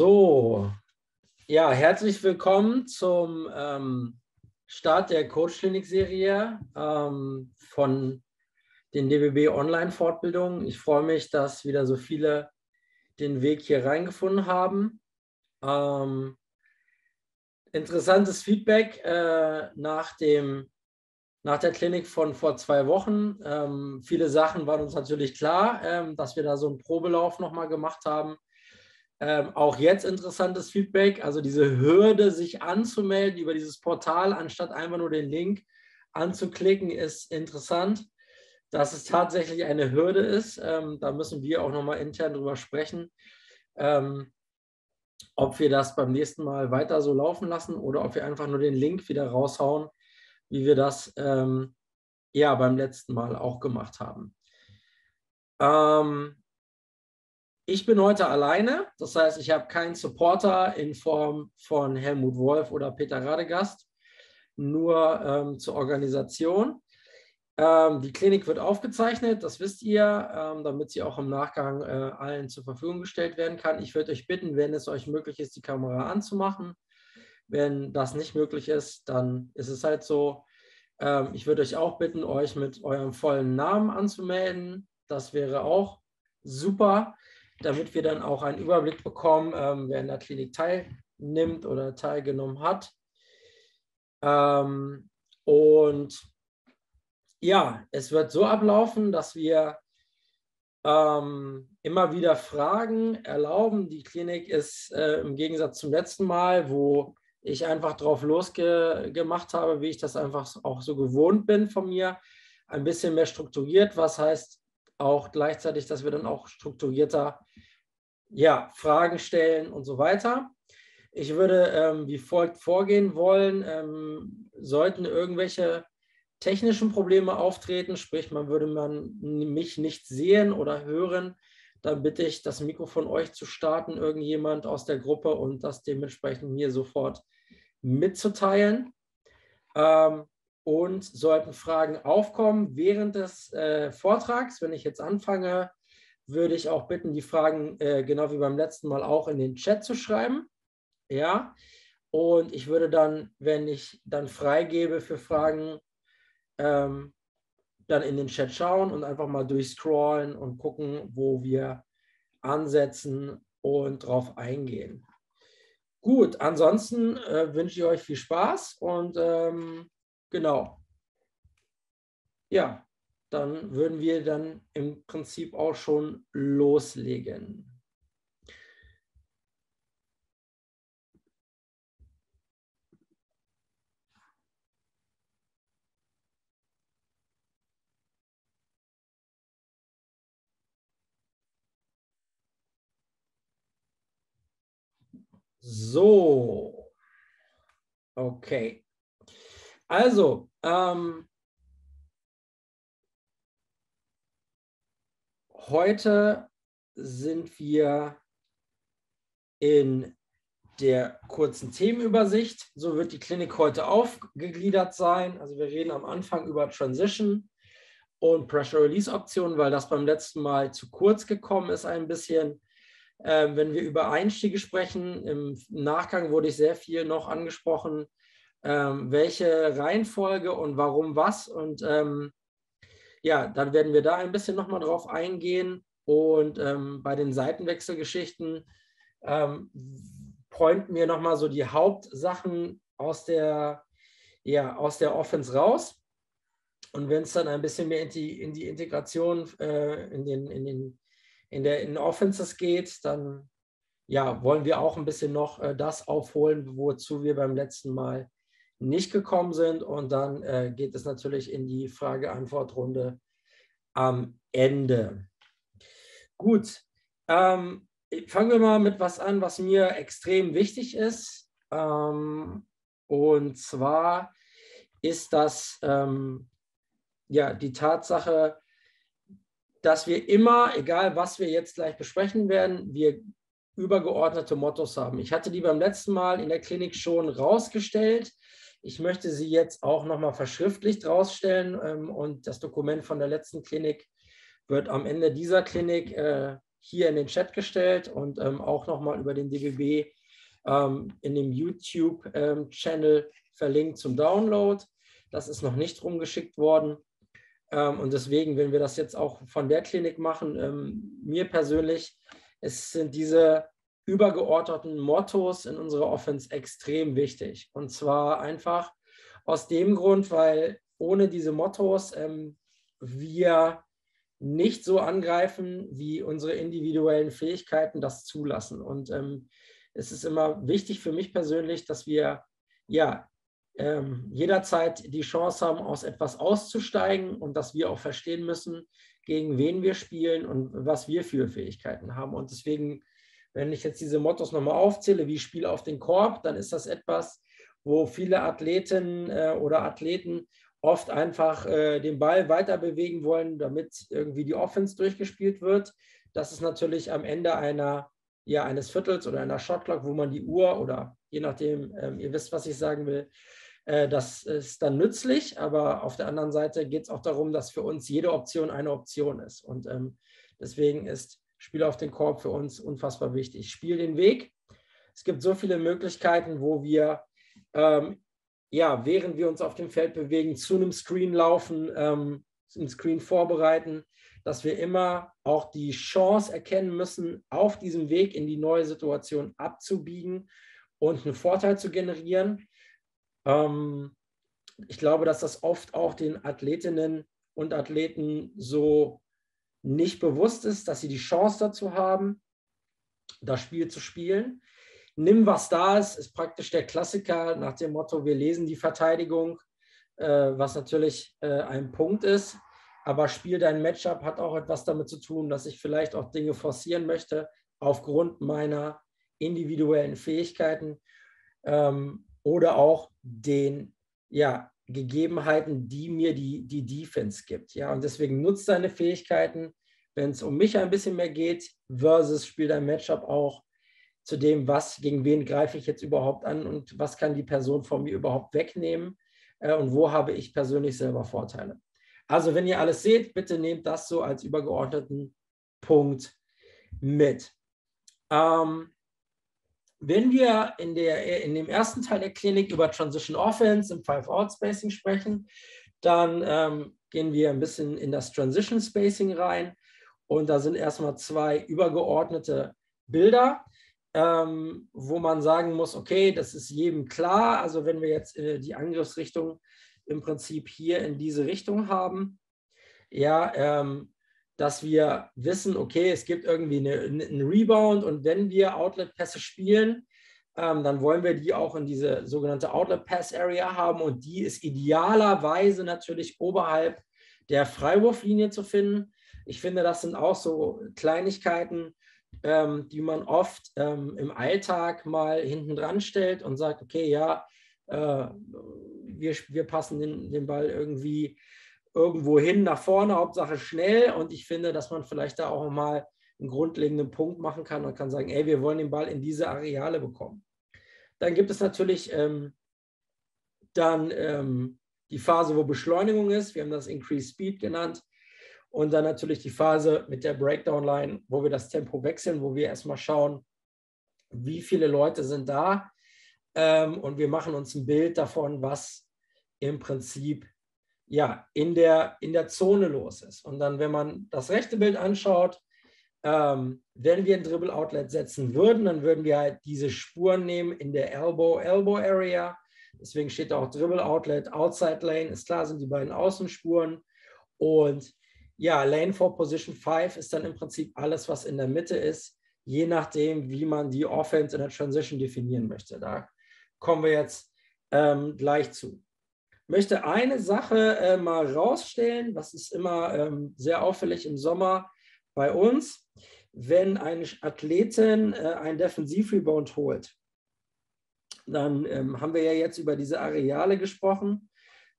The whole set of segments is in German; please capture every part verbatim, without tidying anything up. So, ja, herzlich willkommen zum ähm, Start der Coach Clinic Serie ähm, von den D B B Online Fortbildungen. Ich freue mich, dass wieder so viele den Weg hier reingefunden haben. Ähm, interessantes Feedback äh, nach dem Nach der Klinik von vor zwei Wochen. Ähm, viele Sachen waren uns natürlich klar, ähm, dass wir da so einen Probelauf nochmal gemacht haben. Ähm, auch jetzt interessantes Feedback, also diese Hürde, sich anzumelden über dieses Portal, anstatt einfach nur den Link anzuklicken, ist interessant, dass es tatsächlich eine Hürde ist. Ähm, da müssen wir auch nochmal intern drüber sprechen, ähm, ob wir das beim nächsten Mal weiter so laufen lassen oder ob wir einfach nur den Link wieder raushauen, wie wir das ähm, ja beim letzten Mal auch gemacht haben. Ähm, ich bin heute alleine, das heißt, ich habe keinen Supporter in Form von Helmut Wolf oder Peter Radegast, nur ähm, zur Organisation. Ähm, die Klinik wird aufgezeichnet, das wisst ihr, ähm, damit sie auch im Nachgang äh, allen zur Verfügung gestellt werden kann. Ich würde euch bitten, wenn es euch möglich ist, die Kamera anzumachen. Wenn das nicht möglich ist, dann ist es halt so. Ähm, ich würde euch auch bitten, euch mit eurem vollen Namen anzumelden. Das wäre auch super, damit wir dann auch einen Überblick bekommen, ähm, wer in der Klinik teilnimmt oder teilgenommen hat. Ähm, und ja, es wird so ablaufen, dass wir ähm, immer wieder Fragen erlauben. Die Klinik ist äh, im Gegensatz zum letzten Mal, wo ich einfach drauf losgemacht habe, wie ich das einfach auch so gewohnt bin von mir, ein bisschen mehr strukturiert, was heißt auch gleichzeitig, dass wir dann auch strukturierter ja, Fragen stellen und so weiter. Ich würde ähm, wie folgt vorgehen wollen, ähm, sollten irgendwelche technischen Probleme auftreten, sprich man würde man mich nicht sehen oder hören, dann bitte ich, das Mikrofon euch zu starten, irgendjemand aus der Gruppe und das dementsprechend mir sofort mitzuteilen. Ähm, und sollten Fragen aufkommen während des äh, Vortrags, wenn ich jetzt anfange, würde ich auch bitten, die Fragen, äh, genau wie beim letzten Mal, auch in den Chat zu schreiben. Ja, und ich würde dann, wenn ich dann freigebe für Fragen, ähm, dann in den Chat schauen und einfach mal durchscrollen und gucken, wo wir ansetzen und drauf eingehen. Gut, ansonsten äh, wünsche ich euch viel Spaß und ähm, genau. Ja, dann würden wir dann im Prinzip auch schon loslegen. So, okay. Also, ähm, heute sind wir in der kurzen Themenübersicht. So wird die Klinik heute aufgegliedert sein. Also wir reden am Anfang über Transition und Pressure-Release-Optionen, weil das beim letzten Mal zu kurz gekommen ist ein bisschen. Ähm, wenn wir über Einstiege sprechen, im Nachgang wurde ich sehr viel noch angesprochen, ähm, welche Reihenfolge und warum was. Und ähm, ja, dann werden wir da ein bisschen nochmal drauf eingehen. Und ähm, bei den Seitenwechselgeschichten ähm, pointen wir nochmal so die Hauptsachen aus der, ja, aus der Offense raus. Und wenn es dann ein bisschen mehr in die, in die Integration, äh, in den, in den in der in Offenses geht, dann ja, wollen wir auch ein bisschen noch äh, das aufholen, wozu wir beim letzten Mal nicht gekommen sind. Und dann äh, geht es natürlich in die Frage-Antwort-Runde am Ende. Gut, ähm, fangen wir mal mit was an, was mir extrem wichtig ist. Ähm, und zwar ist das ähm, ja, die Tatsache, dass wir immer, egal was wir jetzt gleich besprechen werden, wir übergeordnete Mottos haben. Ich hatte die beim letzten Mal in der Klinik schon rausgestellt. Ich möchte sie jetzt auch nochmal verschriftlicht rausstellen und das Dokument von der letzten Klinik wird am Ende dieser Klinik hier in den Chat gestellt und ähm, auch nochmal über den D B B ähm, in dem YouTube-Channel ähm, verlinkt zum Download. Das ist noch nicht rumgeschickt worden. Ähm, und deswegen, wenn wir das jetzt auch von der Klinik machen, ähm, mir persönlich, es sind diese übergeordneten Mottos in unserer Offense extrem wichtig. Und zwar einfach aus dem Grund, weil ohne diese Mottos ähm, wir nicht so angreifen, wie unsere individuellen Fähigkeiten das zulassen. Und ähm, es ist immer wichtig für mich persönlich, dass wir ja ähm, jederzeit die Chance haben, aus etwas auszusteigen und dass wir auch verstehen müssen, gegen wen wir spielen und was wir für Fähigkeiten haben. Und deswegen, wenn ich jetzt diese Mottos nochmal aufzähle, wie Spiele auf den Korb, dann ist das etwas, wo viele Athletinnen äh, oder Athleten oft einfach äh, den Ball weiter bewegen wollen, damit irgendwie die Offense durchgespielt wird. Das ist natürlich am Ende einer, ja, eines Viertels oder einer Shotclock, wo man die Uhr oder je nachdem, ähm, ihr wisst, was ich sagen will, äh, das ist dann nützlich. Aber auf der anderen Seite geht es auch darum, dass für uns jede Option eine Option ist. Und ähm, deswegen ist Spiel auf den Korb für uns unfassbar wichtig. Spiel den Weg. Es gibt so viele Möglichkeiten, wo wir ähm, ja, während wir uns auf dem Feld bewegen, zu einem Screen laufen, ähm, einen Screen vorbereiten, dass wir immer auch die Chance erkennen müssen, auf diesem Weg in die neue Situation abzubiegen und einen Vorteil zu generieren. Ähm, ich glaube, dass das oft auch den Athletinnen und Athleten so nicht bewusst ist, dass sie die Chance dazu haben, das Spiel zu spielen. Nimm, was da ist, ist praktisch der Klassiker nach dem Motto, wir lesen die Verteidigung, äh, was natürlich äh, ein Punkt ist. Aber Spiel dein Matchup hat auch etwas damit zu tun, dass ich vielleicht auch Dinge forcieren möchte aufgrund meiner individuellen Fähigkeiten ähm, oder auch den ja, Gegebenheiten, die mir die, die Defense gibt. Ja? Und deswegen nutzt deine Fähigkeiten, wenn es um mich ein bisschen mehr geht, versus Spiel dein Matchup auch zu dem, was, gegen wen greife ich jetzt überhaupt an und was kann die Person von mir überhaupt wegnehmen äh, und wo habe ich persönlich selber Vorteile. Also wenn ihr alles seht, bitte nehmt das so als übergeordneten Punkt mit. Ähm, wenn wir in, der, in dem ersten Teil der Klinik über Transition Offense im Five-Out-Spacing sprechen, dann ähm, gehen wir ein bisschen in das Transition Spacing rein und da sind erstmal zwei übergeordnete Bilder, Ähm, wo man sagen muss, okay, das ist jedem klar. Also wenn wir jetzt äh, die Angriffsrichtung im Prinzip hier in diese Richtung haben, ja, ähm, dass wir wissen, okay, es gibt irgendwie einen eine Rebound und wenn wir Outlet-Pässe spielen, ähm, dann wollen wir die auch in diese sogenannte Outlet-Pass-Area haben und die ist idealerweise natürlich oberhalb der Freiwurflinie zu finden. Ich finde, das sind auch so Kleinigkeiten, Ähm, die man oft ähm, im Alltag mal hinten dran stellt und sagt, okay, ja, äh, wir, wir passen den, den Ball irgendwie irgendwo hin, nach vorne, Hauptsache schnell. Und ich finde, dass man vielleicht da auch mal einen grundlegenden Punkt machen kann und kann sagen, ey, wir wollen den Ball in diese Areale bekommen. Dann gibt es natürlich ähm, dann ähm, die Phase, wo Beschleunigung ist. Wir haben das Increased Speed genannt. Und dann natürlich die Phase mit der Breakdown-Line, wo wir das Tempo wechseln, wo wir erstmal schauen, wie viele Leute sind da. Ähm, und wir machen uns ein Bild davon, was im Prinzip ja, in, der, in der Zone los ist. Und dann, wenn man das rechte Bild anschaut, ähm, wenn wir ein Dribble-Outlet setzen würden, dann würden wir halt diese Spuren nehmen in der Elbow-Elbow-Area. Deswegen steht da auch Dribble-Outlet, Outside-Lane. Ist klar, sind die beiden Außenspuren. Und ja, Lane for Position fünf ist dann im Prinzip alles, was in der Mitte ist, je nachdem, wie man die Offense in der Transition definieren möchte. Da kommen wir jetzt ähm, gleich zu. Ich möchte eine Sache äh, mal rausstellen, was ist immer ähm, sehr auffällig im Sommer bei uns. Wenn eine Athletin äh, einen Defensivrebound holt, dann ähm, haben wir ja jetzt über diese Areale gesprochen,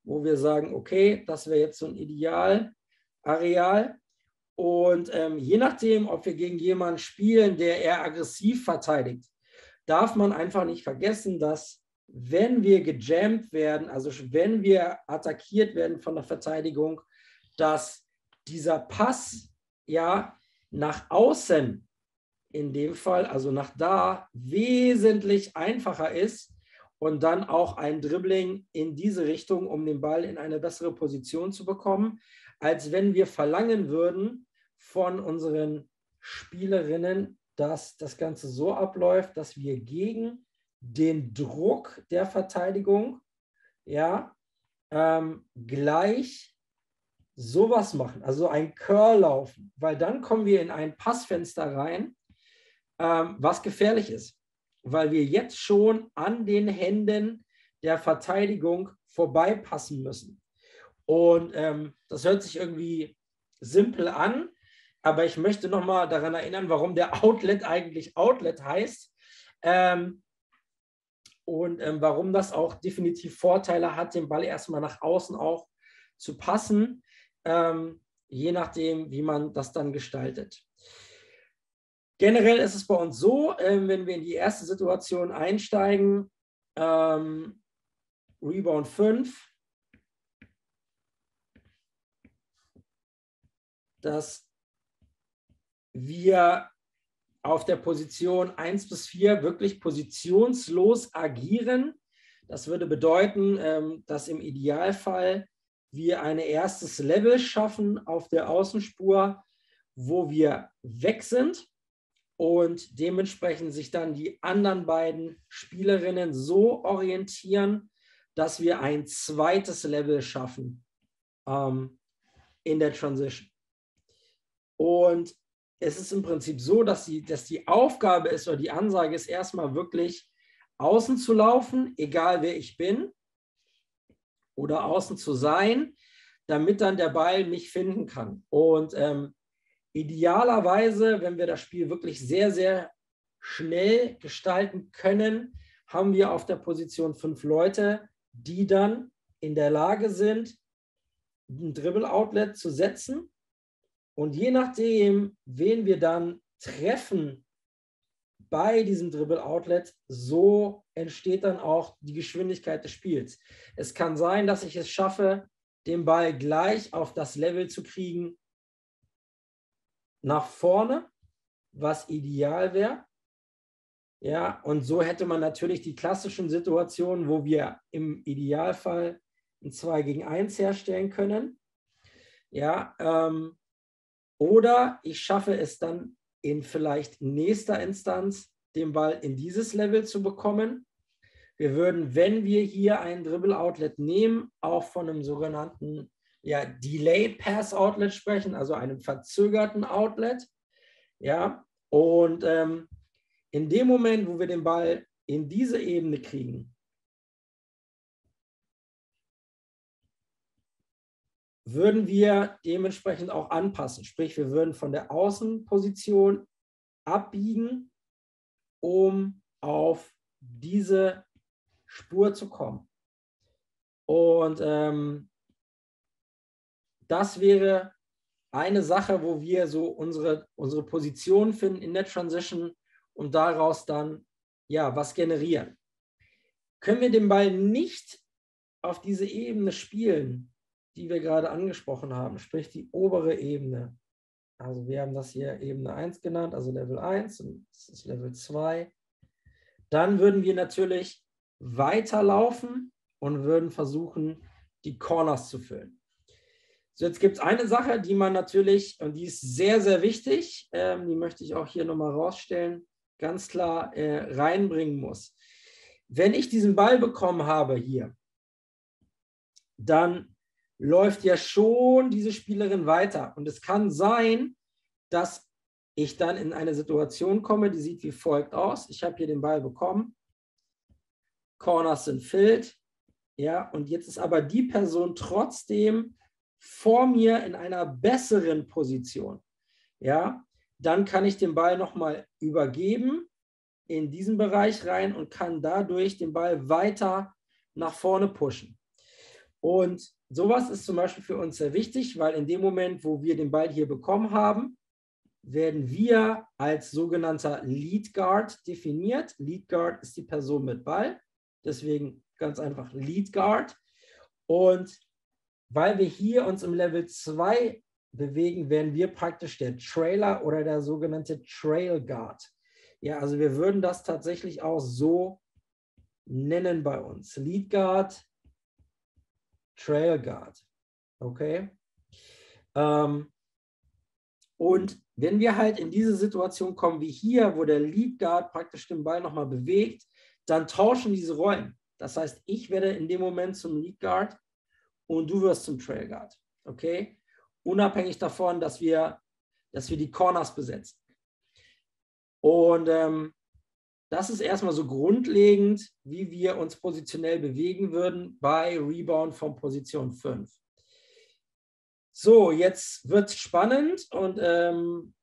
wo wir sagen, okay, das wäre jetzt so ein Ideal. Areal und ähm, je nachdem, ob wir gegen jemanden spielen, der eher aggressiv verteidigt, darf man einfach nicht vergessen, dass wenn wir gejammt werden, also wenn wir attackiert werden von der Verteidigung, dass dieser Pass ja nach außen in dem Fall, also nach da, wesentlich einfacher ist und dann auch ein Dribbling in diese Richtung, um den Ball in eine bessere Position zu bekommen, als wenn wir verlangen würden von unseren Spielerinnen, dass das Ganze so abläuft, dass wir gegen den Druck der Verteidigung ja, ähm, gleich sowas machen, also ein Curl laufen, weil dann kommen wir in ein Passfenster rein, ähm, was gefährlich ist, weil wir jetzt schon an den Händen der Verteidigung vorbeipassen müssen. Und ähm, das hört sich irgendwie simpel an, aber ich möchte nochmal daran erinnern, warum der Outlet eigentlich Outlet heißt ähm, und ähm, warum das auch definitiv Vorteile hat, den Ball erstmal nach außen auch zu passen, ähm, je nachdem, wie man das dann gestaltet. Generell ist es bei uns so, äh, wenn wir in die erste Situation einsteigen, ähm, Rebound fünf, dass wir auf der Position eins bis vier wirklich positionslos agieren. Das würde bedeuten, ähm, dass im Idealfall wir ein erstes Level schaffen auf der Außenspur, wo wir weg sind. Und dementsprechend sich dann die anderen beiden Spielerinnen so orientieren, dass wir ein zweites Level schaffen ähm, in der Transition. Und es ist im Prinzip so, dass die, dass die Aufgabe ist oder die Ansage ist, erstmal wirklich außen zu laufen, egal wer ich bin, oder außen zu sein, damit dann der Ball mich finden kann. Und ähm, idealerweise, wenn wir das Spiel wirklich sehr, sehr schnell gestalten können, haben wir auf der Position fünf Leute, die dann in der Lage sind, ein Dribble-Outlet zu setzen. Und je nachdem, wen wir dann treffen bei diesem Dribble-Outlet, so entsteht dann auch die Geschwindigkeit des Spiels. Es kann sein, dass ich es schaffe, den Ball gleich auf das Level zu kriegen, nach vorne, was ideal wäre. Ja, und so hätte man natürlich die klassischen Situationen, wo wir im Idealfall ein zwei gegen eins herstellen können. Ja, ähm, oder ich schaffe es dann in vielleicht nächster Instanz, den Ball in dieses Level zu bekommen. Wir würden, wenn wir hier ein Dribble-Outlet nehmen, auch von einem sogenannten ja, Delayed Pass Outlet sprechen, also einem verzögerten Outlet. Ja, und ähm, in dem Moment, wo wir den Ball in diese Ebene kriegen, würden wir dementsprechend auch anpassen. Sprich, wir würden von der Außenposition abbiegen, um auf diese Spur zu kommen. Und ähm, das wäre eine Sache, wo wir so unsere, unsere Position finden in der Transition und daraus dann ja, was generieren. Können wir den Ball nicht auf diese Ebene spielen, die wir gerade angesprochen haben, sprich die obere Ebene. Also wir haben das hier Ebene eins genannt, also Level eins und das ist Level zwei. Dann würden wir natürlich weiterlaufen und würden versuchen, die Corners zu füllen. So, jetzt gibt es eine Sache, die man natürlich, und die ist sehr, sehr wichtig, ähm, die möchte ich auch hier nochmal rausstellen, ganz klar äh, reinbringen muss. Wenn ich diesen Ball bekommen habe hier, dann läuft ja schon diese Spielerin weiter. Und es kann sein, dass ich dann in eine Situation komme, die sieht wie folgt aus. Ich habe hier den Ball bekommen, Corners sind filled, ja, und jetzt ist aber die Person trotzdem vor mir in einer besseren Position, ja, dann kann ich den Ball nochmal übergeben in diesen Bereich rein und kann dadurch den Ball weiter nach vorne pushen. Und sowas ist zum Beispiel für uns sehr wichtig, weil in dem Moment, wo wir den Ball hier bekommen haben, werden wir als sogenannter Lead Guard definiert. Lead Guard ist die Person mit Ball, deswegen ganz einfach Lead Guard. Und weil wir hier uns im Level zwei bewegen, wären wir praktisch der Trailer oder der sogenannte Trail Guard. Ja, also wir würden das tatsächlich auch so nennen bei uns. Lead Guard, Trail Guard. Okay? Ähm, und wenn wir halt in diese Situation kommen wie hier, wo der Lead Guard praktisch den Ball nochmal bewegt, dann tauschen diese Rollen. Das heißt, ich werde in dem Moment zum Lead Guard und du wirst zum Trail Guard. Okay? Unabhängig davon, dass wir, dass wir die Corners besetzen. Und ähm, das ist erstmal so grundlegend, wie wir uns positionell bewegen würden bei Rebound von Position fünf. So, jetzt wird es spannend und ähm,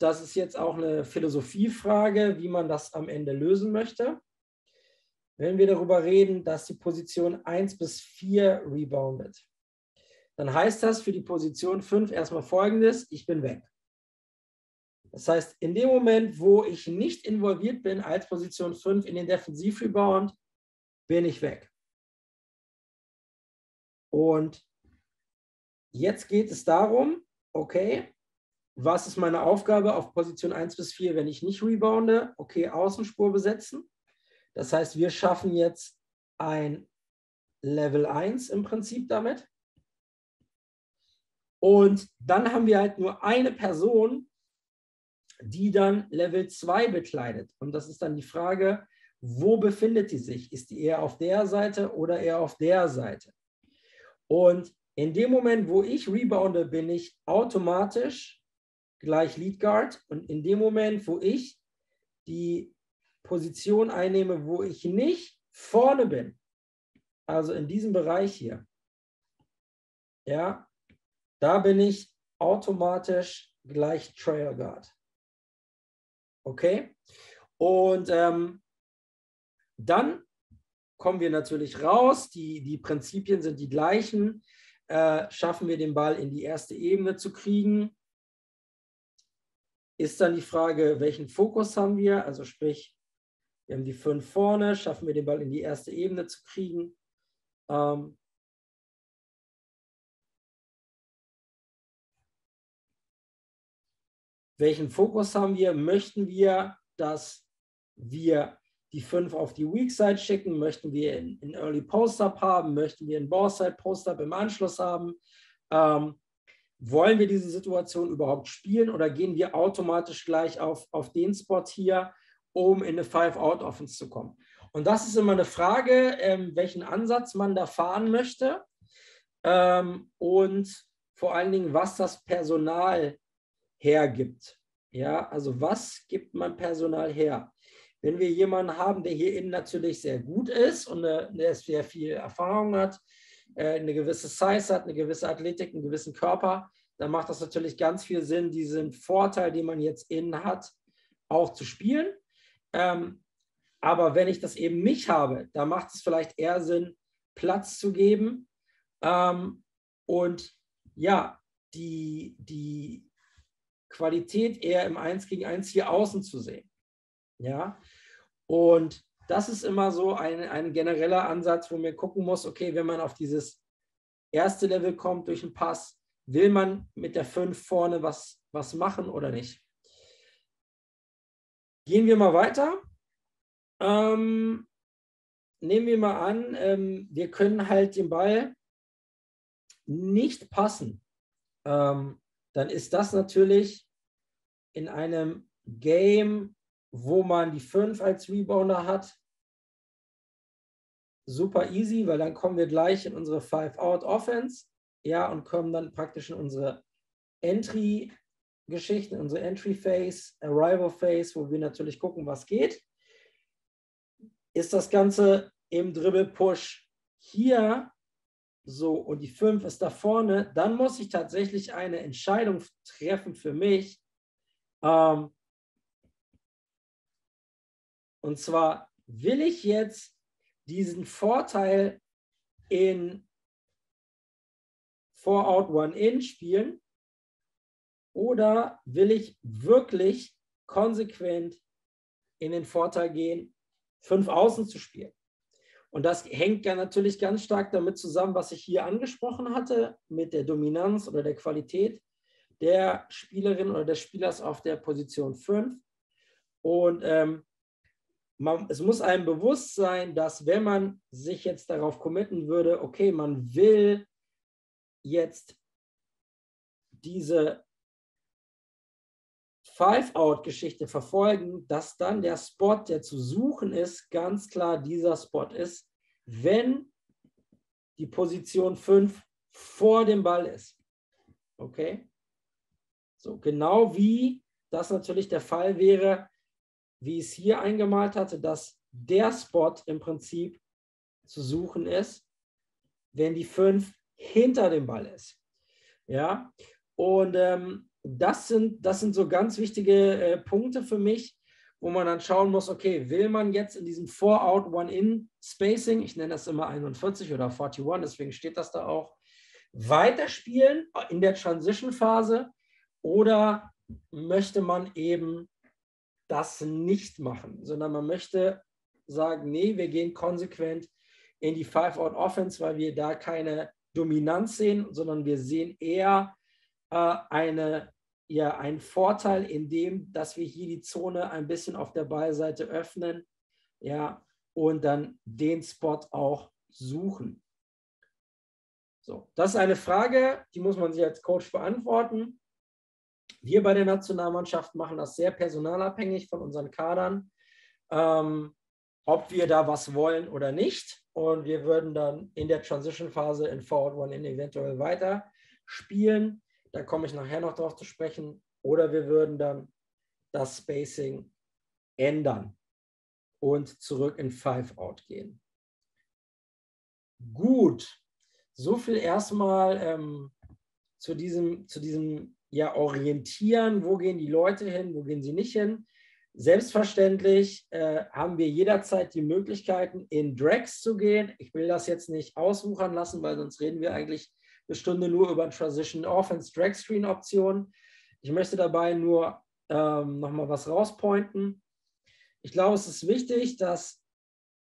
das ist jetzt auch eine Philosophiefrage, wie man das am Ende lösen möchte. Wenn wir darüber reden, dass die Position eins bis vier reboundet, dann heißt das für die Position fünf erstmal Folgendes: Ich bin weg. Das heißt, in dem Moment, wo ich nicht involviert bin als Position fünf in den Defensivrebound, bin ich weg. Und jetzt geht es darum, okay, was ist meine Aufgabe auf Position eins bis vier, wenn ich nicht rebounde? Okay, Außenspur besetzen. Das heißt, wir schaffen jetzt ein Level eins im Prinzip damit. Und dann haben wir halt nur eine Person, die dann Level zwei bekleidet. Und das ist dann die Frage, wo befindet die sich? Ist die eher auf der Seite oder eher auf der Seite? Und in dem Moment, wo ich rebounde, bin ich automatisch gleich Lead Guard. Und in dem Moment, wo ich die Position einnehme, wo ich nicht vorne bin, also in diesem Bereich hier, ja, da bin ich automatisch gleich Trail Guard. Okay, und ähm, dann kommen wir natürlich raus, die, die Prinzipien sind die gleichen, äh, schaffen wir den Ball in die erste Ebene zu kriegen, ist dann die Frage, welchen Fokus haben wir, also sprich, wir haben die fünf vorne, schaffen wir den Ball in die erste Ebene zu kriegen, ähm, welchen Fokus haben wir? Möchten wir, dass wir die fünf auf die Weak Side schicken? Möchten wir einen Early Post-Up haben? Möchten wir einen Ballside Post-Up im Anschluss haben? Ähm, wollen wir diese Situation überhaupt spielen oder gehen wir automatisch gleich auf, auf den Spot hier, um in eine Five-Out-Offense zu kommen? Und das ist immer eine Frage, ähm, welchen Ansatz man da fahren möchte ähm, und vor allen Dingen, was das Personal hergibt. Ja, also was gibt man Personal her? Wenn wir jemanden haben, der hier innen natürlich sehr gut ist und eine, der sehr viel Erfahrung hat, eine gewisse Size hat, eine gewisse Athletik, einen gewissen Körper, dann macht das natürlich ganz viel Sinn, diesen Vorteil, den man jetzt innen hat, auch zu spielen. Ähm, aber wenn ich das eben nicht habe, dann macht es vielleicht eher Sinn, Platz zu geben. Ähm, und ja, die, die Qualität eher im eins gegen eins hier außen zu sehen. Ja? Und das ist immer so ein, ein genereller Ansatz, wo man gucken muss, okay, wenn man auf dieses erste Level kommt durch einen Pass, will man mit der fünf vorne was, was machen oder nicht? Gehen wir mal weiter. Ähm, nehmen wir mal an, ähm, wir können halt den Ball nicht passen. Ähm, dann ist das natürlich in einem Game, wo man die fünf als Rebounder hat, super easy, weil dann kommen wir gleich in unsere Five-Out-Offense, ja, und kommen dann praktisch in unsere Entry-Geschichten, unsere Entry-Phase, Arrival-Phase, wo wir natürlich gucken, was geht. Ist das Ganze im Dribble-Push hier so, und die fünf ist da vorne, dann muss ich tatsächlich eine Entscheidung treffen für mich. Ähm, und zwar, will ich jetzt diesen Vorteil in four out one in spielen oder will ich wirklich konsequent in den Vorteil gehen, fünf außen zu spielen? Und das hängt ja natürlich ganz stark damit zusammen, was ich hier angesprochen hatte, mit der Dominanz oder der Qualität der Spielerin oder des Spielers auf der Position fünf. Und ähm, man, es muss einem bewusst sein, dass wenn man sich jetzt darauf committen würde, okay, man will jetzt diese Five-Out-Geschichte verfolgen, dass dann der Spot, der zu suchen ist, ganz klar dieser Spot ist, wenn die Position fünf vor dem Ball ist. Okay? So, genau wie das natürlich der Fall wäre, wie ich es hier eingemalt hatte, dass der Spot im Prinzip zu suchen ist, wenn die fünf hinter dem Ball ist. Ja? Und ähm, das sind, das sind so ganz wichtige äh, Punkte für mich, wo man dann schauen muss, okay, will man jetzt in diesem Four-Out-One-In-Spacing, ich nenne das immer einundvierzig oder einundvierzig, deswegen steht das da auch, weiterspielen in der Transition-Phase, oder möchte man eben das nicht machen, sondern man möchte sagen, nee, wir gehen konsequent in die Five-Out-Offense, weil wir da keine Dominanz sehen, sondern wir sehen eher äh, eine ja, ein Vorteil in dem, dass wir hier die Zone ein bisschen auf der Ballseite öffnen, ja, und dann den Spot auch suchen. So, das ist eine Frage, die muss man sich als Coach beantworten. Wir bei der Nationalmannschaft machen das sehr personalabhängig von unseren Kadern, ähm, ob wir da was wollen oder nicht. Und wir würden dann in der Transition-Phase in Forward One-In eventuell weiter spielen. Da komme ich nachher noch drauf zu sprechen. Oder wir würden dann das Spacing ändern und zurück in Five-Out gehen. Gut, so viel erstmal ähm, zu diesem, zu diesem ja, Orientieren. Wo gehen die Leute hin, wo gehen sie nicht hin? Selbstverständlich äh, haben wir jederzeit die Möglichkeiten, in Drags zu gehen. Ich will das jetzt nicht auswuchern lassen, weil sonst reden wir eigentlich eine Stunde nur über Transition Offense Drag Screen Optionen. Ich möchte dabei nur ähm, nochmal was rauspointen. Ich glaube, es ist wichtig, dass,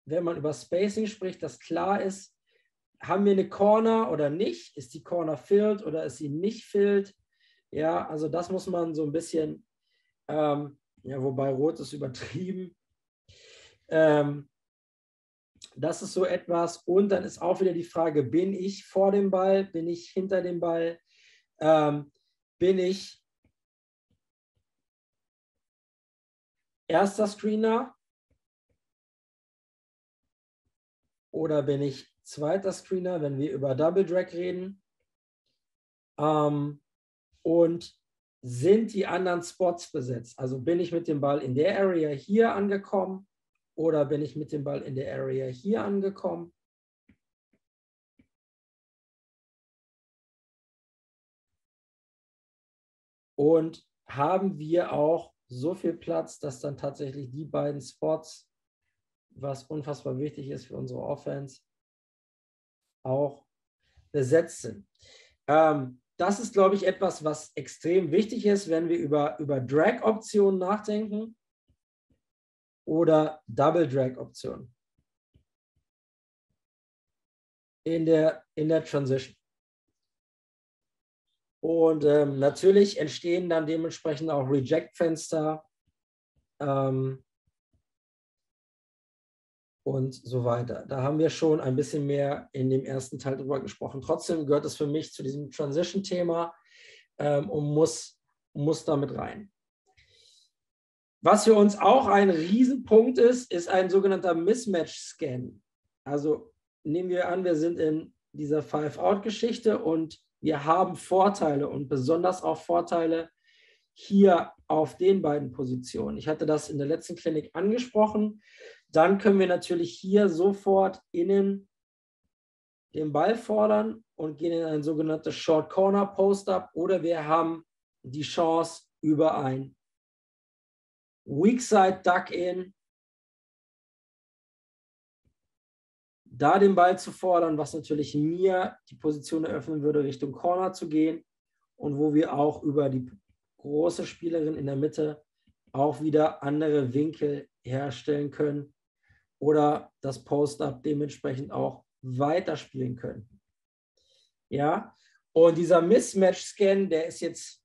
wenn man über Spacing spricht, dass klar ist, haben wir eine Corner oder nicht? Ist die Corner filled oder ist sie nicht filled? Ja, also das muss man so ein bisschen, ähm, ja, wobei Rot ist übertrieben. Ähm, Das ist so etwas. Und dann ist auch wieder die Frage, bin ich vor dem Ball? Bin ich hinter dem Ball? Ähm, bin ich erster Screener? Oder bin ich zweiter Screener, wenn wir über Double Drag reden? Ähm, und sind die anderen Spots besetzt? Also bin ich mit dem Ball in der Area hier angekommen? Oder bin ich mit dem Ball in der Area hier angekommen? Und haben wir auch so viel Platz, dass dann tatsächlich die beiden Spots, was unfassbar wichtig ist für unsere Offense, auch besetzt sind. Ähm, das ist, glaube ich, etwas, was extrem wichtig ist, wenn wir über, über Drag-Optionen nachdenken. Oder Double-Drag-Option in der, in der Transition. Und ähm, natürlich entstehen dann dementsprechend auch Reject-Fenster ähm, und so weiter. Da haben wir schon ein bisschen mehr in dem ersten Teil drüber gesprochen. Trotzdem gehört es für mich zu diesem Transition-Thema ähm, und muss, muss damit rein. Was für uns auch ein Riesenpunkt ist, ist ein sogenannter Mismatch-Scan. Also nehmen wir an, wir sind in dieser Five-Out-Geschichte und wir haben Vorteile und besonders auch Vorteile hier auf den beiden Positionen. Ich hatte das in der letzten Klinik angesprochen. Dann können wir natürlich hier sofort innen den Ball fordern und gehen in ein sogenanntes Short-Corner-Post-Up, oder wir haben die Chance über ein Weak Side Duck in, da den Ball zu fordern, was natürlich mir die Position eröffnen würde, Richtung Corner zu gehen, und wo wir auch über die große Spielerin in der Mitte auch wieder andere Winkel herstellen können oder das Post-Up dementsprechend auch weiterspielen können. Ja, und dieser Mismatch-Scan, der ist jetzt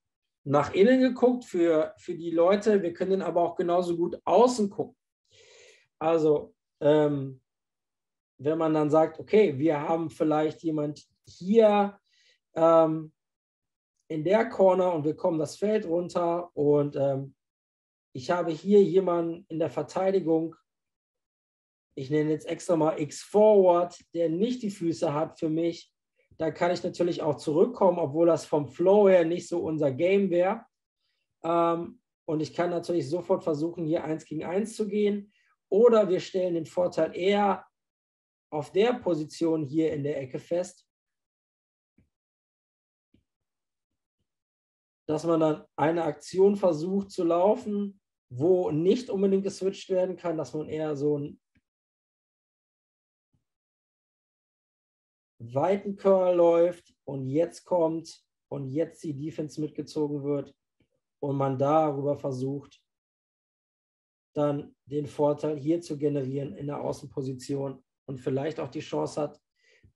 nach innen geguckt für, für die Leute. Wir können aber auch genauso gut außen gucken. Also ähm, wenn man dann sagt, okay, wir haben vielleicht jemand hier ähm, in der Corner und wir kommen das Feld runter und ähm, ich habe hier jemanden in der Verteidigung, ich nenne jetzt extra mal X-Forward, der nicht die Füße hat für mich, da kann ich natürlich auch zurückkommen, obwohl das vom Flow her nicht so unser Game wäre. Ähm, und ich kann natürlich sofort versuchen, hier eins gegen eins zu gehen. Oder wir stellen den Vorteil eher auf der Position hier in der Ecke fest, dass man dann eine Aktion versucht zu laufen, wo nicht unbedingt geswitcht werden kann, dass man eher so einen weiten Curl läuft und jetzt kommt und jetzt die Defense mitgezogen wird und man darüber versucht, dann den Vorteil hier zu generieren in der Außenposition und vielleicht auch die Chance hat,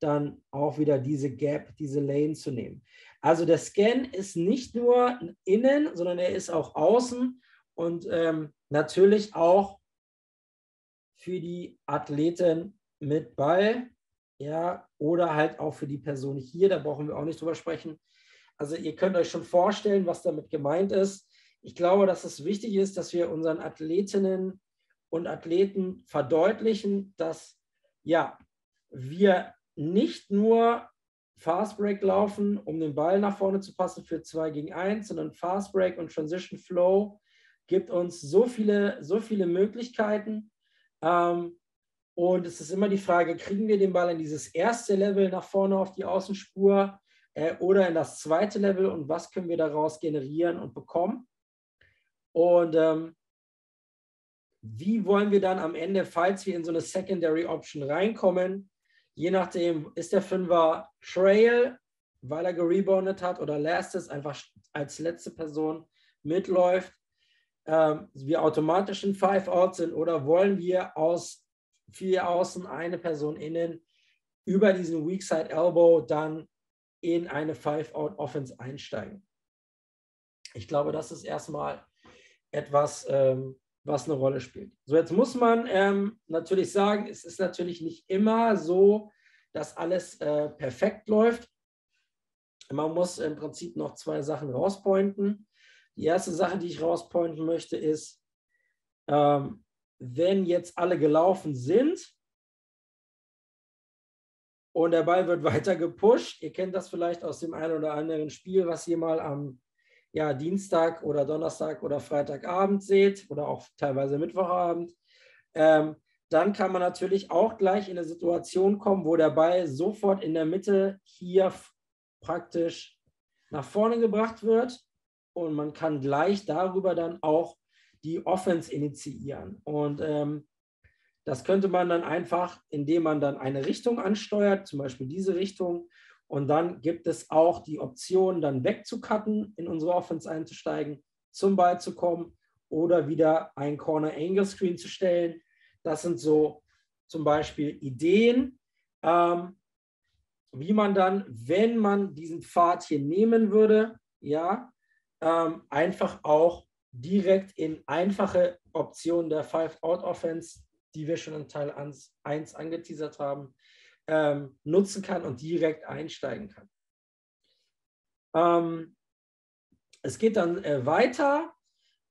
dann auch wieder diese Gap, diese Lane zu nehmen. Also der Scan ist nicht nur innen, sondern er ist auch außen und ähm, natürlich auch für die Athletin mit Ball, ja, oder halt auch für die Person hier, da brauchen wir auch nicht drüber sprechen. Also ihr könnt euch schon vorstellen, was damit gemeint ist. Ich glaube, dass es wichtig ist, dass wir unseren Athletinnen und Athleten verdeutlichen, dass ja, wir nicht nur Fast Break laufen, um den Ball nach vorne zu passen für zwei gegen eins, sondern Fast Break und Transition Flow gibt uns so viele, so viele Möglichkeiten. Ähm, und es ist immer die Frage, kriegen wir den Ball in dieses erste Level nach vorne auf die Außenspur äh, oder in das zweite Level und was können wir daraus generieren und bekommen? Und ähm, wie wollen wir dann am Ende, falls wir in so eine Secondary Option reinkommen, je nachdem, ist der Fünfer Trail, weil er gereboundet hat oder Lastes einfach als letzte Person mitläuft, ähm, wir automatisch in Five Out sind oder wollen wir aus vier Außen eine Person innen über diesen Weak Side Elbow dann in eine Five Out Offense einsteigen. Ich glaube, das ist erstmal etwas, ähm, was eine Rolle spielt. So, jetzt muss man ähm, natürlich sagen, es ist natürlich nicht immer so, dass alles äh, perfekt läuft. Man muss im Prinzip noch zwei Sachen rauspointen. Die erste Sache, die ich rauspointen möchte, ist, ähm, wenn jetzt alle gelaufen sind und der Ball wird weiter gepusht, ihr kennt das vielleicht aus dem einen oder anderen Spiel, was ihr mal am ja, Dienstag oder Donnerstag oder Freitagabend seht oder auch teilweise Mittwochabend, ähm, dann kann man natürlich auch gleich in eine Situation kommen, wo der Ball sofort in der Mitte hier praktisch nach vorne gebracht wird und man kann gleich darüber dann auch die Offense initiieren. Und ähm, das könnte man dann einfach, indem man dann eine Richtung ansteuert, zum Beispiel diese Richtung. Und dann gibt es auch die Option, dann wegzucutten, in unsere Offense einzusteigen, zum Ball zu kommen oder wieder ein Corner-Angle-Screen zu stellen. Das sind so zum Beispiel Ideen, ähm, wie man dann, wenn man diesen Pfad hier nehmen würde, ja, ähm, einfach auch direkt in einfache Optionen der Five-Out-Offense, die wir schon in Teil eins angeteasert haben, Ähm, nutzen kann und direkt einsteigen kann. Ähm, es geht dann äh, weiter.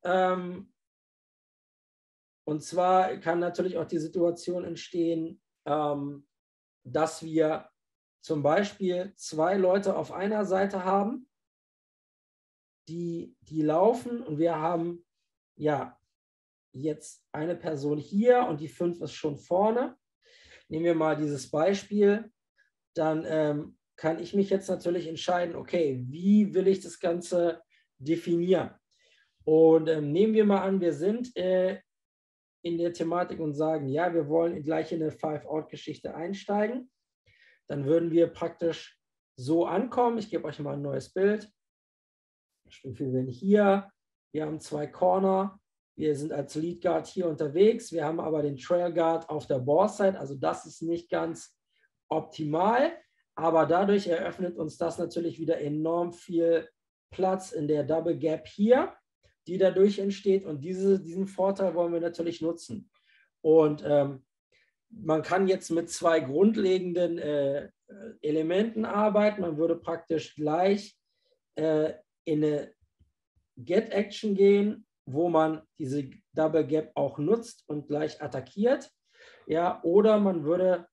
Ähm, und zwar kann natürlich auch die Situation entstehen, ähm, dass wir zum Beispiel zwei Leute auf einer Seite haben, die, die laufen und wir haben ja jetzt eine Person hier und die fünf ist schon vorne. Nehmen wir mal dieses Beispiel, dann ähm, kann ich mich jetzt natürlich entscheiden, okay, wie will ich das Ganze definieren? Und ähm, nehmen wir mal an, wir sind äh, in der Thematik und sagen, ja, wir wollen gleich in eine Five-Out-Geschichte einsteigen. Dann würden wir praktisch so ankommen. Ich gebe euch mal ein neues Bild. Wir sind hier, wir haben zwei Corner. Wir sind als Lead Guard hier unterwegs, wir haben aber den Trail Guard auf der Boardside, also das ist nicht ganz optimal, aber dadurch eröffnet uns das natürlich wieder enorm viel Platz in der Double Gap hier, die dadurch entsteht. Und diese, diesen Vorteil wollen wir natürlich nutzen. Und ähm, man kann jetzt mit zwei grundlegenden äh, Elementen arbeiten. Man würde praktisch gleich äh, in eine Get-Action gehen, wo man diese Double Gap auch nutzt und gleich attackiert. Ja, oder man würde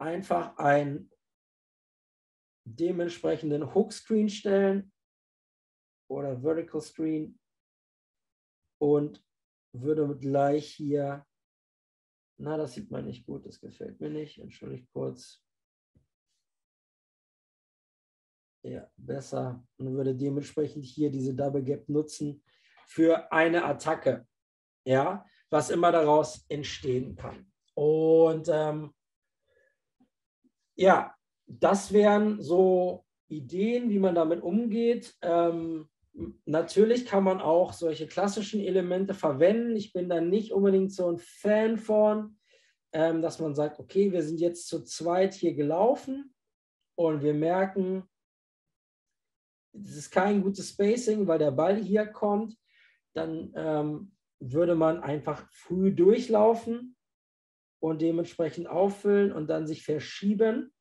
einfach einen dementsprechenden Hook Screen stellen oder Vertical Screen und würde gleich hier, na, das sieht man nicht gut, das gefällt mir nicht, entschuldigt kurz. Ja, besser. Und würde dementsprechend hier diese Double Gap nutzen für eine Attacke, ja, was immer daraus entstehen kann. Und ähm, ja, das wären so Ideen, wie man damit umgeht. Ähm, natürlich kann man auch solche klassischen Elemente verwenden. Ich bin da nicht unbedingt so ein Fan von, ähm, dass man sagt, okay, wir sind jetzt zu zweit hier gelaufen und wir merken, es ist kein gutes Spacing, weil der Ball hier kommt. Dann ähm, würde man einfach früh durchlaufen und dementsprechend auffüllen und dann sich verschieben.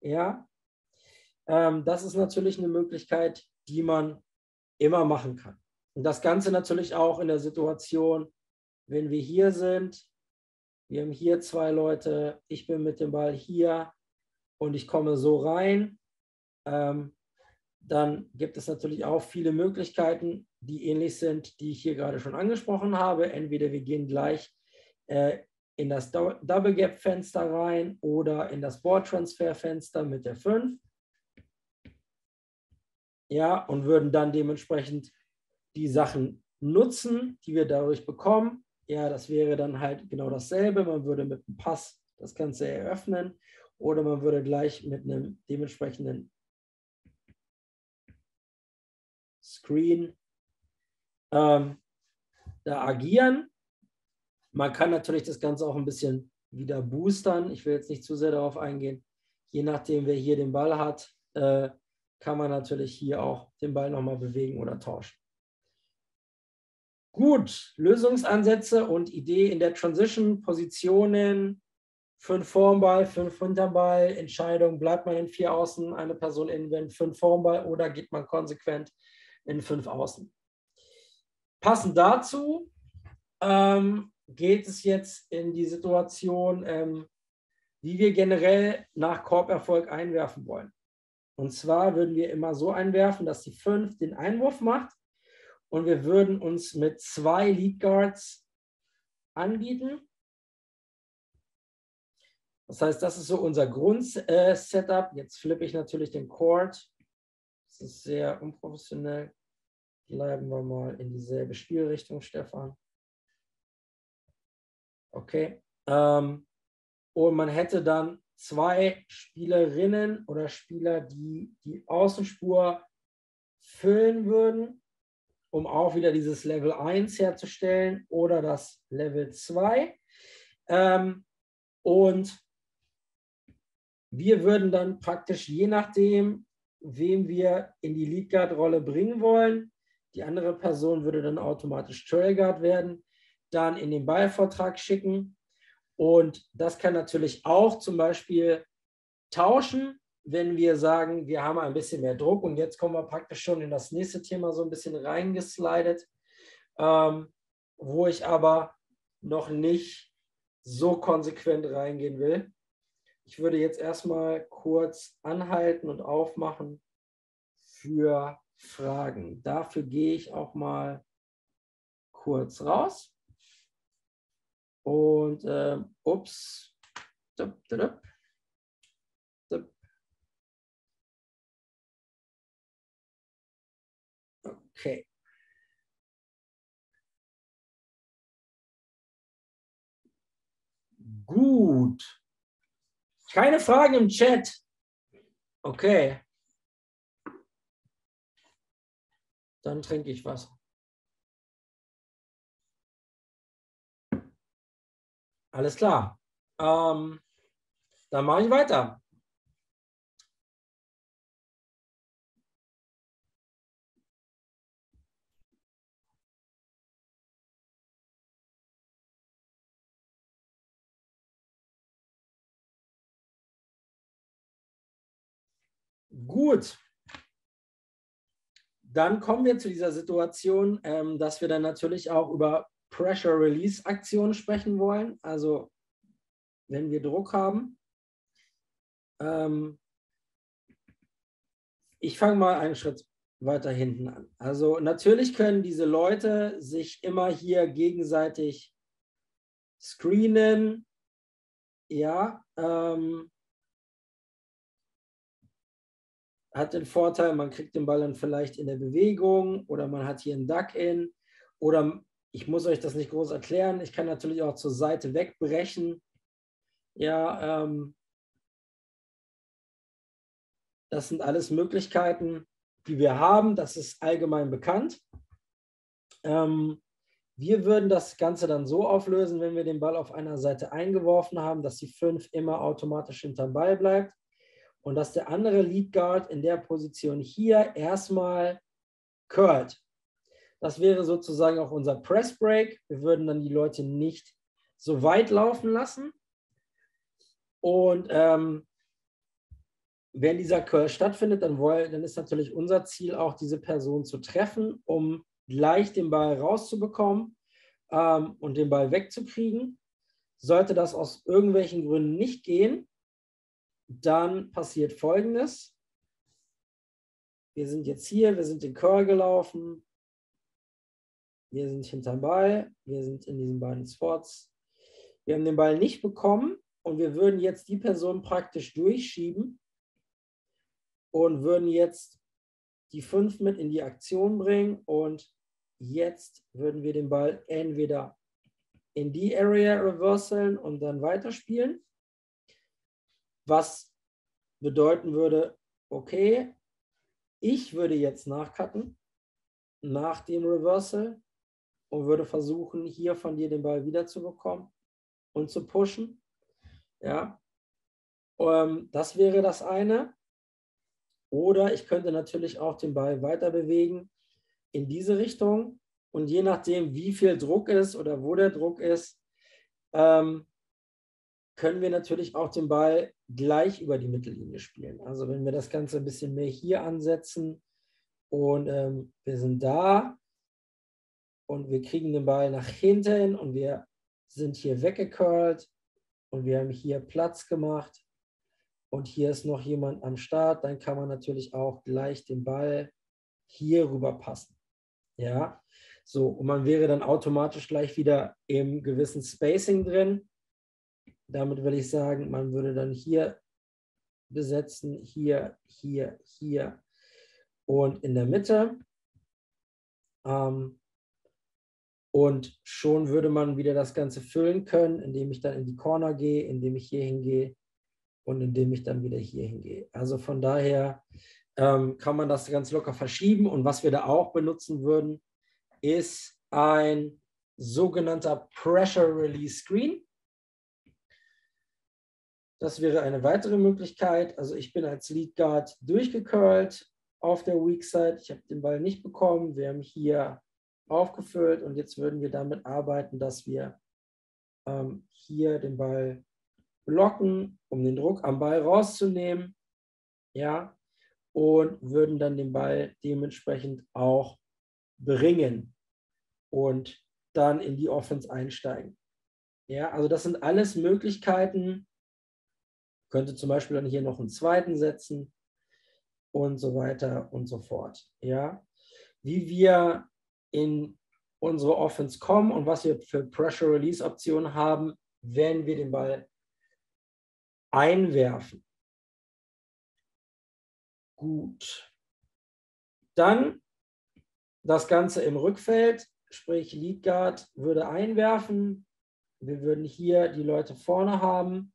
Ja, ähm, das ist natürlich eine Möglichkeit, die man immer machen kann. Und das Ganze natürlich auch in der Situation, wenn wir hier sind, wir haben hier zwei Leute, ich bin mit dem Ball hier und ich komme so rein, ähm, dann gibt es natürlich auch viele Möglichkeiten, die ähnlich sind, die ich hier gerade schon angesprochen habe. Entweder wir gehen gleich äh, in das Double Gap Fenster rein oder in das Board Transfer Fenster mit der fünf. Ja, und würden dann dementsprechend die Sachen nutzen, die wir dadurch bekommen. Ja, das wäre dann halt genau dasselbe. Man würde mit einem Pass das Ganze eröffnen oder man würde gleich mit einem dementsprechenden Screen ähm, da agieren. Man kann natürlich das Ganze auch ein bisschen wieder boostern. Ich will jetzt nicht zu sehr darauf eingehen. Je nachdem, wer hier den Ball hat, äh, kann man natürlich hier auch den Ball nochmal bewegen oder tauschen. Gut, Lösungsansätze und Idee in der Transition, Positionen, fünf vorm Ball, fünf hinterm Ball, Entscheidung, bleibt man in vier Außen, eine Person innen, wenn fünf vorm Ball oder geht man konsequent in fünf Außen. Passend dazu ähm, geht es jetzt in die Situation, ähm, wie wir generell nach Korberfolg einwerfen wollen. Und zwar würden wir immer so einwerfen, dass die fünf den Einwurf macht und wir würden uns mit zwei Lead Guards anbieten. Das heißt, das ist so unser Grund-Setup. Jetzt flippe ich natürlich den Court. Das ist sehr unprofessionell. Bleiben wir mal in dieselbe Spielrichtung, Stefan. Okay. Und man hätte dann zwei Spielerinnen oder Spieler, die die Außenspur füllen würden, um auch wieder dieses Level eins herzustellen oder das Level zwei. Und wir würden dann praktisch, je nachdem, wem wir in die Lead Guard-Rolle bringen wollen, die andere Person würde dann automatisch Trail Guard werden, dann in den Ballvortrag schicken. Und das kann natürlich auch zum Beispiel tauschen, wenn wir sagen, wir haben ein bisschen mehr Druck und jetzt kommen wir praktisch schon in das nächste Thema so ein bisschen reingeslidet, ähm, wo ich aber noch nicht so konsequent reingehen will. Ich würde jetzt erstmal kurz anhalten und aufmachen für Fragen. Dafür gehe ich auch mal kurz raus. Und, äh, ups. Dup, dup, dup. Okay. Gut. Keine Fragen im Chat. Okay. Dann trinke ich Wasser. Alles klar. Ähm, dann mache ich weiter. Gut, dann kommen wir zu dieser Situation, ähm, dass wir dann natürlich auch über Pressure-Release-Aktionen sprechen wollen. Also wenn wir Druck haben. Ähm, ich fange mal einen Schritt weiter hinten an. Also natürlich können diese Leute sich immer hier gegenseitig screenen. Ja, ähm, hat den Vorteil, man kriegt den Ball dann vielleicht in der Bewegung oder man hat hier einen Duck-In oder ich muss euch das nicht groß erklären. Ich kann natürlich auch zur Seite wegbrechen. Ja, ähm, das sind alles Möglichkeiten, die wir haben. Das ist allgemein bekannt. Ähm, wir würden das Ganze dann so auflösen, wenn wir den Ball auf einer Seite eingeworfen haben, dass die fünf immer automatisch hinterm Ball bleibt und dass der andere Lead Guard in der Position hier erstmal curlt. Das wäre sozusagen auch unser Press Break. Wir würden dann die Leute nicht so weit laufen lassen. Und ähm, wenn dieser Curl stattfindet, dann, wollen, dann ist natürlich unser Ziel auch, diese Person zu treffen, um gleich den Ball rauszubekommen ähm, und den Ball wegzukriegen. Sollte das aus irgendwelchen Gründen nicht gehen, dann passiert Folgendes. Wir sind jetzt hier, wir sind den Curl gelaufen, wir sind hinterm Ball, wir sind in diesen beiden Spots. Wir haben den Ball nicht bekommen. Und wir würden jetzt die Person praktisch durchschieben und würden jetzt die fünf mit in die Aktion bringen. Und jetzt würden wir den Ball entweder in die Area reverseln und dann weiterspielen. Was bedeuten würde, okay, ich würde jetzt nachcutten nach dem Reversal und würde versuchen, hier von dir den Ball wiederzubekommen und zu pushen. Ja, ähm, das wäre das eine. Oder ich könnte natürlich auch den Ball weiter bewegen in diese Richtung. Und je nachdem, wie viel Druck ist oder wo der Druck ist, ähm, können wir natürlich auch den Ball gleich über die Mittellinie spielen. Also wenn wir das Ganze ein bisschen mehr hier ansetzen und ähm, wir sind da und wir kriegen den Ball nach hinten und wir sind hier weggecurlt. Und wir haben hier Platz gemacht und hier ist noch jemand am Start, dann kann man natürlich auch gleich den Ball hier rüber passen. Ja, so, und man wäre dann automatisch gleich wieder im gewissen Spacing drin. Damit will ich sagen, man würde dann hier besetzen, hier, hier, hier und in der Mitte. Ähm, Und schon würde man wieder das Ganze füllen können, indem ich dann in die Corner gehe, indem ich hier hingehe und indem ich dann wieder hier hingehe. Also von daher ähm, kann man das ganz locker verschieben. Und was wir da auch benutzen würden, ist ein sogenannter Pressure Release Screen. Das wäre eine weitere Möglichkeit. Also ich bin als Lead Guard durchgecurlt auf der Weak Side. Ich habe den Ball nicht bekommen. Wir haben hier aufgefüllt und jetzt würden wir damit arbeiten, dass wir ähm, hier den Ball blocken, um den Druck am Ball rauszunehmen, ja, und würden dann den Ball dementsprechend auch bringen und dann in die Offense einsteigen. Ja, also das sind alles Möglichkeiten. Ich könnte zum Beispiel dann hier noch einen zweiten setzen und so weiter und so fort. Ja, wie wir in unsere Offense kommen und was wir für Pressure-Release-Optionen haben, wenn wir den Ball einwerfen. Gut. Dann das Ganze im Rückfeld, sprich Lead Guard würde einwerfen. Wir würden hier die Leute vorne haben.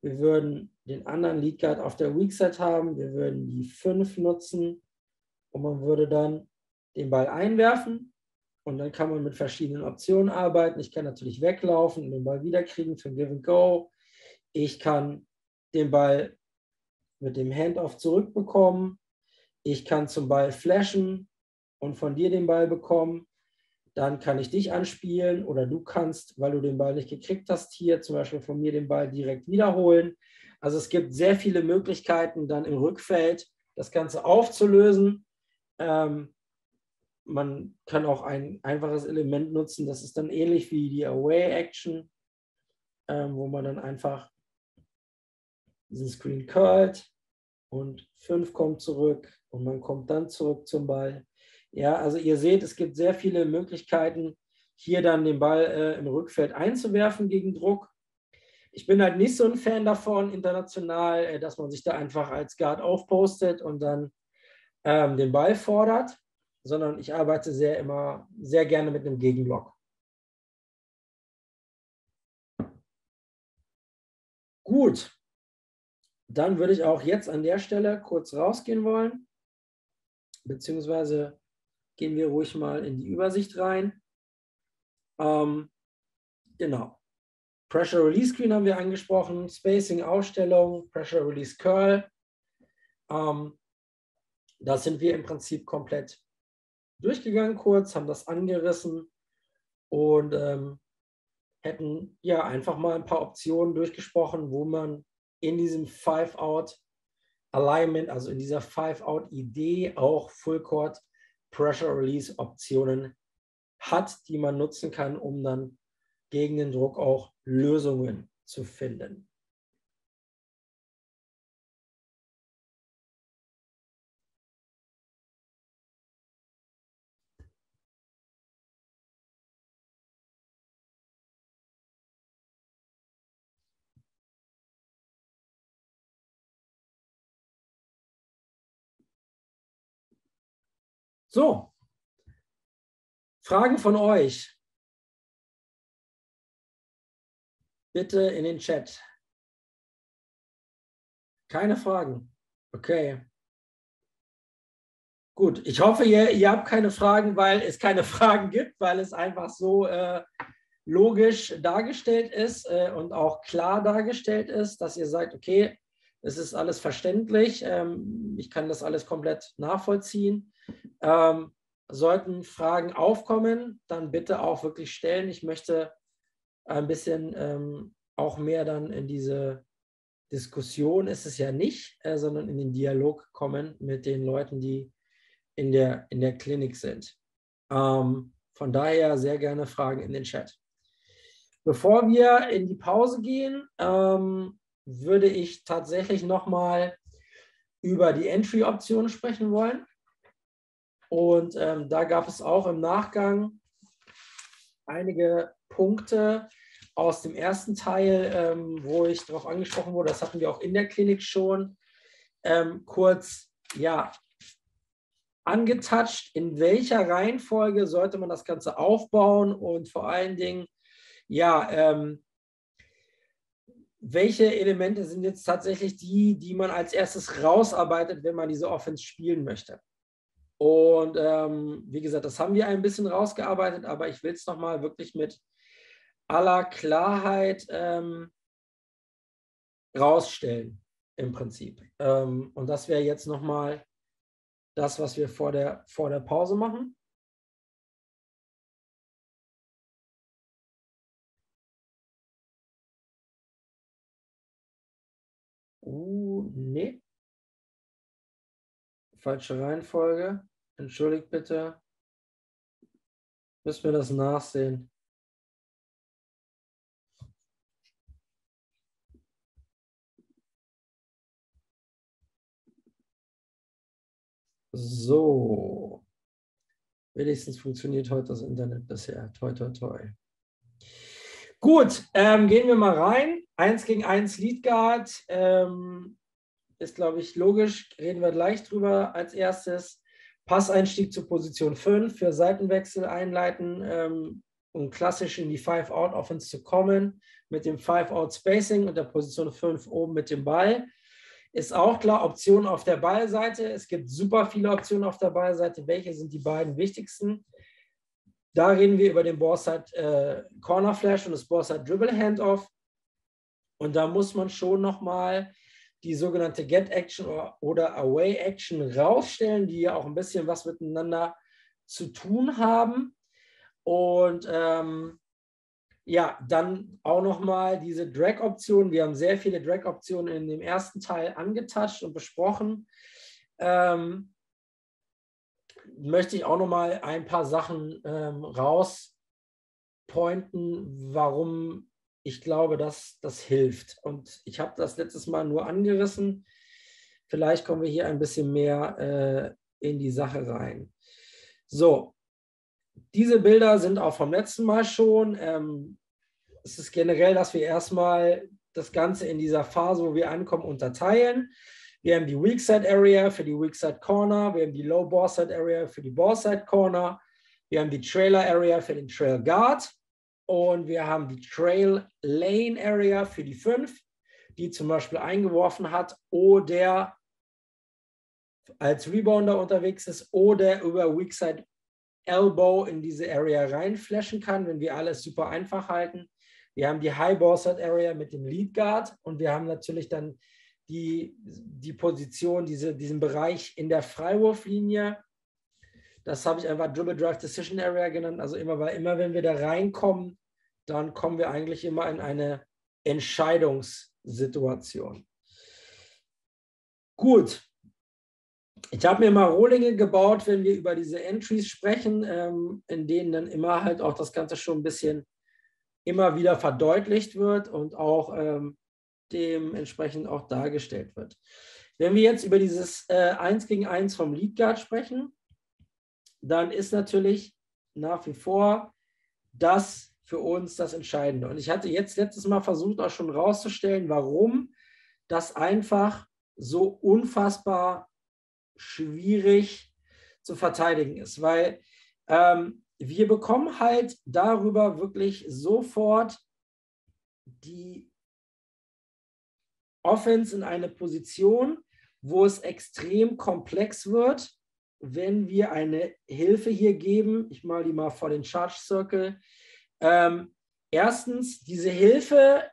Wir würden den anderen Lead Guard auf der Weak Side haben. Wir würden die fünf nutzen und man würde dann den Ball einwerfen. Und dann kann man mit verschiedenen Optionen arbeiten. Ich kann natürlich weglaufen und den Ball wiederkriegen für Give and Go. Ich kann den Ball mit dem Handoff zurückbekommen. Ich kann zum Ball flashen und von dir den Ball bekommen. Dann kann ich dich anspielen oder du kannst, weil du den Ball nicht gekriegt hast, hier zum Beispiel von mir den Ball direkt wiederholen. Also es gibt sehr viele Möglichkeiten dann im Rückfeld, das Ganze aufzulösen. Ähm, man kann auch ein einfaches Element nutzen, das ist dann ähnlich wie die Away-Action, ähm, wo man dann einfach diesen Screen curlt und fünf kommt zurück und man kommt dann zurück zum Ball. Ja, also ihr seht, es gibt sehr viele Möglichkeiten, hier dann den Ball äh, im Rückfeld einzuwerfen gegen Druck. Ich bin halt nicht so ein Fan davon, international, äh, dass man sich da einfach als Guard aufpostet und dann ähm, den Ball fordert, sondern ich arbeite sehr immer sehr gerne mit einem Gegenblock. Gut, dann würde ich auch jetzt an der Stelle kurz rausgehen wollen, beziehungsweise gehen wir ruhig mal in die Übersicht rein. Ähm, genau. Pressure Release Screen haben wir angesprochen, Spacing, Aufstellung, Pressure Release Curl. Ähm, da sind wir im Prinzip komplett durchgegangen kurz, haben das angerissen und ähm, hätten ja einfach mal ein paar Optionen durchgesprochen, wo man in diesem Five Out Alignment, also in dieser Five Out Idee auch Full Court Pressure Release Optionen hat, die man nutzen kann, um dann gegen den Druck auch Lösungen zu finden. So, Fragen von euch? Bitte in den Chat. Keine Fragen? Okay. Gut, ich hoffe, ihr, ihr habt keine Fragen, weil es keine Fragen gibt, weil es einfach so äh, logisch dargestellt ist äh, und auch klar dargestellt ist, dass ihr sagt, okay, es ist alles verständlich, ähm, ich kann das alles komplett nachvollziehen. Ähm, sollten Fragen aufkommen, dann bitte auch wirklich stellen. Ich möchte ein bisschen ähm, auch mehr dann in diese Diskussion, ist es ja nicht, äh, sondern in den Dialog kommen mit den Leuten, die in der, in der Klinik sind. Ähm, von daher sehr gerne Fragen in den Chat. Bevor wir in die Pause gehen, ähm, würde ich tatsächlich nochmal über die Entry-Option sprechen wollen. Und ähm, da gab es auch im Nachgang einige Punkte aus dem ersten Teil, ähm, wo ich darauf angesprochen wurde, das hatten wir auch in der Klinik schon, ähm, kurz ja, angetoucht, in welcher Reihenfolge sollte man das Ganze aufbauen und vor allen Dingen, ja, ähm, welche Elemente sind jetzt tatsächlich die, die man als erstes rausarbeitet, wenn man diese Offense spielen möchte. Und ähm, wie gesagt, das haben wir ein bisschen rausgearbeitet, aber ich will es nochmal wirklich mit aller Klarheit ähm, rausstellen im Prinzip. Ähm, und das wäre jetzt nochmal das, was wir vor der, vor der Pause machen. Uh, nee. Falsche Reihenfolge. Entschuldigt bitte, müssen wir das nachsehen. So, wenigstens funktioniert heute das Internet bisher. Toi, toi, toi. Gut, ähm, gehen wir mal rein. eins gegen eins Lead Guard. Ähm, ist, glaube ich, logisch. Reden wir gleich drüber als erstes. Passeinstieg zur Position fünf für Seitenwechsel einleiten, ähm, um klassisch in die Five-Out-Offense zu kommen, mit dem Five-Out-Spacing und der Position fünf oben mit dem Ball. Ist auch klar, Optionen auf der Ballseite. Es gibt super viele Optionen auf der Ballseite. Welche sind die beiden wichtigsten? Da reden wir über den Ballside äh, Corner Flash und das Ballside Dribble Handoff. Und da muss man schon nochmal die sogenannte Get-Action oder Away-Action rausstellen, die ja auch ein bisschen was miteinander zu tun haben. Und ähm, ja, dann auch nochmal diese Drag-Option. Wir haben sehr viele Drag-Optionen in dem ersten Teil angetoucht und besprochen. ähm, möchte ich auch noch mal ein paar Sachen ähm, rauspointen, warum ich glaube, dass das hilft. Und ich habe das letztes Mal nur angerissen. Vielleicht kommen wir hier ein bisschen mehr äh, in die Sache rein. So, diese Bilder sind auch vom letzten Mal schon. Ähm, es ist generell, dass wir erstmal das Ganze in dieser Phase, wo wir ankommen, unterteilen. Wir haben die Weak Side Area für die Weak Side Corner. Wir haben die Low Ball Side Area für die Ball Side Corner. Wir haben die Trailer Area für den Trail Guard. Und wir haben die Trail Lane Area für die fünf, die zum Beispiel eingeworfen hat oder als Rebounder unterwegs ist oder über Weak Side Elbow in diese Area reinflashen kann, wenn wir alles super einfach halten. Wir haben die High Ball Side Area mit dem Lead Guard und wir haben natürlich dann die, die Position, diese, diesen Bereich in der Freiwurflinie. Das habe ich einfach Dribble Drive Decision Area genannt. Also immer, weil immer, wenn wir da reinkommen, dann kommen wir eigentlich immer in eine Entscheidungssituation. Gut. Ich habe mir mal Rohlinge gebaut, wenn wir über diese Entries sprechen, ähm, in denen dann immer halt auch das Ganze schon ein bisschen immer wieder verdeutlicht wird und auch ähm, dementsprechend auch dargestellt wird. Wenn wir jetzt über dieses äh, eins gegen eins vom Lead Guard sprechen, dann ist natürlich nach wie vor das für uns das Entscheidende. Und ich hatte jetzt letztes Mal versucht, auch schon rauszustellen, warum das einfach so unfassbar schwierig zu verteidigen ist. Weil ähm, wir bekommen halt darüber wirklich sofort die Offense in eine Position, wo es extrem komplex wird, wenn wir eine Hilfe hier geben. Ich male die mal vor den Charge Circle. Ähm, erstens, diese Hilfe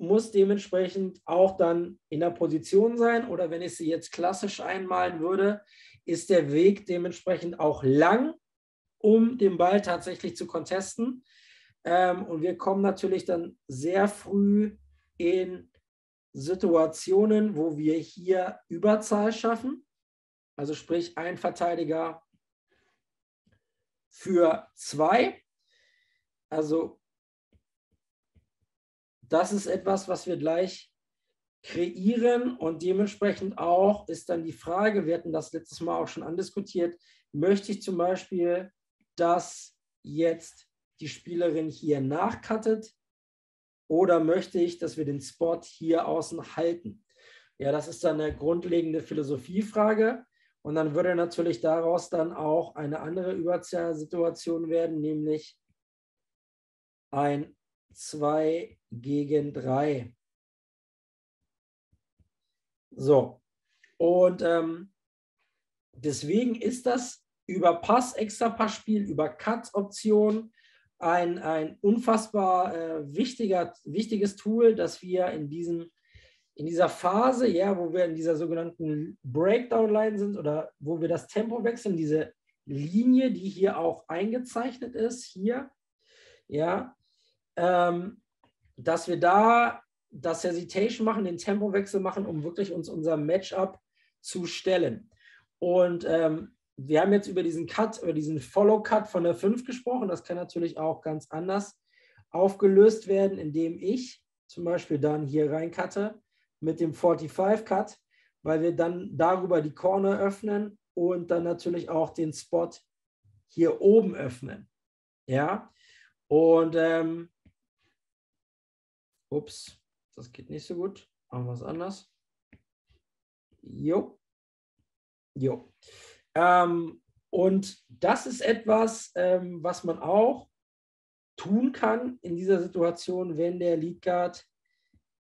muss dementsprechend auch dann in der Position sein, oder wenn ich sie jetzt klassisch einmalen würde, ist der Weg dementsprechend auch lang, um den Ball tatsächlich zu contesten. Ähm, und wir kommen natürlich dann sehr früh in Situationen, wo wir hier Überzahl schaffen. Also sprich, ein Verteidiger für zwei. Also das ist etwas, was wir gleich kreieren, und dementsprechend auch ist dann die Frage, wir hatten das letztes Mal auch schon andiskutiert, möchte ich zum Beispiel, dass jetzt die Spielerin hier nachcuttet oder möchte ich, dass wir den Spot hier außen halten? Ja, das ist dann eine grundlegende Philosophiefrage. Und dann würde natürlich daraus dann auch eine andere Überzahlsituation werden, nämlich ein zwei gegen drei. So, und ähm, deswegen ist das über Pass, Extrapassspiel, über Cut-Option ein, ein unfassbar äh, wichtiger, wichtiges Tool, dass wir in diesen In dieser Phase, ja, wo wir in dieser sogenannten Breakdown-Line sind oder wo wir das Tempo wechseln, diese Linie, die hier auch eingezeichnet ist, hier, ja, ähm, dass wir da das Hesitation machen, den Tempowechsel machen, um wirklich uns unser Matchup zu stellen. Und ähm, wir haben jetzt über diesen Cut, über diesen Follow-Cut von der fünf gesprochen. Das kann natürlich auch ganz anders aufgelöst werden, indem ich zum Beispiel dann hier reincutte mit dem fünfundvierzig-Cut, weil wir dann darüber die Corner öffnen und dann natürlich auch den Spot hier oben öffnen. Ja, und ähm, ups, das geht nicht so gut. Machen wir es anders. Jo. Jo. Ähm, und das ist etwas, ähm, was man auch tun kann in dieser Situation, wenn der Lead Guard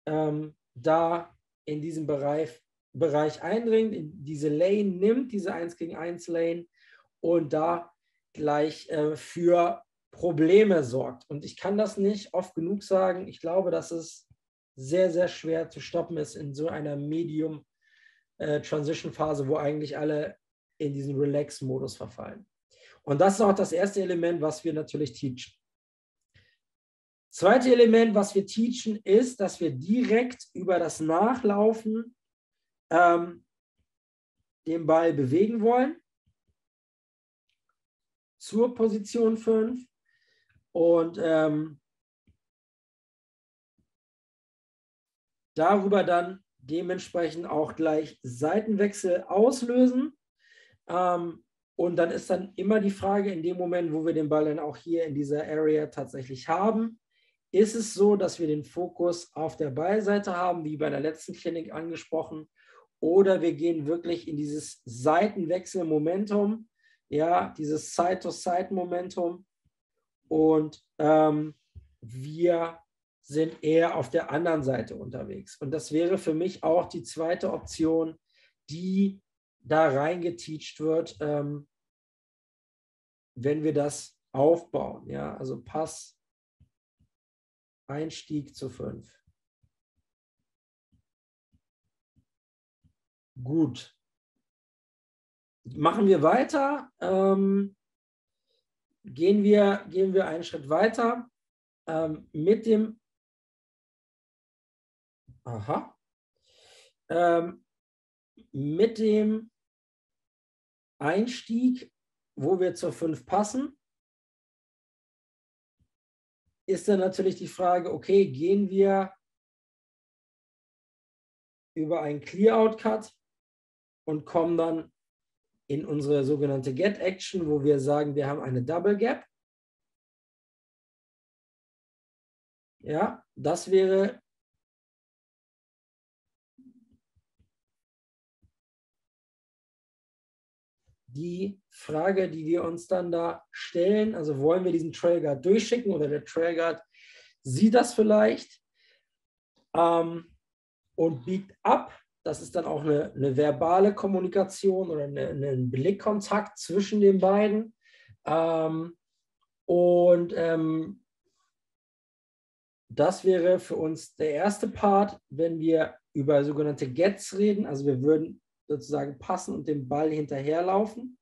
ähm, da in diesem Bereich, Bereich eindringt, in diese Lane nimmt, diese eins gegen eins Lane, und da gleich äh, für Probleme sorgt. Und ich kann das nicht oft genug sagen. Ich glaube, dass es sehr, sehr schwer zu stoppen ist in so einer Medium-Transition-Phase, äh, wo eigentlich alle in diesen Relax-Modus verfallen. Und das ist auch das erste Element, was wir natürlich teachen. Das zweite Element, was wir teachen, ist, dass wir direkt über das Nachlaufen ähm, den Ball bewegen wollen zur Position fünf und ähm, darüber dann dementsprechend auch gleich Seitenwechsel auslösen. Ähm, und dann ist dann immer die Frage, in dem Moment, wo wir den Ball dann auch hier in dieser Area tatsächlich haben, ist es so, dass wir den Fokus auf der Ballseite haben, wie bei der letzten Klinik angesprochen, oder wir gehen wirklich in dieses Seitenwechselmomentum, ja, dieses Side-to-Side-Momentum und ähm, wir sind eher auf der anderen Seite unterwegs. Und das wäre für mich auch die zweite Option, die da reingeteacht wird, ähm, wenn wir das aufbauen. Ja, also Pass, Einstieg zu fünf. Gut. Machen wir weiter. Ähm, gehen wir, gehen wir einen Schritt weiter. Ähm, mit dem Aha. Ähm, mit dem Einstieg, wo wir zur fünf passen, ist dann natürlich die Frage, okay, gehen wir über einen Clear-Out-Cut und kommen dann in unsere sogenannte Get-Action, wo wir sagen, wir haben eine Double-Gap. Ja, das wäre die Frage, die wir uns dann da stellen, also wollen wir diesen Trailguard durchschicken oder der Trailguard sieht das vielleicht ähm, und biegt ab. Das ist dann auch eine, eine verbale Kommunikation oder eine, einen Blickkontakt zwischen den beiden. Ähm, und ähm, das wäre für uns der erste Part, wenn wir über sogenannte Gets reden. Also wir würden sozusagen passen und dem Ball hinterherlaufen.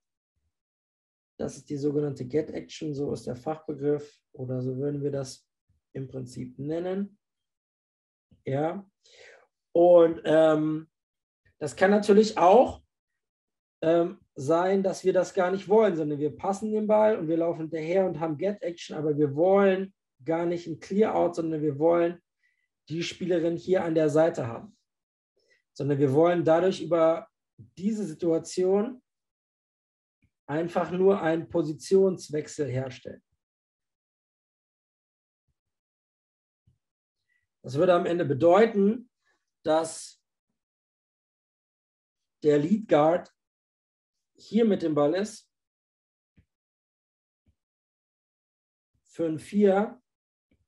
Das ist die sogenannte Get-Action, so ist der Fachbegriff oder so würden wir das im Prinzip nennen. Ja, und ähm, das kann natürlich auch ähm, sein, dass wir das gar nicht wollen, sondern wir passen den Ball und wir laufen hinterher und haben Get-Action, aber wir wollen gar nicht ein Clear-Out, sondern wir wollen die Spielerin hier an der Seite haben. Sondern wir wollen dadurch über diese Situation einfach nur einen Positionswechsel herstellen. Das würde am Ende bedeuten, dass der Lead Guard hier mit dem Ball ist, fünf vier,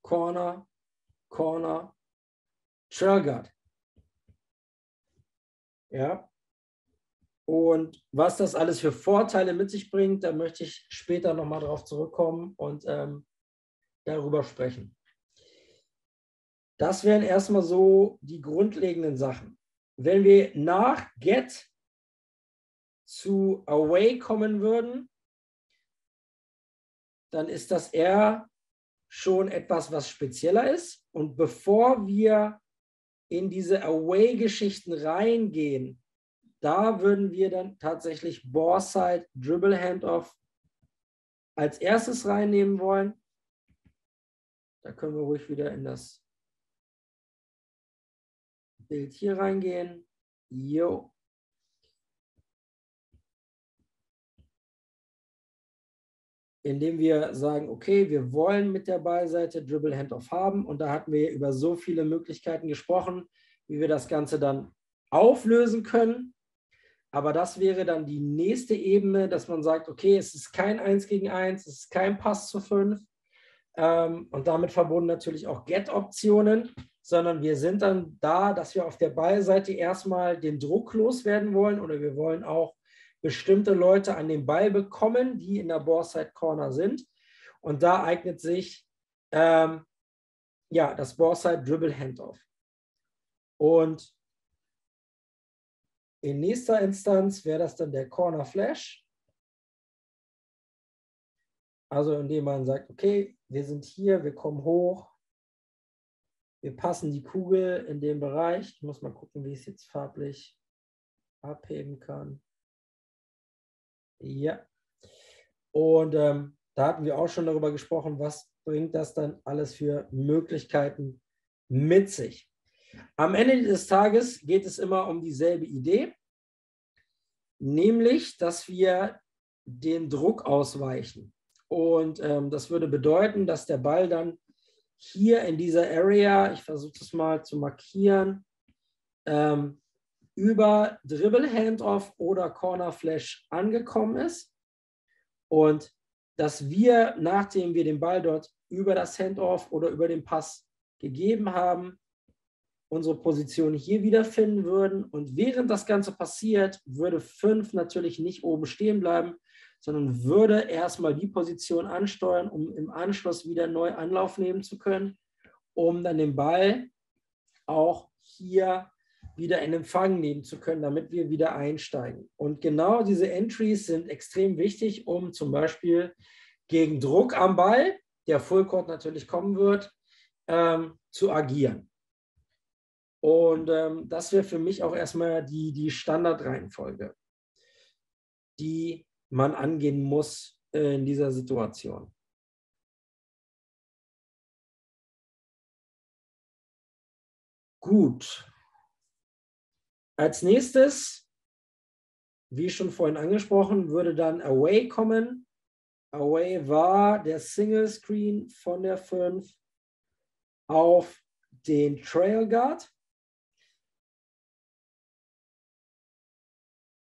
Corner, Corner, Trail Guard. Ja, und was das alles für Vorteile mit sich bringt, da möchte ich später nochmal drauf zurückkommen und ähm, darüber sprechen. Das wären erstmal so die grundlegenden Sachen. Wenn wir nach Get zu Away kommen würden, dann ist das eher schon etwas, was spezieller ist. Und bevor wir in diese Away-Geschichten reingehen, da würden wir dann tatsächlich Boreside, Dribble, Handoff als erstes reinnehmen wollen. Da können wir ruhig wieder in das Bild hier reingehen. Jo. Indem wir sagen, okay, wir wollen mit der Ballseite Dribble Handoff haben und da hatten wir über so viele Möglichkeiten gesprochen, wie wir das Ganze dann auflösen können. Aber das wäre dann die nächste Ebene, dass man sagt, okay, es ist kein eins gegen eins, es ist kein Pass zu fünf ähm, und damit verbunden natürlich auch Get-Optionen, sondern wir sind dann da, dass wir auf der Ballseite erstmal den Druck loswerden wollen oder wir wollen auch bestimmte Leute an den Ball bekommen, die in der Boreside Corner sind. Und da eignet sich ähm, ja, das Boreside Dribble Handoff. Und in nächster Instanz wäre das dann der Corner Flash. Also indem man sagt, okay, wir sind hier, wir kommen hoch, wir passen die Kugel in den Bereich. Ich muss mal gucken, wie ich es jetzt farblich abheben kann. Ja. Und ähm, da hatten wir auch schon darüber gesprochen, was bringt das dann alles für Möglichkeiten mit sich. Am Ende des Tages geht es immer um dieselbe Idee, nämlich, dass wir den Druck ausweichen. Und ähm, das würde bedeuten, dass der Ball dann hier in dieser Area, ich versuche das mal zu markieren, ähm, über Dribble, Handoff oder Corner Flash angekommen ist. Und dass wir, nachdem wir den Ball dort über das Handoff oder über den Pass gegeben haben, unsere Position hier wiederfinden würden. Und während das Ganze passiert, würde fünf natürlich nicht oben stehen bleiben, sondern würde erstmal die Position ansteuern, um im Anschluss wieder neu Anlauf nehmen zu können, um dann den Ball auch hier wieder in Empfang nehmen zu können, damit wir wieder einsteigen. Und genau diese Entries sind extrem wichtig, um zum Beispiel gegen Druck am Ball, der Full Court natürlich kommen wird, ähm, zu agieren. Und ähm, das wäre für mich auch erstmal die, die Standardreihenfolge, die man angehen muss äh, in dieser Situation. Gut. Als nächstes, wie schon vorhin angesprochen, würde dann Away kommen. Away war der Single Screen von der fünf auf den Trail Guard.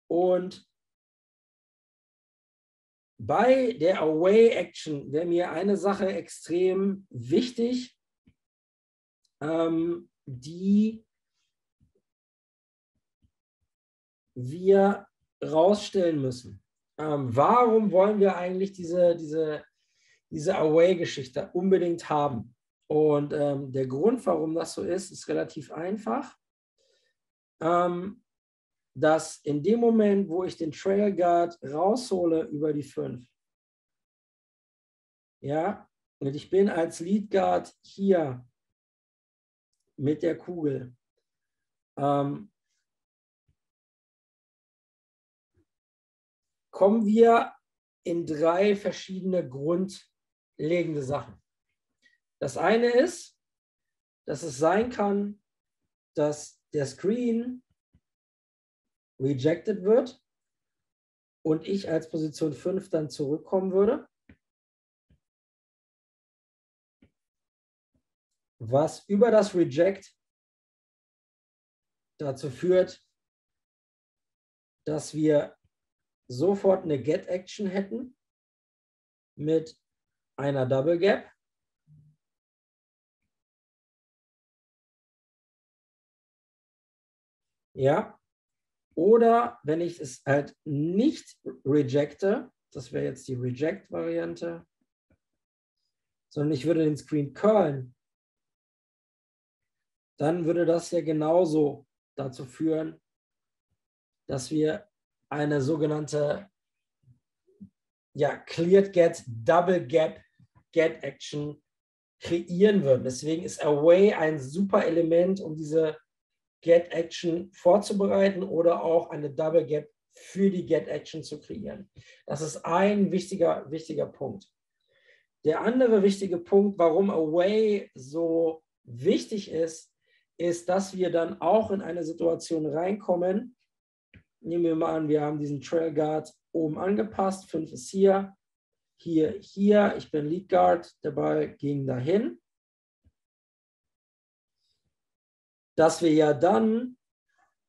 Und bei der Away-Action wäre mir eine Sache extrem wichtig, ähm, die wir rausstellen müssen. Ähm, warum wollen wir eigentlich diese, diese, diese Away-Geschichte unbedingt haben? Und ähm, der Grund, warum das so ist, ist relativ einfach. Ähm, dass in dem Moment, wo ich den Trail Guard raushole über die fünf, ja, und ich bin als Lead Guard hier mit der Kugel, ähm, kommen wir in drei verschiedene grundlegende Sachen. Das eine ist, dass es sein kann, dass der Screen rejected wird und ich als Position fünf dann zurückkommen würde, was über das Reject dazu führt, dass wir sofort eine Get-Action hätten mit einer Double Gap. Ja. Oder wenn ich es halt nicht rejecte, das wäre jetzt die Reject-Variante, sondern ich würde den Screen curlen, dann würde das ja genauso dazu führen, dass wir eine sogenannte ja, Cleared Get, Double Gap, Get Action kreieren würden. Deswegen ist Away ein super Element, um diese Get Action vorzubereiten oder auch eine Double Gap für die Get Action zu kreieren. Das ist ein wichtiger, wichtiger Punkt. Der andere wichtige Punkt, warum Away so wichtig ist, ist, dass wir dann auch in eine Situation reinkommen. Nehmen wir mal an, wir haben diesen Trail Guard oben angepasst. fünf ist hier, hier, hier. Ich bin Lead Guard, der Ball ging dahin. Dass wir ja dann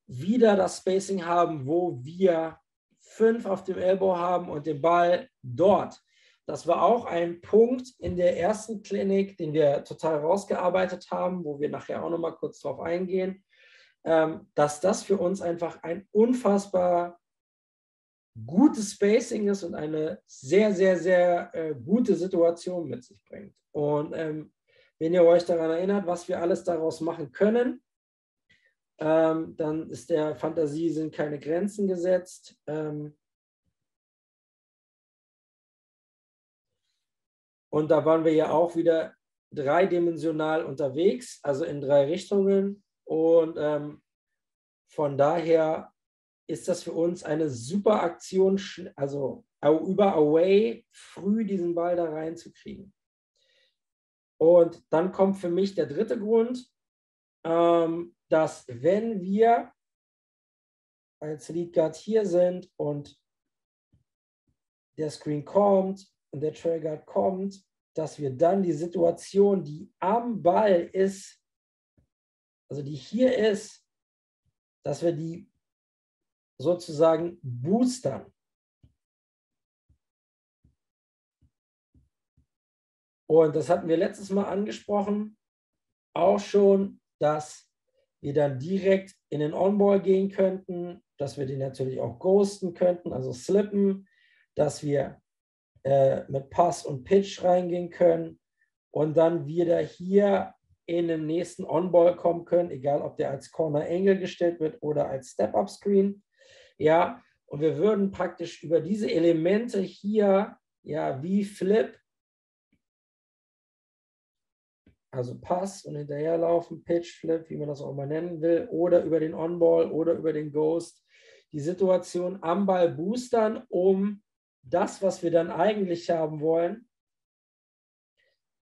wieder das Spacing haben, wo wir fünf auf dem Elbow haben und den Ball dort. Das war auch ein Punkt in der ersten Klinik, den wir total rausgearbeitet haben, wo wir nachher auch nochmal kurz drauf eingehen, dass das für uns einfach ein unfassbar gutes Spacing ist und eine sehr, sehr, sehr gute Situation mit sich bringt. Und wenn ihr euch daran erinnert, was wir alles daraus machen können, Ähm, dann ist der Fantasie sind keine Grenzen gesetzt. Ähm und da waren wir ja auch wieder dreidimensional unterwegs, also in drei Richtungen. Und ähm, von daher ist das für uns eine super Aktion, also über Away früh diesen Ball da reinzukriegen. Und dann kommt für mich der dritte Grund, ähm, dass wenn wir als Lead Guard hier sind und der Screen kommt und der Trail Guard kommt, dass wir dann die Situation, die am Ball ist, also die hier ist, dass wir die sozusagen boostern. Und das hatten wir letztes Mal angesprochen, auch schon, dass wir dann direkt in den On-Ball gehen könnten, dass wir den natürlich auch ghosten könnten, also slippen, dass wir äh, mit Pass und Pitch reingehen können und dann wieder hier in den nächsten On-Ball kommen können, egal ob der als Corner-Angle gestellt wird oder als Step-Up-Screen. Ja, und wir würden praktisch über diese Elemente hier, ja, wie Flip, also Pass und hinterherlaufen, Pitch, Flip, wie man das auch mal nennen will, oder über den On-Ball oder über den Ghost, die Situation am Ball boostern, um das, was wir dann eigentlich haben wollen,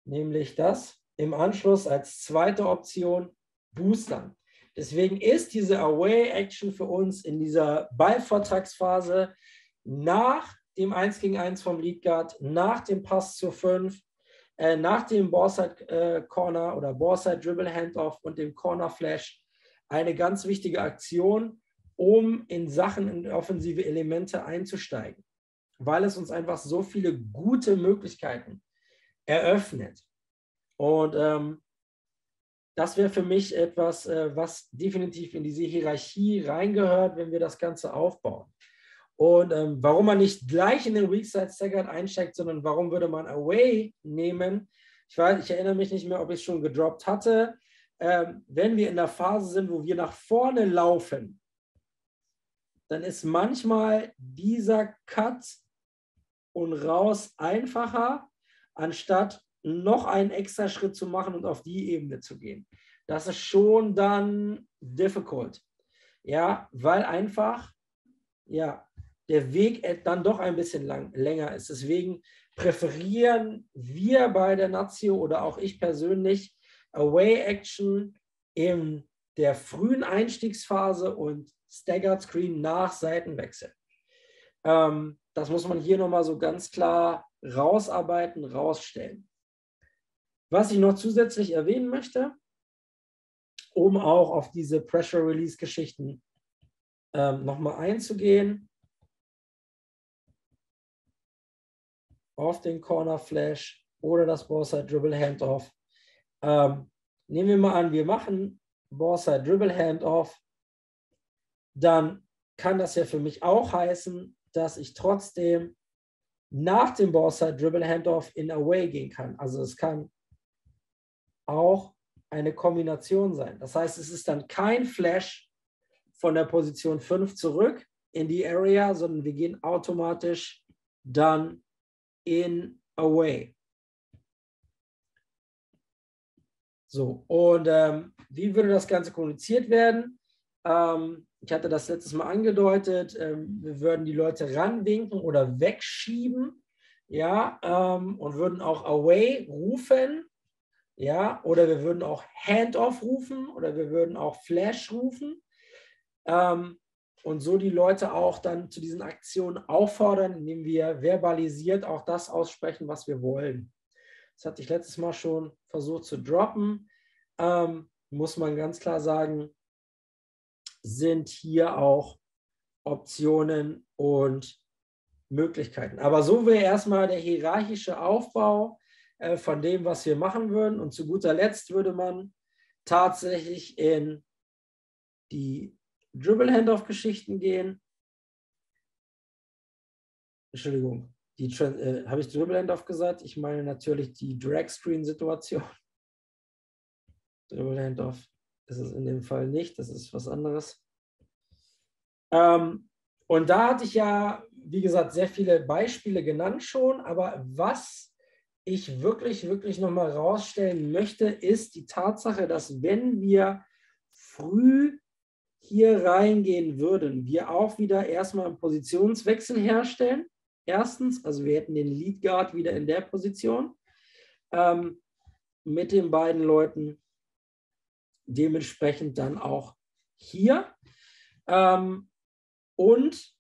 nämlich das im Anschluss als zweite Option boostern. Deswegen ist diese Away-Action für uns in dieser Ballvortragsphase nach dem eins gegen eins vom Lead Guard, nach dem Pass zur fünf, äh, nach dem Ballside-Corner äh, oder Ballside-Dribble-Handoff und dem Corner-Flash eine ganz wichtige Aktion, um in Sachen in offensive Elemente einzusteigen, weil es uns einfach so viele gute Möglichkeiten eröffnet. Und ähm, das wäre für mich etwas, äh, was definitiv in diese Hierarchie reingehört, wenn wir das Ganze aufbauen. Und ähm, warum man nicht gleich in den Weakside-Staggard einsteigt, sondern warum würde man Away nehmen? Ich weiß, ich erinnere mich nicht mehr, ob ich es schon gedroppt hatte. Ähm, wenn wir in der Phase sind, wo wir nach vorne laufen, dann ist manchmal dieser Cut und raus einfacher, anstatt noch einen extra Schritt zu machen und auf die Ebene zu gehen. Das ist schon dann difficult. Ja, weil einfach ja, der Weg dann doch ein bisschen lang, länger ist. Deswegen präferieren wir bei der Natio oder auch ich persönlich Away-Action in der frühen Einstiegsphase und Staggered Screen nach Seitenwechsel. Ähm, das muss man hier nochmal so ganz klar rausarbeiten, rausstellen. Was ich noch zusätzlich erwähnen möchte, um auch auf diese Pressure-Release-Geschichten ähm, nochmal einzugehen, auf den Corner-Flash oder das Ballside-Dribble-Handoff. Ähm, nehmen wir mal an, wir machen Ballside-Dribble-Handoff, dann kann das ja für mich auch heißen, dass ich trotzdem nach dem Ballside-Dribble-Handoff in Away gehen kann. Also es kann auch eine Kombination sein. Das heißt, es ist dann kein Flash von der Position fünf zurück in die Area, sondern wir gehen automatisch dann in Away. So, und ähm, wie würde das Ganze kommuniziert werden? Ähm, ich hatte das letztes Mal angedeutet, ähm, wir würden die Leute ranwinken oder wegschieben, ja, ähm, und würden auch Away rufen. Ja, oder wir würden auch Handoff rufen oder wir würden auch Flash rufen ähm, und so die Leute auch dann zu diesen Aktionen auffordern, indem wir verbalisiert auch das aussprechen, was wir wollen. Das hatte ich letztes Mal schon versucht zu droppen. Ähm, muss man ganz klar sagen, sind hier auch Optionen und Möglichkeiten. Aber so wäre erstmal der hierarchische Aufbau von dem, was wir machen würden. Und zu guter Letzt würde man tatsächlich in die Dribble-Handoff-Geschichten gehen. Entschuldigung, die äh, habe ich Dribble-Handoff gesagt? Ich meine natürlich die Drag-Screen-Situation. Dribble-Handoff ist es in dem Fall nicht, das ist was anderes. Ähm, und da hatte ich ja, wie gesagt, sehr viele Beispiele genannt schon, aber was ich wirklich, wirklich nochmal rausstellen möchte, ist die Tatsache, dass wenn wir früh hier reingehen würden, wir auch wieder erstmal einen Positionswechsel herstellen. Erstens, also wir hätten den Lead Guard wieder in der Position ähm, mit den beiden Leuten dementsprechend dann auch hier. Ähm, und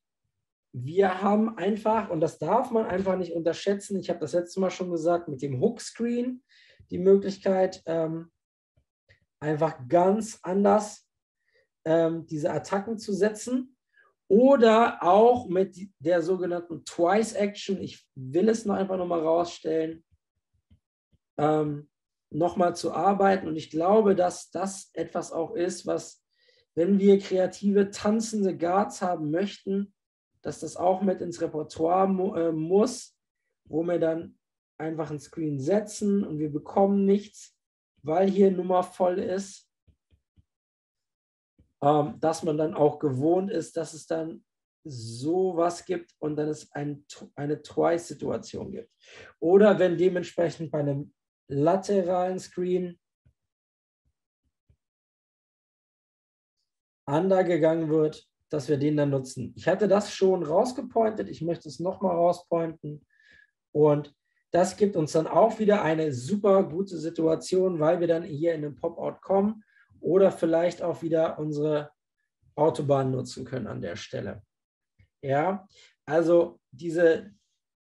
wir haben einfach, und das darf man einfach nicht unterschätzen, ich habe das letzte Mal schon gesagt, mit dem Hook-Screen die Möglichkeit, ähm, einfach ganz anders ähm, diese Attacken zu setzen. Oder auch mit der sogenannten Twice-Action, ich will es noch einfach nochmal rausstellen, ähm, nochmal zu arbeiten. Und ich glaube, dass das etwas auch ist, was, wenn wir kreative, tanzende Guards haben möchten, dass das auch mit ins Repertoire mu äh, muss, wo wir dann einfach einen Screen setzen und wir bekommen nichts, weil hier Nummer voll ist, ähm, dass man dann auch gewohnt ist, dass es dann sowas gibt und dann es ein, eine Twice-Situation gibt. Oder wenn dementsprechend bei einem lateralen Screen under gegangen wird, dass wir den dann nutzen. Ich hatte das schon rausgepointet, ich möchte es nochmal rauspointen und das gibt uns dann auch wieder eine super gute Situation, weil wir dann hier in den Pop-Out kommen oder vielleicht auch wieder unsere Autobahn nutzen können an der Stelle. Ja, also diese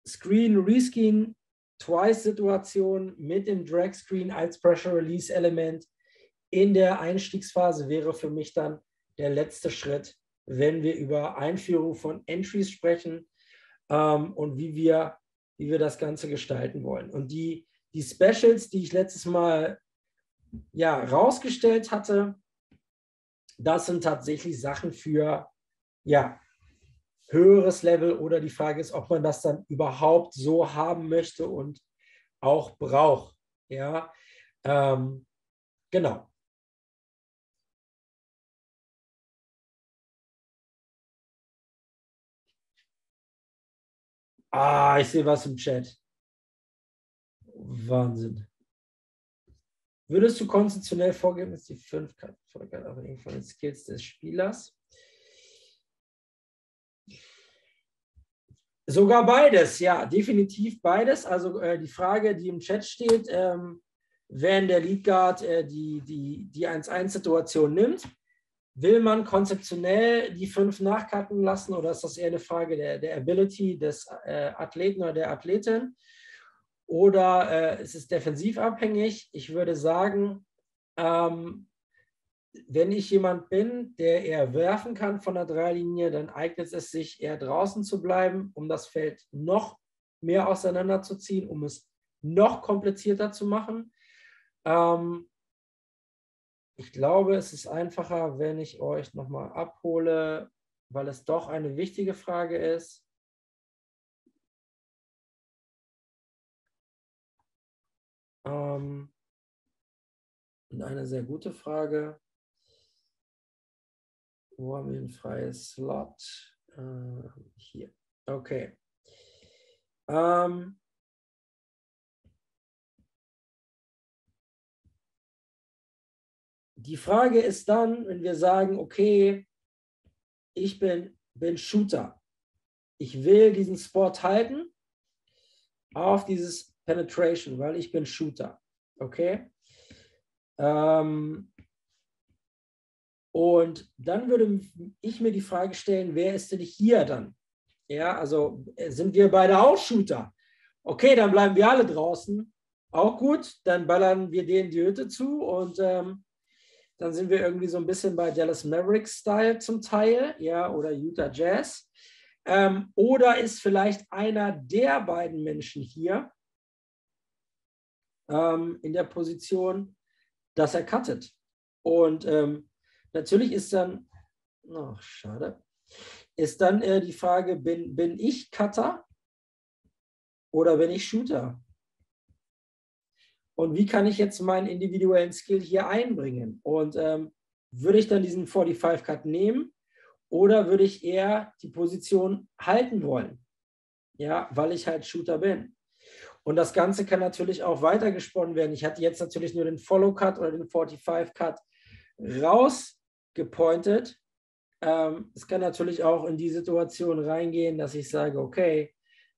Screen-Reskin-Twice-Situation mit dem Drag-Screen als Pressure-Release-Element in der Einstiegsphase wäre für mich dann der letzte Schritt, wenn wir über Einführung von Entries sprechen ähm, und wie wir, wie wir das Ganze gestalten wollen. Und die, die Specials, die ich letztes Mal ja, rausgestellt hatte, das sind tatsächlich Sachen für ja, höheres Level oder die Frage ist, ob man das dann überhaupt so haben möchte und auch braucht. Ja, ähm, genau. Ah, ich sehe was im Chat. Wahnsinn. Würdest du konzeptionell vorgeben, dass die fünf Karten folgen, abhängig von den Skills des Spielers? Sogar beides, ja, definitiv beides. Also äh, die Frage, die im Chat steht, ähm, wenn der Lead Guard äh, die, die, die eins eins Situation nimmt, will man konzeptionell die fünf nachkarten lassen oder ist das eher eine Frage der, der Ability des äh, Athleten oder der Athletin? Oder äh, ist es defensiv abhängig? Ich würde sagen, ähm, wenn ich jemand bin, der eher werfen kann von der Dreilinie, dann eignet es sich eher draußen zu bleiben, um das Feld noch mehr auseinanderzuziehen, um es noch komplizierter zu machen. Ähm, Ich glaube, es ist einfacher, wenn ich euch nochmal abhole, weil es doch eine wichtige Frage ist. Ähm, und eine sehr gute Frage. Wo haben wir ein freies Slot? Ähm, hier. Okay. Ähm, Die Frage ist dann, wenn wir sagen, okay, ich bin, bin Shooter. Ich will diesen Spot halten auf dieses Penetration, weil ich bin Shooter. Okay? Ähm, und dann würde ich mir die Frage stellen, wer ist denn hier dann? Ja, also sind wir beide auch Shooter? Okay, dann bleiben wir alle draußen. Auch gut, dann ballern wir denen die Hütte zu und ähm, dann sind wir irgendwie so ein bisschen bei Dallas Mavericks-Style zum Teil, ja, oder Utah Jazz. Ähm, oder ist vielleicht einer der beiden Menschen hier ähm, in der Position, dass er cuttet. Und ähm, natürlich ist dann, oh, schade, ist dann äh, die Frage, bin, bin ich Cutter oder bin ich Shooter? Und wie kann ich jetzt meinen individuellen Skill hier einbringen? Und ähm, würde ich dann diesen fünfundvierzig Cut nehmen oder würde ich eher die Position halten wollen? Ja, weil ich halt Shooter bin. Und das Ganze kann natürlich auch weitergesponnen werden. Ich hatte jetzt natürlich nur den Follow Cut oder den fünfundvierzig Cut rausgepointet. Ähm, es kann natürlich auch in die Situation reingehen, dass ich sage, okay,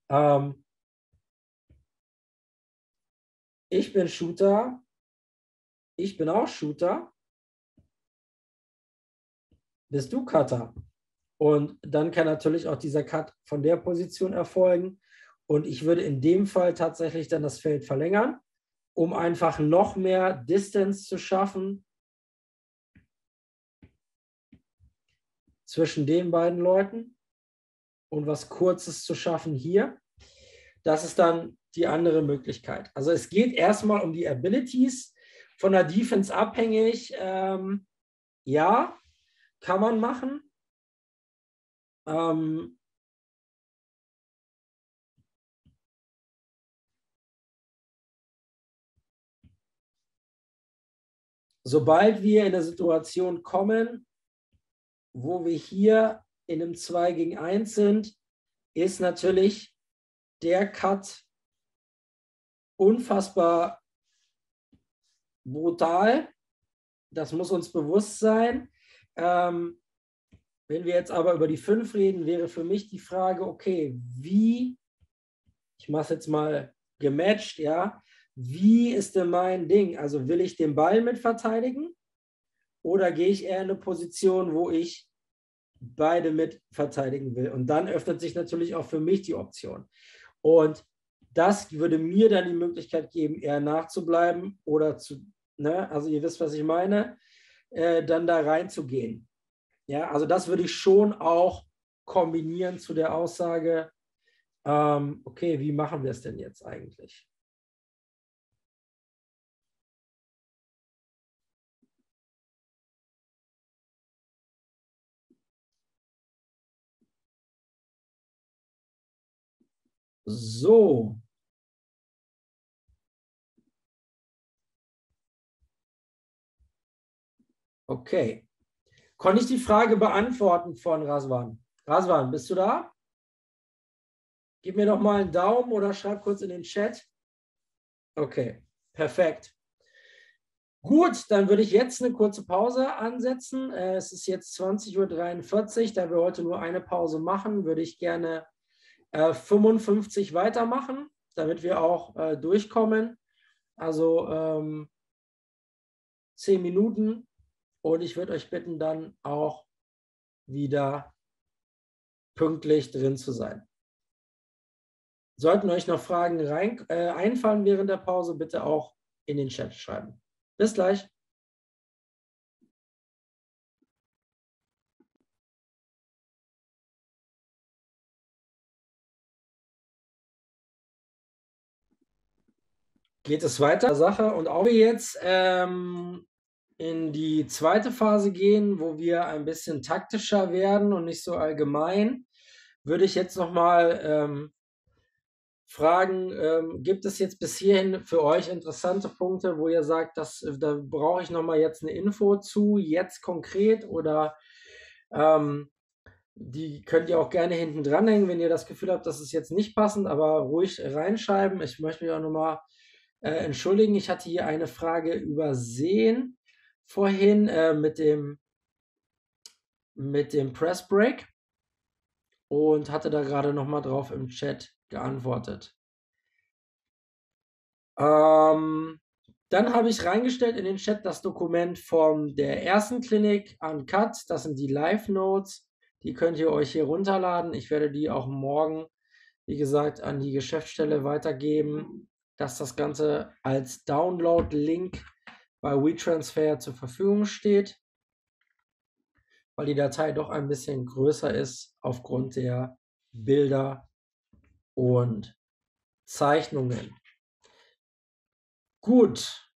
ähm, ich bin Shooter, ich bin auch Shooter, bist du Cutter? Und dann kann natürlich auch dieser Cut von der Position erfolgen. Und ich würde in dem Fall tatsächlich dann das Feld verlängern, um einfach noch mehr Distance zu schaffen zwischen den beiden Leuten und was Kurzes zu schaffen hier. Das ist dann die andere Möglichkeit. Also es geht erstmal um die Abilities, von der Defense abhängig. Ähm, ja, kann man machen. Ähm, sobald wir in der Situation kommen, wo wir hier in einem zwei gegen eins sind, ist natürlich der Cut unfassbar brutal. Das muss uns bewusst sein. Ähm, wenn wir jetzt aber über die fünf reden, wäre für mich die Frage, okay, wie, ich mache es jetzt mal gematcht, ja, wie ist denn mein Ding? Also will ich den Ball mit verteidigen? Oder gehe ich eher in eine Position, wo ich beide mit verteidigen will? Und dann öffnet sich natürlich auch für mich die Option. Und das würde mir dann die Möglichkeit geben, eher nachzubleiben oder zu, ne, also ihr wisst, was ich meine, äh, dann da reinzugehen. Ja, also das würde ich schon auch kombinieren zu der Aussage, ähm, okay, wie machen wir es denn jetzt eigentlich? So. Okay. Konnte ich die Frage beantworten von Razvan? Razvan, bist du da? Gib mir doch mal einen Daumen oder schreib kurz in den Chat. Okay, perfekt. Gut, dann würde ich jetzt eine kurze Pause ansetzen. Es ist jetzt zwanzig Uhr dreiundvierzig. Da wir heute nur eine Pause machen, würde ich gerne fünfundfünfzig weitermachen, damit wir auch äh, durchkommen. Also ähm, zehn Minuten, und ich würde euch bitten, dann auch wieder pünktlich drin zu sein. Sollten euch noch Fragen rein, äh, einfallen während der Pause, bitte auch in den Chat schreiben. Bis gleich. Geht es weiter, Sache, und auch wir jetzt ähm, in die zweite Phase gehen, wo wir ein bisschen taktischer werden und nicht so allgemein, würde ich jetzt nochmal ähm, fragen, ähm, gibt es jetzt bis hierhin für euch interessante Punkte, wo ihr sagt, dass, da brauche ich nochmal jetzt eine Info zu, jetzt konkret, oder ähm, die könnt ihr auch gerne hinten dranhängen, wenn ihr das Gefühl habt, dass es jetzt nicht passend, aber ruhig reinschreiben. Ich möchte mich auch nochmal Äh, entschuldigen, ich hatte hier eine Frage übersehen vorhin äh, mit dem, mit dem Press Break und hatte da gerade nochmal drauf im Chat geantwortet. Ähm, dann habe ich reingestellt in den Chat das Dokument von der ersten Klinik Uncut. Das sind die Live Notes. Die könnt ihr euch hier runterladen. Ich werde die auch morgen, wie gesagt, an die Geschäftsstelle weitergeben, dass das Ganze als Download-Link bei WeTransfer zur Verfügung steht, weil die Datei doch ein bisschen größer ist aufgrund der Bilder und Zeichnungen. Gut,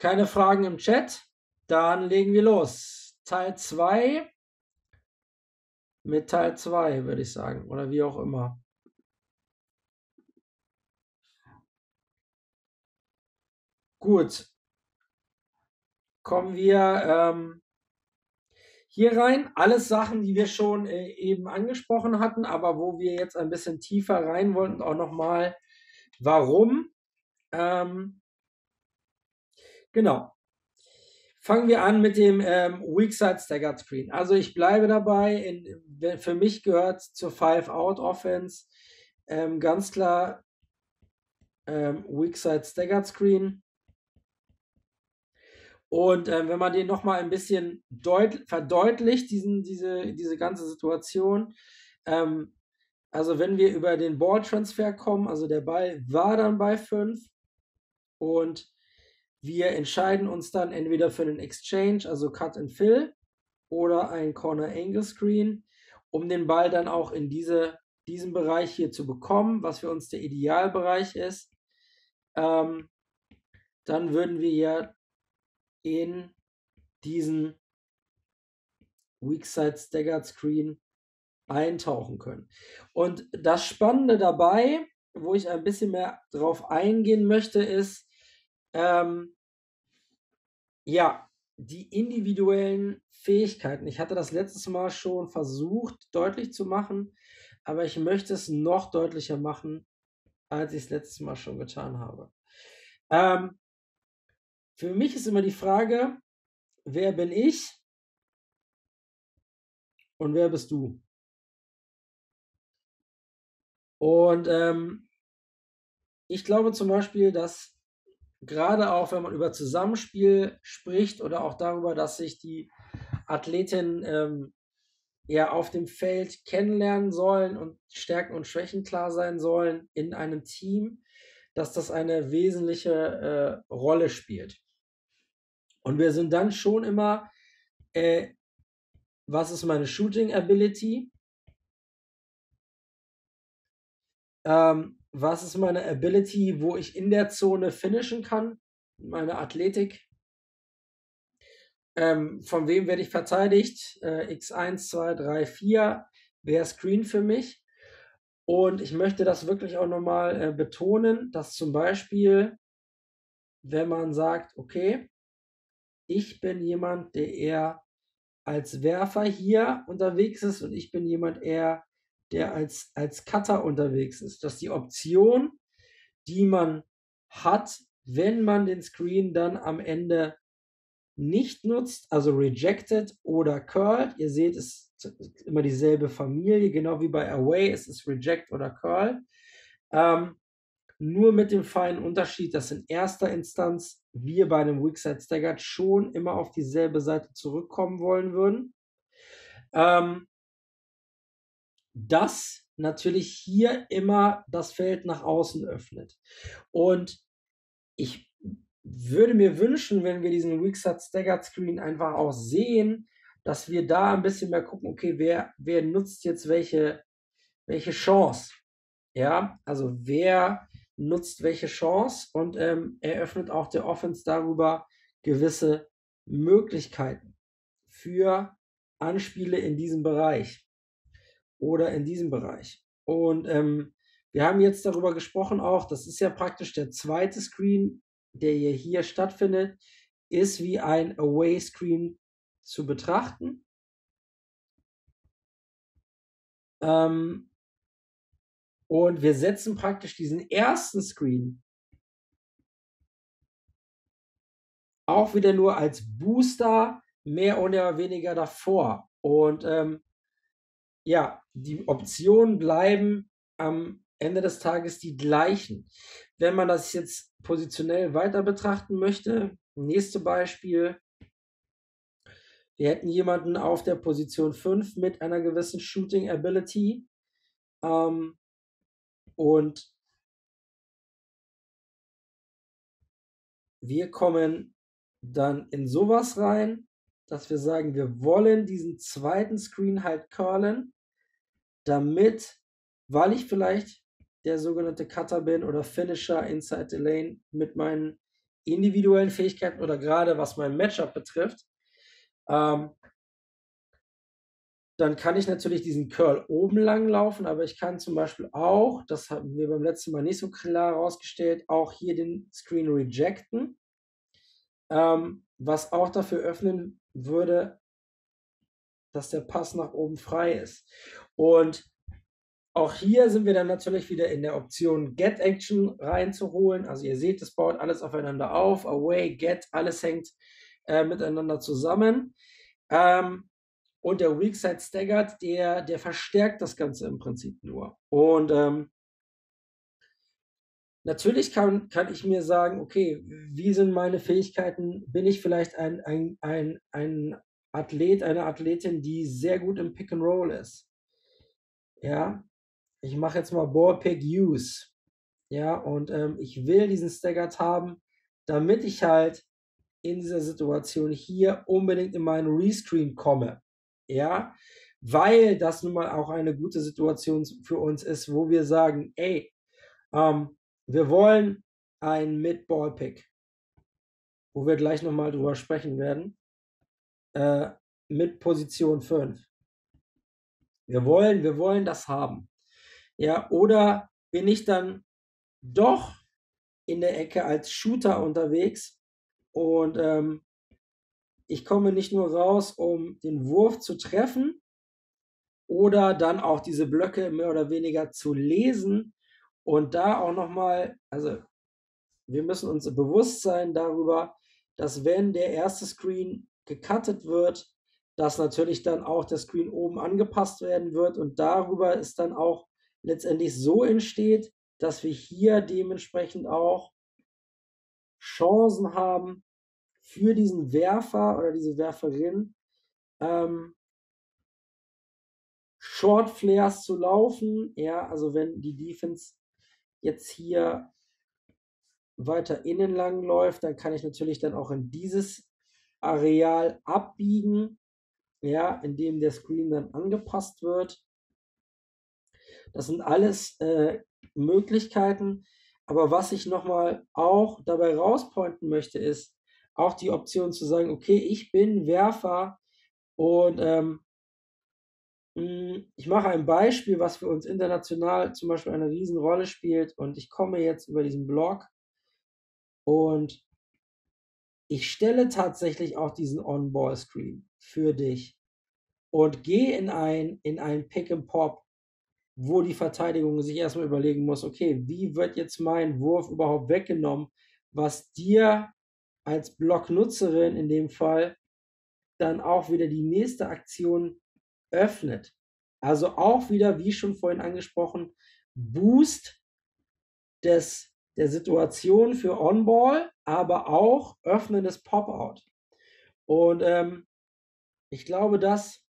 keine Fragen im Chat, dann legen wir los. Teil zwei mit Teil zwei, würde ich sagen, oder wie auch immer. Gut, kommen wir ähm, hier rein. Alles Sachen, die wir schon äh, eben angesprochen hatten, aber wo wir jetzt ein bisschen tiefer rein wollten, auch nochmal, warum. Ähm, genau. Fangen wir an mit dem ähm, Weak Side Staggered Screen. Also ich bleibe dabei, in, für mich gehört zur Five Out Offense ähm, ganz klar ähm, Weak Side Staggered Screen. Und ähm, wenn man den nochmal ein bisschen verdeutlicht, diesen, diese, diese ganze Situation, ähm, also wenn wir über den Balltransfer kommen, also der Ball war dann bei fünf und wir entscheiden uns dann entweder für einen Exchange, also Cut and Fill, oder ein Corner Angle Screen, um den Ball dann auch in diese, diesem Bereich hier zu bekommen, was für uns der Idealbereich ist. Ähm, dann würden wir ja in diesen Weak Side Staggered Screen eintauchen können. Und das Spannende dabei, wo ich ein bisschen mehr drauf eingehen möchte, ist, Ähm, ja, die individuellen Fähigkeiten. Ich hatte das letztes Mal schon versucht, deutlich zu machen, aber ich möchte es noch deutlicher machen, als ich es letztes Mal schon getan habe. Ähm, für mich ist immer die Frage, wer bin ich und wer bist du? Und ähm, ich glaube zum Beispiel, dass gerade auch, wenn man über Zusammenspiel spricht oder auch darüber, dass sich die Athletinnen ähm, ja auf dem Feld kennenlernen sollen und Stärken und Schwächen klar sein sollen in einem Team, dass das eine wesentliche äh, Rolle spielt. Und wir sind dann schon immer, äh, was ist meine Shooting Ability? Ähm, Was ist meine Ability, wo ich in der Zone finishen kann? Meine Athletik. Ähm, von wem werde ich verteidigt? Äh, X eins, zwei, drei, vier. Wer screen für mich? Und ich möchte das wirklich auch nochmal äh, betonen, dass zum Beispiel, wenn man sagt, okay, ich bin jemand, der eher als Werfer hier unterwegs ist und ich bin jemand eher, der als, als Cutter unterwegs ist, dass die Option, die man hat, wenn man den Screen dann am Ende nicht nutzt, also rejected oder curled, ihr seht, es ist immer dieselbe Familie, genau wie bei Away, es ist reject oder curl, ähm, nur mit dem feinen Unterschied, dass in erster Instanz wir bei einem Weak Side Staggered schon immer auf dieselbe Seite zurückkommen wollen würden. Ähm, das natürlich hier immer das Feld nach außen öffnet. Und ich würde mir wünschen, wenn wir diesen Weak Side Staggered Screen einfach auch sehen, dass wir da ein bisschen mehr gucken, okay, wer, wer nutzt jetzt welche, welche Chance? Ja, also wer nutzt welche Chance und ähm, eröffnet auch der Offense darüber gewisse Möglichkeiten für Anspiele in diesem Bereich. Oder in diesem Bereich. Und ähm, wir haben jetzt darüber gesprochen auch, das ist ja praktisch der zweite Screen, der hier, hier stattfindet, ist wie ein Away-Screen zu betrachten. Ähm, und wir setzen praktisch diesen ersten Screen auch wieder nur als Booster mehr oder weniger davor. Und ähm, ja, die Optionen bleiben am Ende des Tages die gleichen. Wenn man das jetzt positionell weiter betrachten möchte, nächstes Beispiel, wir hätten jemanden auf der Position fünf mit einer gewissen Shooting Ability ähm, und wir kommen dann in sowas rein, dass wir sagen, wir wollen diesen zweiten Screen halt curlen, damit, weil ich vielleicht der sogenannte Cutter bin oder Finisher inside the lane mit meinen individuellen Fähigkeiten oder gerade was mein Matchup betrifft, ähm, dann kann ich natürlich diesen Curl oben lang laufen, aber ich kann zum Beispiel auch, das haben wir beim letzten Mal nicht so klar herausgestellt, auch hier den Screen rejecten, ähm, was auch dafür öffnen würde, dass der Pass nach oben frei ist. Und auch hier sind wir dann natürlich wieder in der Option Get Action reinzuholen. Also ihr seht, das baut alles aufeinander auf. Away, Get, alles hängt äh, miteinander zusammen. Ähm, und der Weakside Staggered, der, der verstärkt das Ganze im Prinzip nur. Und ähm, natürlich kann, kann ich mir sagen, okay, wie sind meine Fähigkeiten? Bin ich vielleicht ein, ein, ein, ein Athlet, eine Athletin, die sehr gut im Pick and Roll ist? Ja, ich mache jetzt mal Ball Pick Use. Ja, und ähm, ich will diesen Staggered haben, damit ich halt in dieser Situation hier unbedingt in meinen Rescreen komme. Ja, weil das nun mal auch eine gute Situation für uns ist, wo wir sagen, ey, ähm, wir wollen einen Mid-Ball-Pick, wo wir gleich nochmal drüber sprechen werden, äh, mit Position fünf. Wir wollen, wir wollen das haben. Ja, oder bin ich dann doch in der Ecke als Shooter unterwegs und ähm, ich komme nicht nur raus, um den Wurf zu treffen oder dann auch diese Blöcke mehr oder weniger zu lesen. Und da auch nochmal, also wir müssen uns bewusst sein darüber, dass wenn der erste Screen gecuttet wird, dass natürlich dann auch der Screen oben angepasst werden wird und darüber ist dann auch letztendlich so entsteht, dass wir hier dementsprechend auch Chancen haben für diesen Werfer oder diese Werferin, ähm, Short Flares zu laufen. Ja, also wenn die Defense jetzt hier weiter innen lang läuft, dann kann ich natürlich dann auch in dieses Areal abbiegen, ja, indem der Screen dann angepasst wird. Das sind alles äh, Möglichkeiten, aber was ich nochmal auch dabei rauspointen möchte, ist auch die Option zu sagen, okay, ich bin Werfer und ähm, ich mache ein Beispiel, was für uns international zum Beispiel eine Riesenrolle spielt und ich komme jetzt über diesen Block und ich stelle tatsächlich auch diesen On-Ball-Screen für dich und gehe in ein, in ein Pick-and-Pop, wo die Verteidigung sich erstmal überlegen muss, okay, wie wird jetzt mein Wurf überhaupt weggenommen, was dir als Blocknutzerin in dem Fall dann auch wieder die nächste Aktion öffnet. Also auch wieder, wie schon vorhin angesprochen, Boost des, der Situation für On-Ball, aber auch Öffnen des Pop-Out. Und ähm, ich glaube, dass,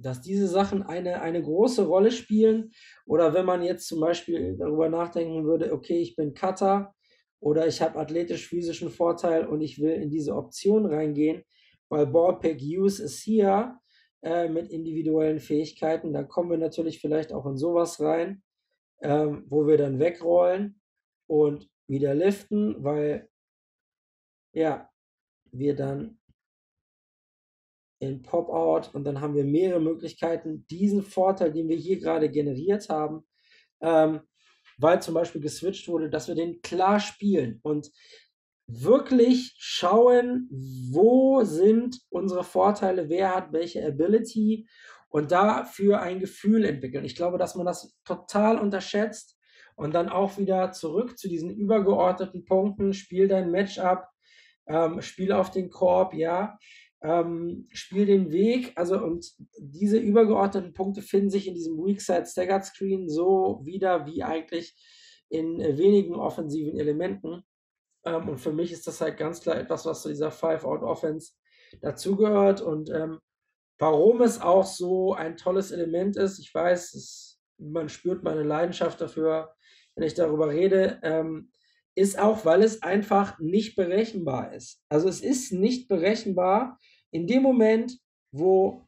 dass diese Sachen eine, eine große Rolle spielen. Oder wenn man jetzt zum Beispiel darüber nachdenken würde, okay, ich bin Cutter oder ich habe athletisch-physischen Vorteil und ich will in diese Option reingehen, weil Ball-Pick-Use ist hier, mit individuellen Fähigkeiten, dann kommen wir natürlich vielleicht auch in sowas rein, ähm, wo wir dann wegrollen und wieder liften, weil ja, wir dann in Pop-Out und dann haben wir mehrere Möglichkeiten, diesen Vorteil, den wir hier gerade generiert haben, ähm, weil zum Beispiel geswitcht wurde, dass wir den klar spielen und wirklich schauen, wo sind unsere Vorteile, wer hat welche Ability und dafür ein Gefühl entwickeln. Ich glaube, dass man das total unterschätzt und dann auch wieder zurück zu diesen übergeordneten Punkten, spiel dein Matchup, ähm, spiel auf den Korb, ja, ähm, spiel den Weg, also und diese übergeordneten Punkte finden sich in diesem Weakside Staggered Screen so wieder wie eigentlich in wenigen offensiven Elementen. Um, und für mich ist das halt ganz klar etwas, was zu dieser Five-Out-Offense dazugehört und ähm, warum es auch so ein tolles Element ist. Ich weiß, es, man spürt meine Leidenschaft dafür, wenn ich darüber rede, ähm, ist auch, weil es einfach nicht berechenbar ist. Also es ist nicht berechenbar in dem Moment, wo,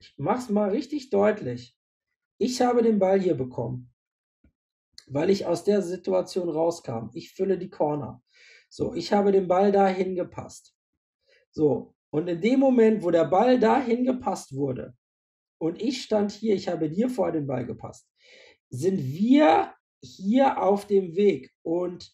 ich mach's mal richtig deutlich, ich habe den Ball hier bekommen, weil ich aus der Situation rauskam. Ich fülle die Corner. So, ich habe den Ball dahin gepasst. So, und in dem Moment, wo der Ball dahin gepasst wurde und ich stand hier, ich habe dir vor den Ball gepasst, sind wir hier auf dem Weg. Und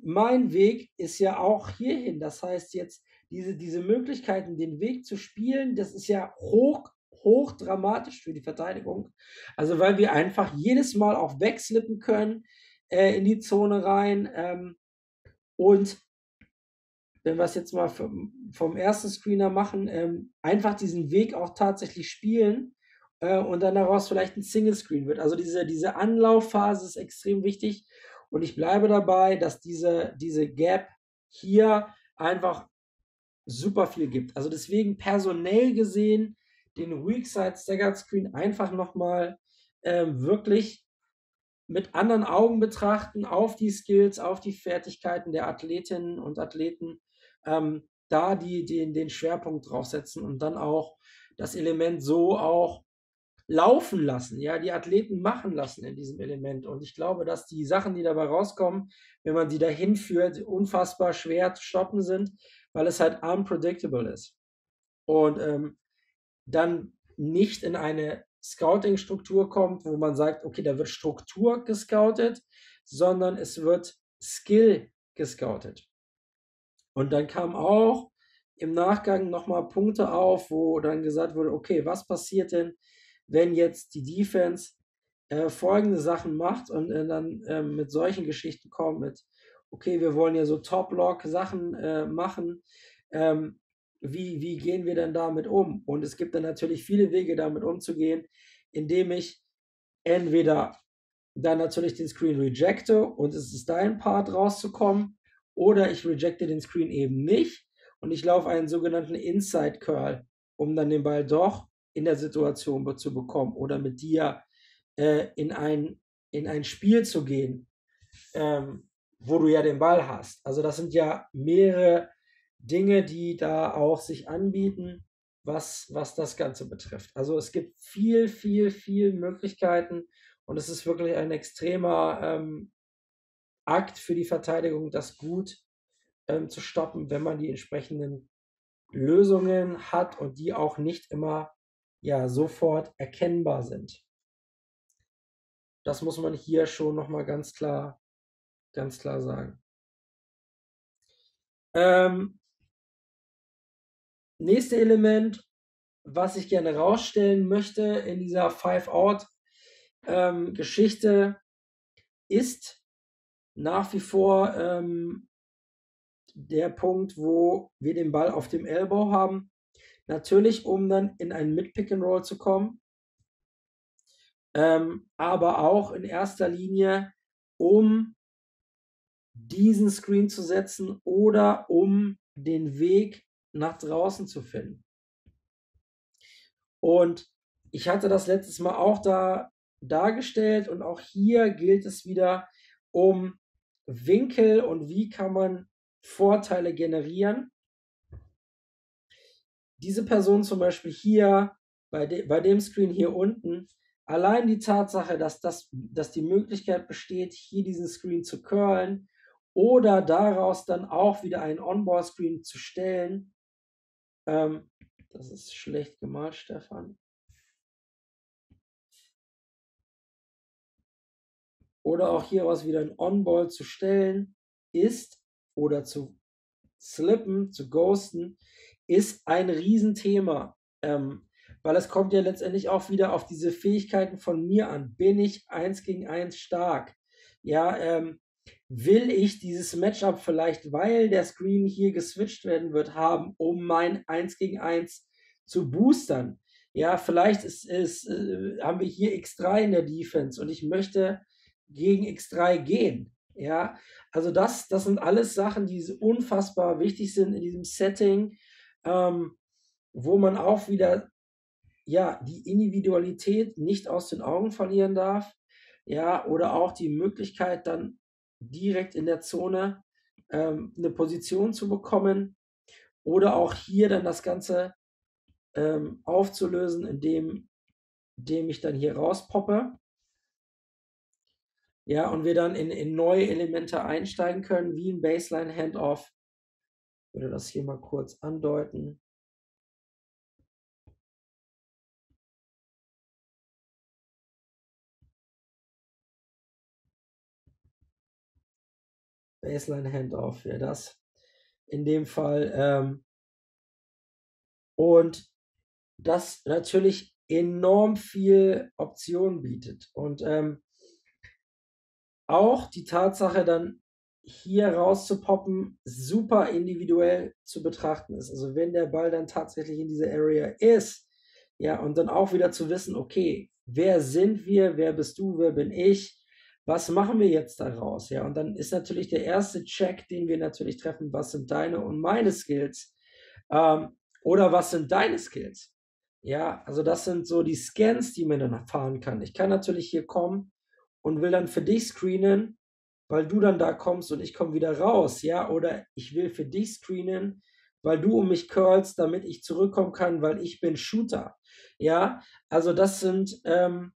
mein Weg ist ja auch hierhin. Das heißt jetzt, diese, diese Möglichkeiten, den Weg zu spielen, das ist ja hoch hochdramatisch für die Verteidigung. Also weil wir einfach jedes Mal auch wegslippen können äh, in die Zone rein ähm, und wenn wir es jetzt mal vom, vom ersten Screener machen, ähm, einfach diesen Weg auch tatsächlich spielen äh, und dann daraus vielleicht ein Single Screen wird. Also diese, diese Anlaufphase ist extrem wichtig und ich bleibe dabei, dass diese, diese Gap hier einfach super viel gibt. Also deswegen personell gesehen den Weak Side Staggered Screen einfach nochmal ähm, wirklich mit anderen Augen betrachten, auf die Skills, auf die Fertigkeiten der Athletinnen und Athleten, ähm, da die, die, den Schwerpunkt draufsetzen und dann auch das Element so auch laufen lassen, ja, die Athleten machen lassen in diesem Element. Und ich glaube, dass die Sachen, die dabei rauskommen, wenn man sie dahin führt, unfassbar schwer zu stoppen sind, weil es halt unpredictable ist. Und ähm, dann nicht in eine Scouting-Struktur kommt, wo man sagt, okay, da wird Struktur gescoutet, sondern es wird Skill gescoutet. Und dann kamen auch im Nachgang nochmal Punkte auf, wo dann gesagt wurde, okay, was passiert denn, wenn jetzt die Defense äh, folgende Sachen macht und äh, dann äh, mit solchen Geschichten kommt, mit, okay, wir wollen ja so Top-Lock-Sachen äh, machen, ähm, Wie, wie gehen wir denn damit um? Und es gibt dann natürlich viele Wege, damit umzugehen, indem ich entweder dann natürlich den Screen rejecte und es ist dein Part rauszukommen, oder ich rejecte den Screen eben nicht und ich laufe einen sogenannten Inside Curl, um dann den Ball doch in der Situation zu bekommen oder mit dir äh, in, ein, in ein Spiel zu gehen, ähm, wo du ja den Ball hast. Also das sind ja mehrere Dinge, die da auch sich anbieten, was, was das Ganze betrifft. Also es gibt viel, viel, viel Möglichkeiten und es ist wirklich ein extremer ähm, Akt für die Verteidigung, das gut ähm, zu stoppen, wenn man die entsprechenden Lösungen hat und die auch nicht immer ja, sofort erkennbar sind. Das muss man hier schon nochmal ganz klar, ganz klar sagen. Ähm, Nächstes Element, was ich gerne rausstellen möchte in dieser Five-Out-Geschichte, ähm, ist nach wie vor ähm, der Punkt, wo wir den Ball auf dem Elbow haben. Natürlich, um dann in einen Mid-Pick-and-Roll zu kommen, ähm, aber auch in erster Linie, um diesen Screen zu setzen oder um den Weg nach draußen zu finden. Und ich hatte das letztes Mal auch da dargestellt und auch hier gilt es wieder um Winkel und wie kann man Vorteile generieren. Diese Person zum Beispiel hier, bei, de bei dem Screen hier unten, allein die Tatsache, dass, das, dass die Möglichkeit besteht, hier diesen Screen zu curlen oder daraus dann auch wieder einen Onboard-Screen zu stellen, das ist schlecht gemalt, Stefan. Oder auch hieraus wieder ein On-Ball zu stellen, ist, oder zu slippen, zu ghosten, ist ein Riesenthema. Ähm, weil es kommt ja letztendlich auch wieder auf diese Fähigkeiten von mir an. Bin ich eins gegen eins stark? Ja, ähm, will ich dieses Matchup vielleicht, weil der Screen hier geswitcht werden wird, haben, um mein eins gegen eins zu boostern? Ja, vielleicht ist, ist, äh, haben wir hier X drei in der Defense und ich möchte gegen X drei gehen. Ja, also das, das sind alles Sachen, die unfassbar wichtig sind in diesem Setting, ähm, wo man auch wieder ja, die Individualität nicht aus den Augen verlieren darf. Ja, oder auch die Möglichkeit dann direkt in der Zone ähm, eine Position zu bekommen oder auch hier dann das Ganze ähm, aufzulösen, indem, indem ich dann hier rauspoppe. Ja, und wir dann in, in neue Elemente einsteigen können, wie ein Baseline-Handoff. Ich würde das hier mal kurz andeuten. Baseline Handoff wäre das in dem Fall. Ähm, und das natürlich enorm viel Optionen bietet. Und ähm, auch die Tatsache dann hier rauszupoppen, super individuell zu betrachten ist. Also wenn der Ball dann tatsächlich in dieser Area ist, ja, und dann auch wieder zu wissen, okay, wer sind wir, wer bist du, wer bin ich, was machen wir jetzt daraus, ja, und dann ist natürlich der erste Check, den wir natürlich treffen, was sind deine und meine Skills, ähm, oder was sind deine Skills, ja, also das sind so die Scans, die man dann erfahren kann. Ich kann natürlich hier kommen und will dann für dich screenen, weil du dann da kommst und ich komme wieder raus, ja, oder ich will für dich screenen, weil du um mich curlst, damit ich zurückkommen kann, weil ich bin Shooter, ja, also das sind ähm,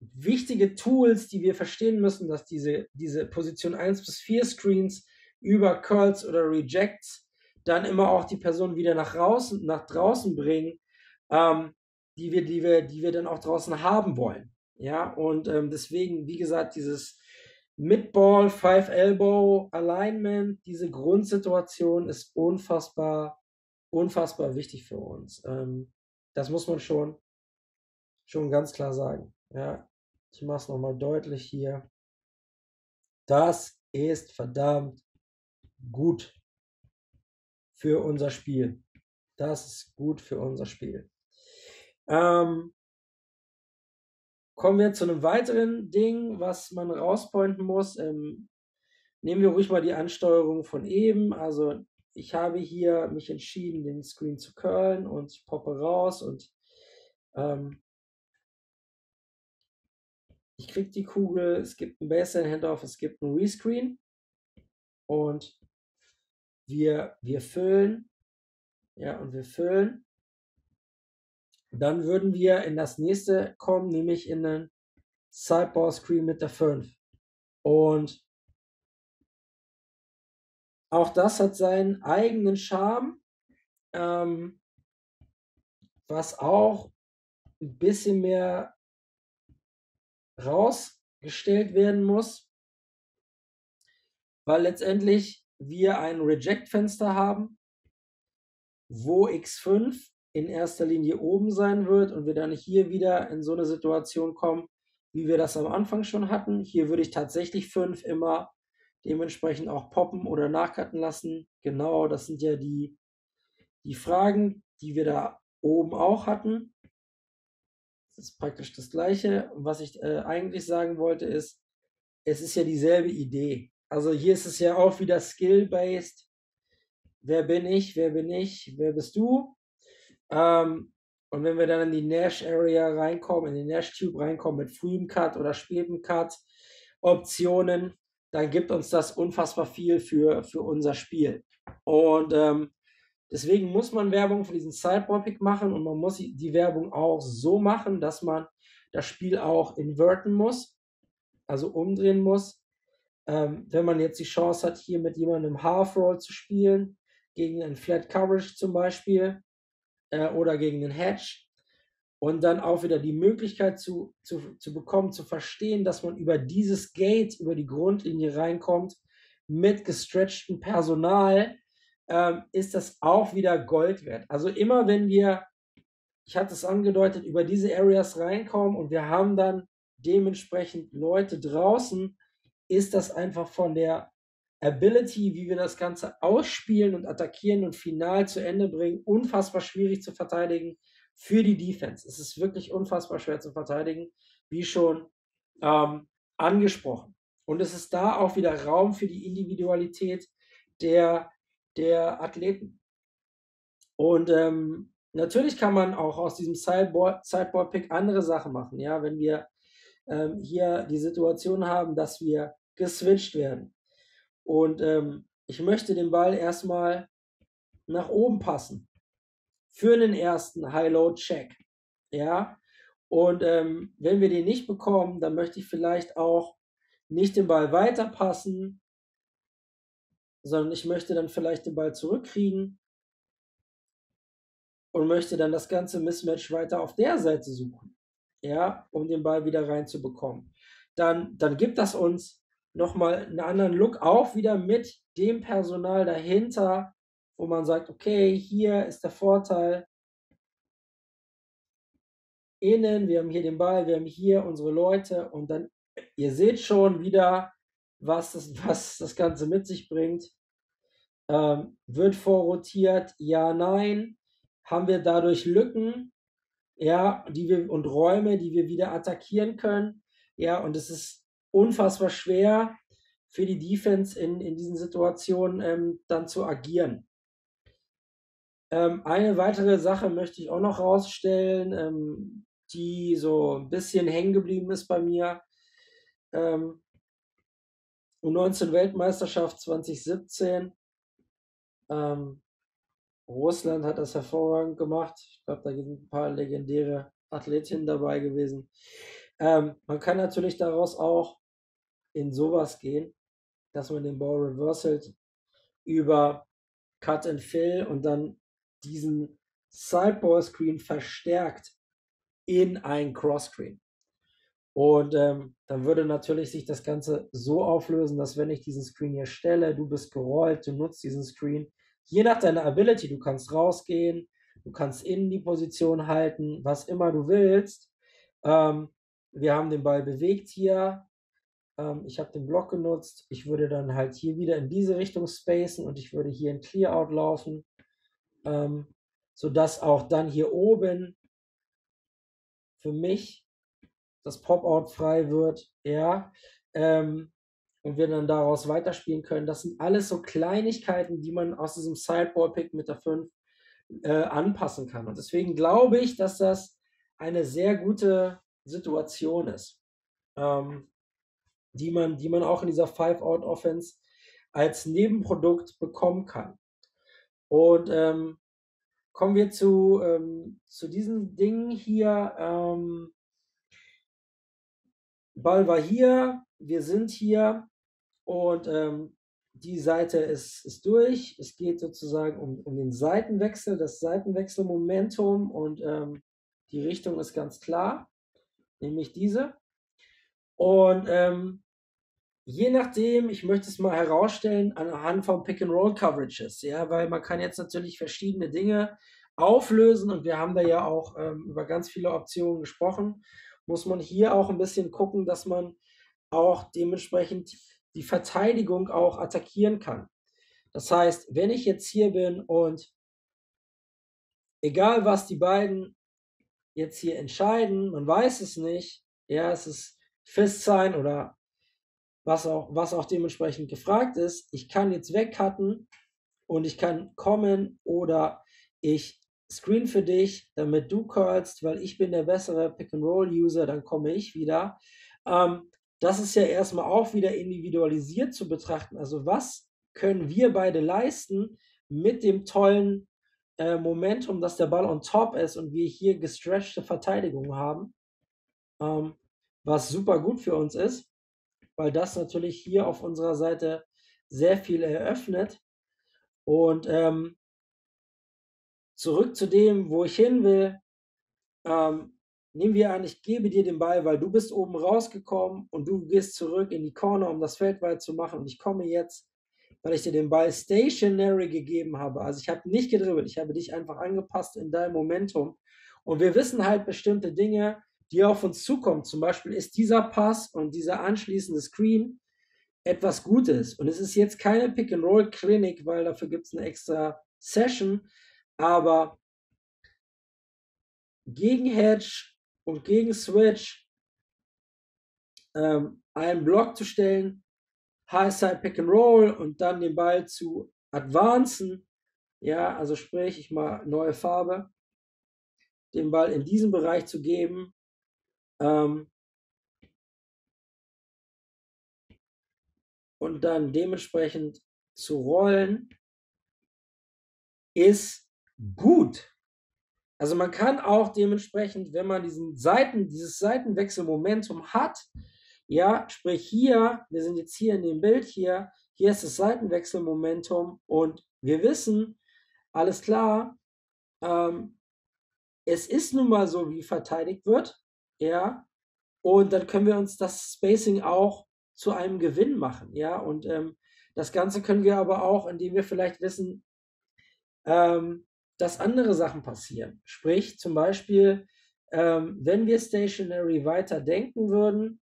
wichtige Tools, die wir verstehen müssen, dass diese, diese Position eins bis vier Screens über Curls oder Rejects dann immer auch die Person wieder nach draußen, nach draußen bringen, ähm, die wir, die wir, die wir dann auch draußen haben wollen, ja, und ähm, deswegen, wie gesagt, dieses Mid-Ball, Five-Elbow, Alignment, diese Grundsituation ist unfassbar, unfassbar wichtig für uns. Ähm, das muss man schon, schon ganz klar sagen. Ja, ich mache es nochmal deutlich hier. Das ist verdammt gut für unser Spiel. Das ist gut für unser Spiel. Ähm, Kommen wir zu einem weiteren Ding, was man rauspointen muss. Ähm, nehmen wir ruhig mal die Ansteuerung von eben. Also ich habe hier mich entschieden, den Screen zu curlen und ich poppe raus und ähm, ich kriege die Kugel, es gibt einen Baseline-Handoff, es gibt einen Rescreen und wir, wir füllen, ja, und wir füllen. Dann würden wir in das nächste kommen, nämlich in den Sideball-Screen mit der fünf. Und auch das hat seinen eigenen Charme, ähm, was auch ein bisschen mehr rausgestellt werden muss, weil letztendlich wir ein Reject-Fenster haben, wo X fünf in erster Linie oben sein wird und wir dann hier wieder in so eine Situation kommen, wie wir das am Anfang schon hatten. Hier würde ich tatsächlich fünf immer dementsprechend auch poppen oder nachcutten lassen. Genau, das sind ja die, die Fragen, die wir da oben auch hatten. Das ist praktisch das Gleiche. Und was ich äh, eigentlich sagen wollte ist, es ist ja dieselbe Idee. Also hier ist es ja auch wieder skill-based. Wer bin ich? Wer bin ich? Wer bist du? Um, und wenn wir dann in die Nash Area reinkommen, in den Nash Tube reinkommen mit frühem Cut oder spätem Cut Optionen, dann gibt uns das unfassbar viel für, für unser Spiel. Und ähm, deswegen muss man Werbung für diesen Sideball-Pick machen und man muss die Werbung auch so machen, dass man das Spiel auch inverten muss, also umdrehen muss. Ähm, wenn man jetzt die Chance hat, hier mit jemandem Half-Roll zu spielen, gegen einen Flat Coverage zum Beispiel, oder gegen den Hedge und dann auch wieder die Möglichkeit zu, zu, zu bekommen, zu verstehen, dass man über dieses Gate, über die Grundlinie reinkommt, mit gestretchtem Personal, ähm, ist das auch wieder Gold wert. Also immer wenn wir, ich hatte es angedeutet, über diese Areas reinkommen und wir haben dann dementsprechend Leute draußen, ist das einfach von der Ability, wie wir das Ganze ausspielen und attackieren und final zu Ende bringen, unfassbar schwierig zu verteidigen für die Defense. Es ist wirklich unfassbar schwer zu verteidigen, wie schon ähm, angesprochen. Und es ist da auch wieder Raum für die Individualität der, der Athleten. Und ähm, natürlich kann man auch aus diesem Sideboard-Pick andere Sachen machen. Ja? Wenn wir ähm, hier die Situation haben, dass wir geswitcht werden, und ähm, ich möchte den Ball erstmal nach oben passen für einen ersten High-Low-Check, ja, und ähm, wenn wir den nicht bekommen, dann möchte ich vielleicht auch nicht den Ball weiterpassen, sondern ich möchte dann vielleicht den Ball zurückkriegen und möchte dann das ganze Mismatch weiter auf der Seite suchen, ja, um den Ball wieder reinzubekommen. Dann, dann gibt das uns nochmal einen anderen Look, auch wieder mit dem Personal dahinter, wo man sagt, okay, hier ist der Vorteil innen, wir haben hier den Ball, wir haben hier unsere Leute und dann, ihr seht schon wieder, was das, was das Ganze mit sich bringt. Ähm, wird vorrotiert? Ja, nein. Haben wir dadurch Lücken, ja, die wir, und Räume, die wir wieder attackieren können? Ja, und es ist unfassbar schwer für die Defense in, in diesen Situationen ähm, dann zu agieren. Ähm, eine weitere Sache möchte ich auch noch rausstellen, ähm, die so ein bisschen hängen geblieben ist bei mir. Ähm, U neunzehn Weltmeisterschaft zwanzig siebzehn. Ähm, Russland hat das hervorragend gemacht. Ich glaube, da sind ein paar legendäre Athletinnen dabei gewesen. Ähm, man kann natürlich daraus auch in sowas gehen, dass man den Ball reverselt über Cut and Fill und dann diesen Sideball-Screen verstärkt in ein Cross-Screen. Und ähm, dann würde natürlich sich das Ganze so auflösen, dass wenn ich diesen Screen hier stelle, du bist gerollt, du nutzt diesen Screen, je nach deiner Ability, du kannst rausgehen, du kannst innen die Position halten, was immer du willst. Ähm, wir haben den Ball bewegt hier, ähm, ich habe den Block genutzt, ich würde dann halt hier wieder in diese Richtung spacen und ich würde hier in Clear-Out laufen, ähm, sodass auch dann hier oben für mich das Pop-Out frei wird, ja, ähm, und wir dann daraus weiterspielen können. Das sind alles so Kleinigkeiten, die man aus diesem Sideball-Pick mit der fünf äh, anpassen kann. Und deswegen glaube ich, dass das eine sehr gute Situation ist, ähm, die man, die man auch in dieser Five-Out-Offense als Nebenprodukt bekommen kann. Und ähm, kommen wir zu, ähm, zu diesen Dingen hier. Ähm, Ball war hier, wir sind hier und ähm, die Seite ist, ist durch. Es geht sozusagen um, um den Seitenwechsel, das Seitenwechselmomentum und ähm, die Richtung ist ganz klar, nämlich diese. Und ähm, je nachdem, ich möchte es mal herausstellen anhand von Pick-and-Roll-Coverages, ja, weil man kann jetzt natürlich verschiedene Dinge auflösen und wir haben da ja auch ähm, über ganz viele Optionen gesprochen. Muss man hier auch ein bisschen gucken, dass man auch dementsprechend die Verteidigung auch attackieren kann. Das heißt, wenn ich jetzt hier bin und egal was die beiden jetzt hier entscheiden, man weiß es nicht, ja, es ist Fist sein oder was auch, was auch dementsprechend gefragt ist, ich kann jetzt wegcutten und ich kann kommen oder ich Screen für dich, damit du curlst, weil ich bin der bessere Pick-and-Roll-User, dann komme ich wieder. Ähm, das ist ja erstmal auch wieder individualisiert zu betrachten. Also was können wir beide leisten mit dem tollen äh, Momentum, dass der Ball on top ist und wir hier gestretchte Verteidigung haben, ähm, was super gut für uns ist, weil das natürlich hier auf unserer Seite sehr viel eröffnet. Und ähm, zurück zu dem, wo ich hin will, ähm, nehmen wir an, ich gebe dir den Ball, weil du bist oben rausgekommen und du gehst zurück in die Corner, um das Feld weit zu machen und ich komme jetzt, weil ich dir den Ball stationary gegeben habe, also ich habe nicht gedribbelt, ich habe dich einfach angepasst in deinem Momentum und wir wissen halt bestimmte Dinge, die auf uns zukommen, zum Beispiel ist dieser Pass und dieser anschließende Screen etwas Gutes und es ist jetzt keine Pick-and-Roll-Klinik, weil dafür gibt es eine extra Session, aber gegen Hedge und gegen Switch ähm, einen Block zu stellen, High-Side Pick and Roll und dann den Ball zu advancen, ja, also sprich, ich mal neue Farbe, den Ball in diesem Bereich zu geben, ähm, und dann dementsprechend zu rollen, ist gut. Also man kann auch dementsprechend, wenn man diesen Seiten, dieses Seitenwechselmomentum hat, ja, sprich hier, wir sind jetzt hier in dem Bild hier, hier ist das Seitenwechselmomentum und wir wissen, alles klar, ähm, es ist nun mal so, wie verteidigt wird, ja, und dann können wir uns das Spacing auch zu einem Gewinn machen, ja, und ähm, das Ganze können wir aber auch, indem wir vielleicht wissen, ähm, dass andere Sachen passieren. Sprich, zum Beispiel, ähm, wenn wir stationary weiterdenken würden,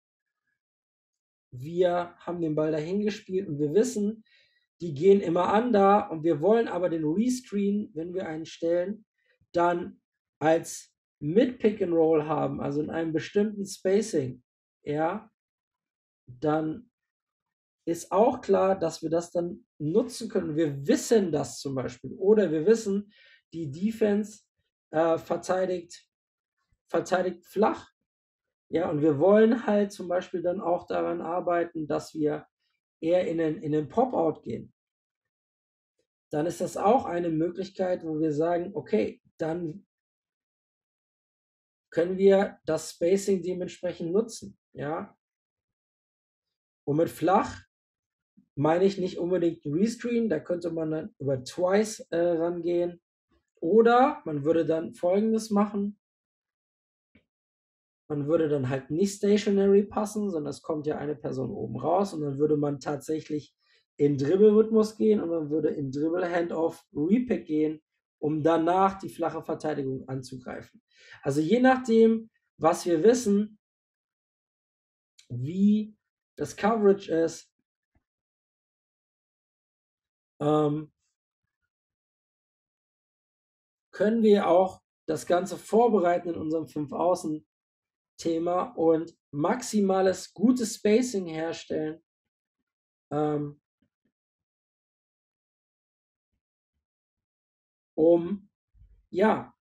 wir haben den Ball dahin gespielt und wir wissen, die gehen immer an da und wir wollen aber den Rescreen, wenn wir einen stellen, dann als mit Pick and Roll haben, also in einem bestimmten Spacing, ja, dann ist auch klar, dass wir das dann nutzen können. Wir wissen das zum Beispiel. Oder wir wissen, die Defense äh, verteidigt, verteidigt flach. Ja, und wir wollen halt zum Beispiel dann auch daran arbeiten, dass wir eher in den, in den Pop-Out gehen. Dann ist das auch eine Möglichkeit, wo wir sagen, okay, dann können wir das Spacing dementsprechend nutzen. Ja? Und mit flach meine ich nicht unbedingt Rescreen, da könnte man dann über Twice äh, rangehen. Oder man würde dann Folgendes machen. Man würde dann halt nicht stationary passen, sondern es kommt ja eine Person oben raus und dann würde man tatsächlich in Dribble-Rhythmus gehen und man würde in Dribble-Handoff Repick gehen, um danach die flache Verteidigung anzugreifen. Also je nachdem, was wir wissen, wie das Coverage ist, ähm, können wir auch das Ganze vorbereiten in unserem Fünf-Außen-Thema und maximales gutes Spacing herstellen, ähm, um ja,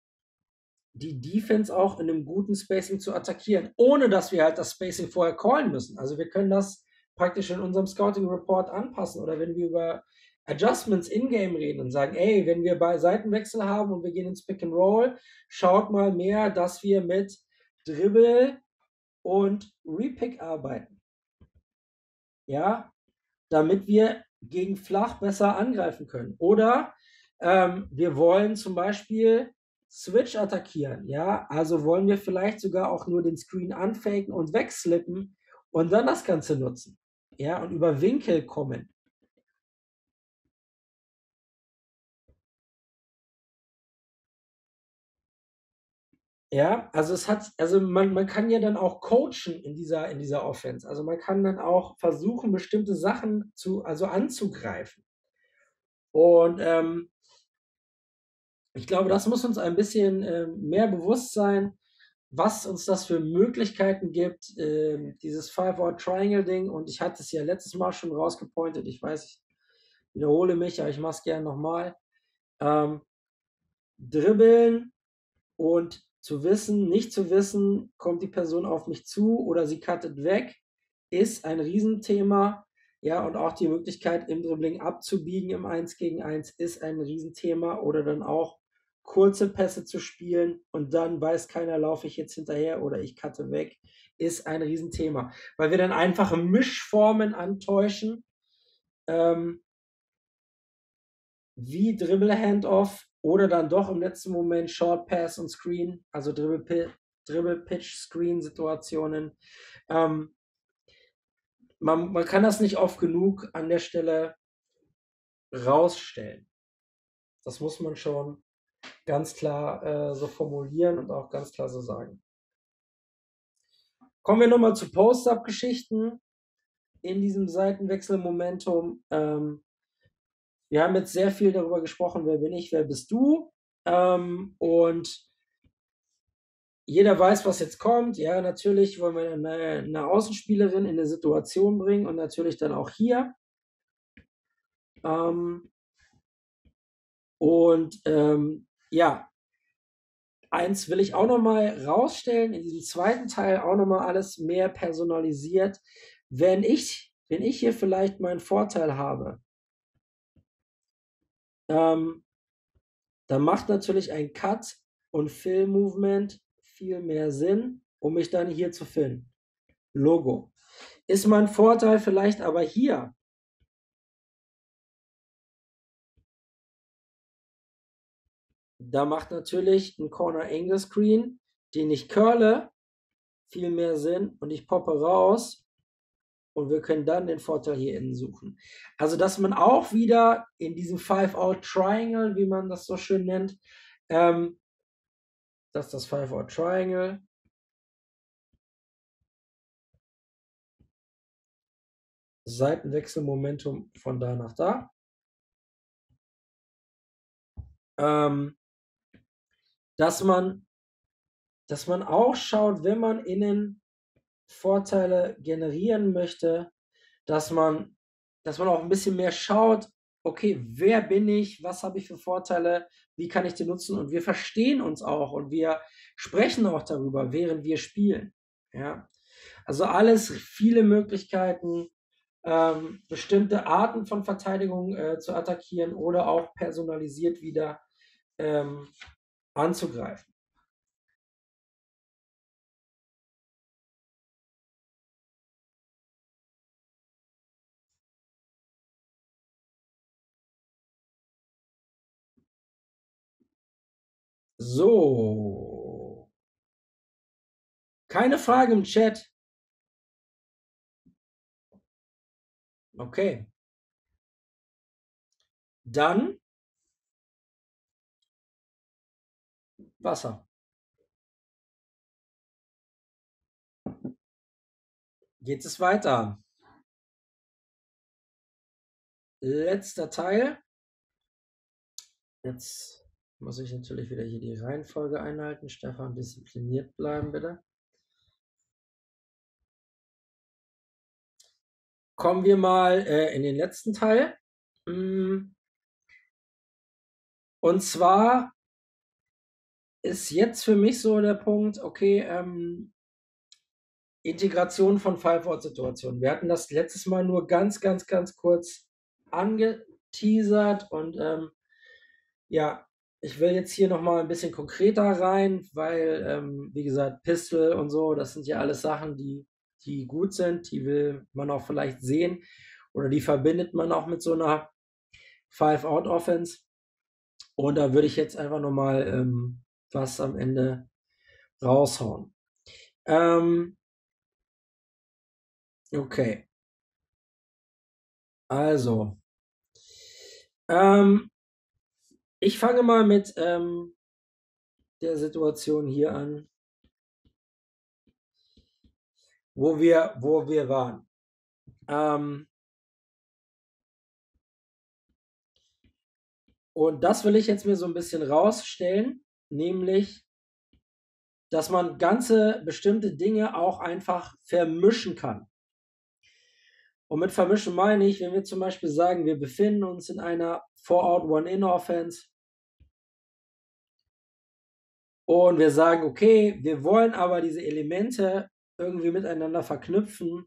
die Defense auch in einem guten Spacing zu attackieren, ohne dass wir halt das Spacing vorher callen müssen. Also wir können das praktisch in unserem Scouting Report anpassen oder wenn wir über Adjustments in-game reden und sagen, ey, wenn wir bei Seitenwechsel haben und wir gehen ins Pick and Roll, schaut mal mehr, dass wir mit Dribble und Repick arbeiten. Ja, damit wir gegen flach besser angreifen können. Oder Ähm, wir wollen zum Beispiel Switch attackieren, ja, also wollen wir vielleicht sogar auch nur den Screen anfaken und wegslippen und dann das Ganze nutzen, ja, und über Winkel kommen. Ja, also es hat, also man, man kann ja dann auch coachen in dieser, in dieser Offense, also man kann dann auch versuchen, bestimmte Sachen zu, also anzugreifen. Und ähm, ich glaube, das muss uns ein bisschen äh, mehr bewusst sein, was uns das für Möglichkeiten gibt, äh, dieses Five-Out-Triangle-Ding. Und ich hatte es ja letztes Mal schon rausgepointet. Ich weiß, ich wiederhole mich, aber ich mache es gerne nochmal. Ähm, dribbeln und zu wissen, nicht zu wissen, kommt die Person auf mich zu oder sie cuttet weg, ist ein Riesenthema. Ja, und auch die Möglichkeit, im Dribbling abzubiegen im eins gegen eins ist ein Riesenthema. Oder dann auch kurze Pässe zu spielen und dann weiß keiner, laufe ich jetzt hinterher oder ich cutte weg, ist ein Riesenthema. Weil wir dann einfache Mischformen antäuschen, ähm, wie Dribble-Handoff oder dann doch im letzten Moment Short-Pass und Screen, also Dribble-Pitch-Screen-Situationen. Ähm, Man, man kann das nicht oft genug an der Stelle rausstellen. Das muss man schon ganz klar äh, so formulieren und auch ganz klar so sagen. Kommen wir nochmal zu Post-Up-Geschichten in diesem Seitenwechselmomentum. Ähm, wir haben jetzt sehr viel darüber gesprochen, wer bin ich, wer bist du? Ähm, und jeder weiß, was jetzt kommt. Ja, natürlich wollen wir eine, eine Außenspielerin in eine Situation bringen und natürlich dann auch hier. Ähm, und ähm, ja, eins will ich auch nochmal rausstellen, in diesem zweiten Teil auch nochmal alles mehr personalisiert. Wenn ich, wenn ich hier vielleicht meinen Vorteil habe, ähm, dann macht natürlich ein Cut und Fill-Movement viel mehr Sinn, um mich dann hier zu filmen. Logo. Ist mein Vorteil vielleicht aber hier? Da macht natürlich ein Corner Angle Screen, den ich curle, viel mehr Sinn und ich poppe raus und wir können dann den Vorteil hier innen suchen. Also, dass man auch wieder in diesem Five-Out-Triangle, wie man das so schön nennt, ähm, das ist das Five-Out-Triangle. Seitenwechselmomentum von da nach da. Ähm, dass man, dass man auch schaut, wenn man innen Vorteile generieren möchte, dass man, dass man auch ein bisschen mehr schaut, okay, wer bin ich, was habe ich für Vorteile, wie kann ich die nutzen, und wir verstehen uns auch und wir sprechen auch darüber, während wir spielen. Ja? Also alles, viele Möglichkeiten, ähm, bestimmte Arten von Verteidigung äh, zu attackieren oder auch personalisiert wieder ähm, anzugreifen. So. Keine Frage im Chat. Okay. Dann Wasser. Geht es weiter? Letzter Teil. Jetzt muss ich natürlich wieder hier die Reihenfolge einhalten. Stefan, diszipliniert bleiben, bitte. Kommen wir mal äh, in den letzten Teil. Und zwar ist jetzt für mich so der Punkt, okay, ähm, Integration von Five-Out-Situationen. Wir hatten das letztes Mal nur ganz, ganz, ganz kurz angeteasert und ähm, ja, ich will jetzt hier nochmal ein bisschen konkreter rein, weil, ähm, wie gesagt, Pistol und so, das sind ja alles Sachen, die, die gut sind, die will man auch vielleicht sehen oder die verbindet man auch mit so einer Five-Out-Offense. Und da würde ich jetzt einfach nochmal ähm, was am Ende raushauen. Ähm, okay. Also. Ähm. Ich fange mal mit ähm, der Situation hier an, wo wir, wo wir waren. Ähm Und das will ich jetzt mir so ein bisschen rausstellen, nämlich, dass man ganze bestimmte Dinge auch einfach vermischen kann. Und mit vermischen meine ich, wenn wir zum Beispiel sagen, wir befinden uns in einer Four-Out-One-In-Offense, und wir sagen, okay, wir wollen aber diese Elemente irgendwie miteinander verknüpfen,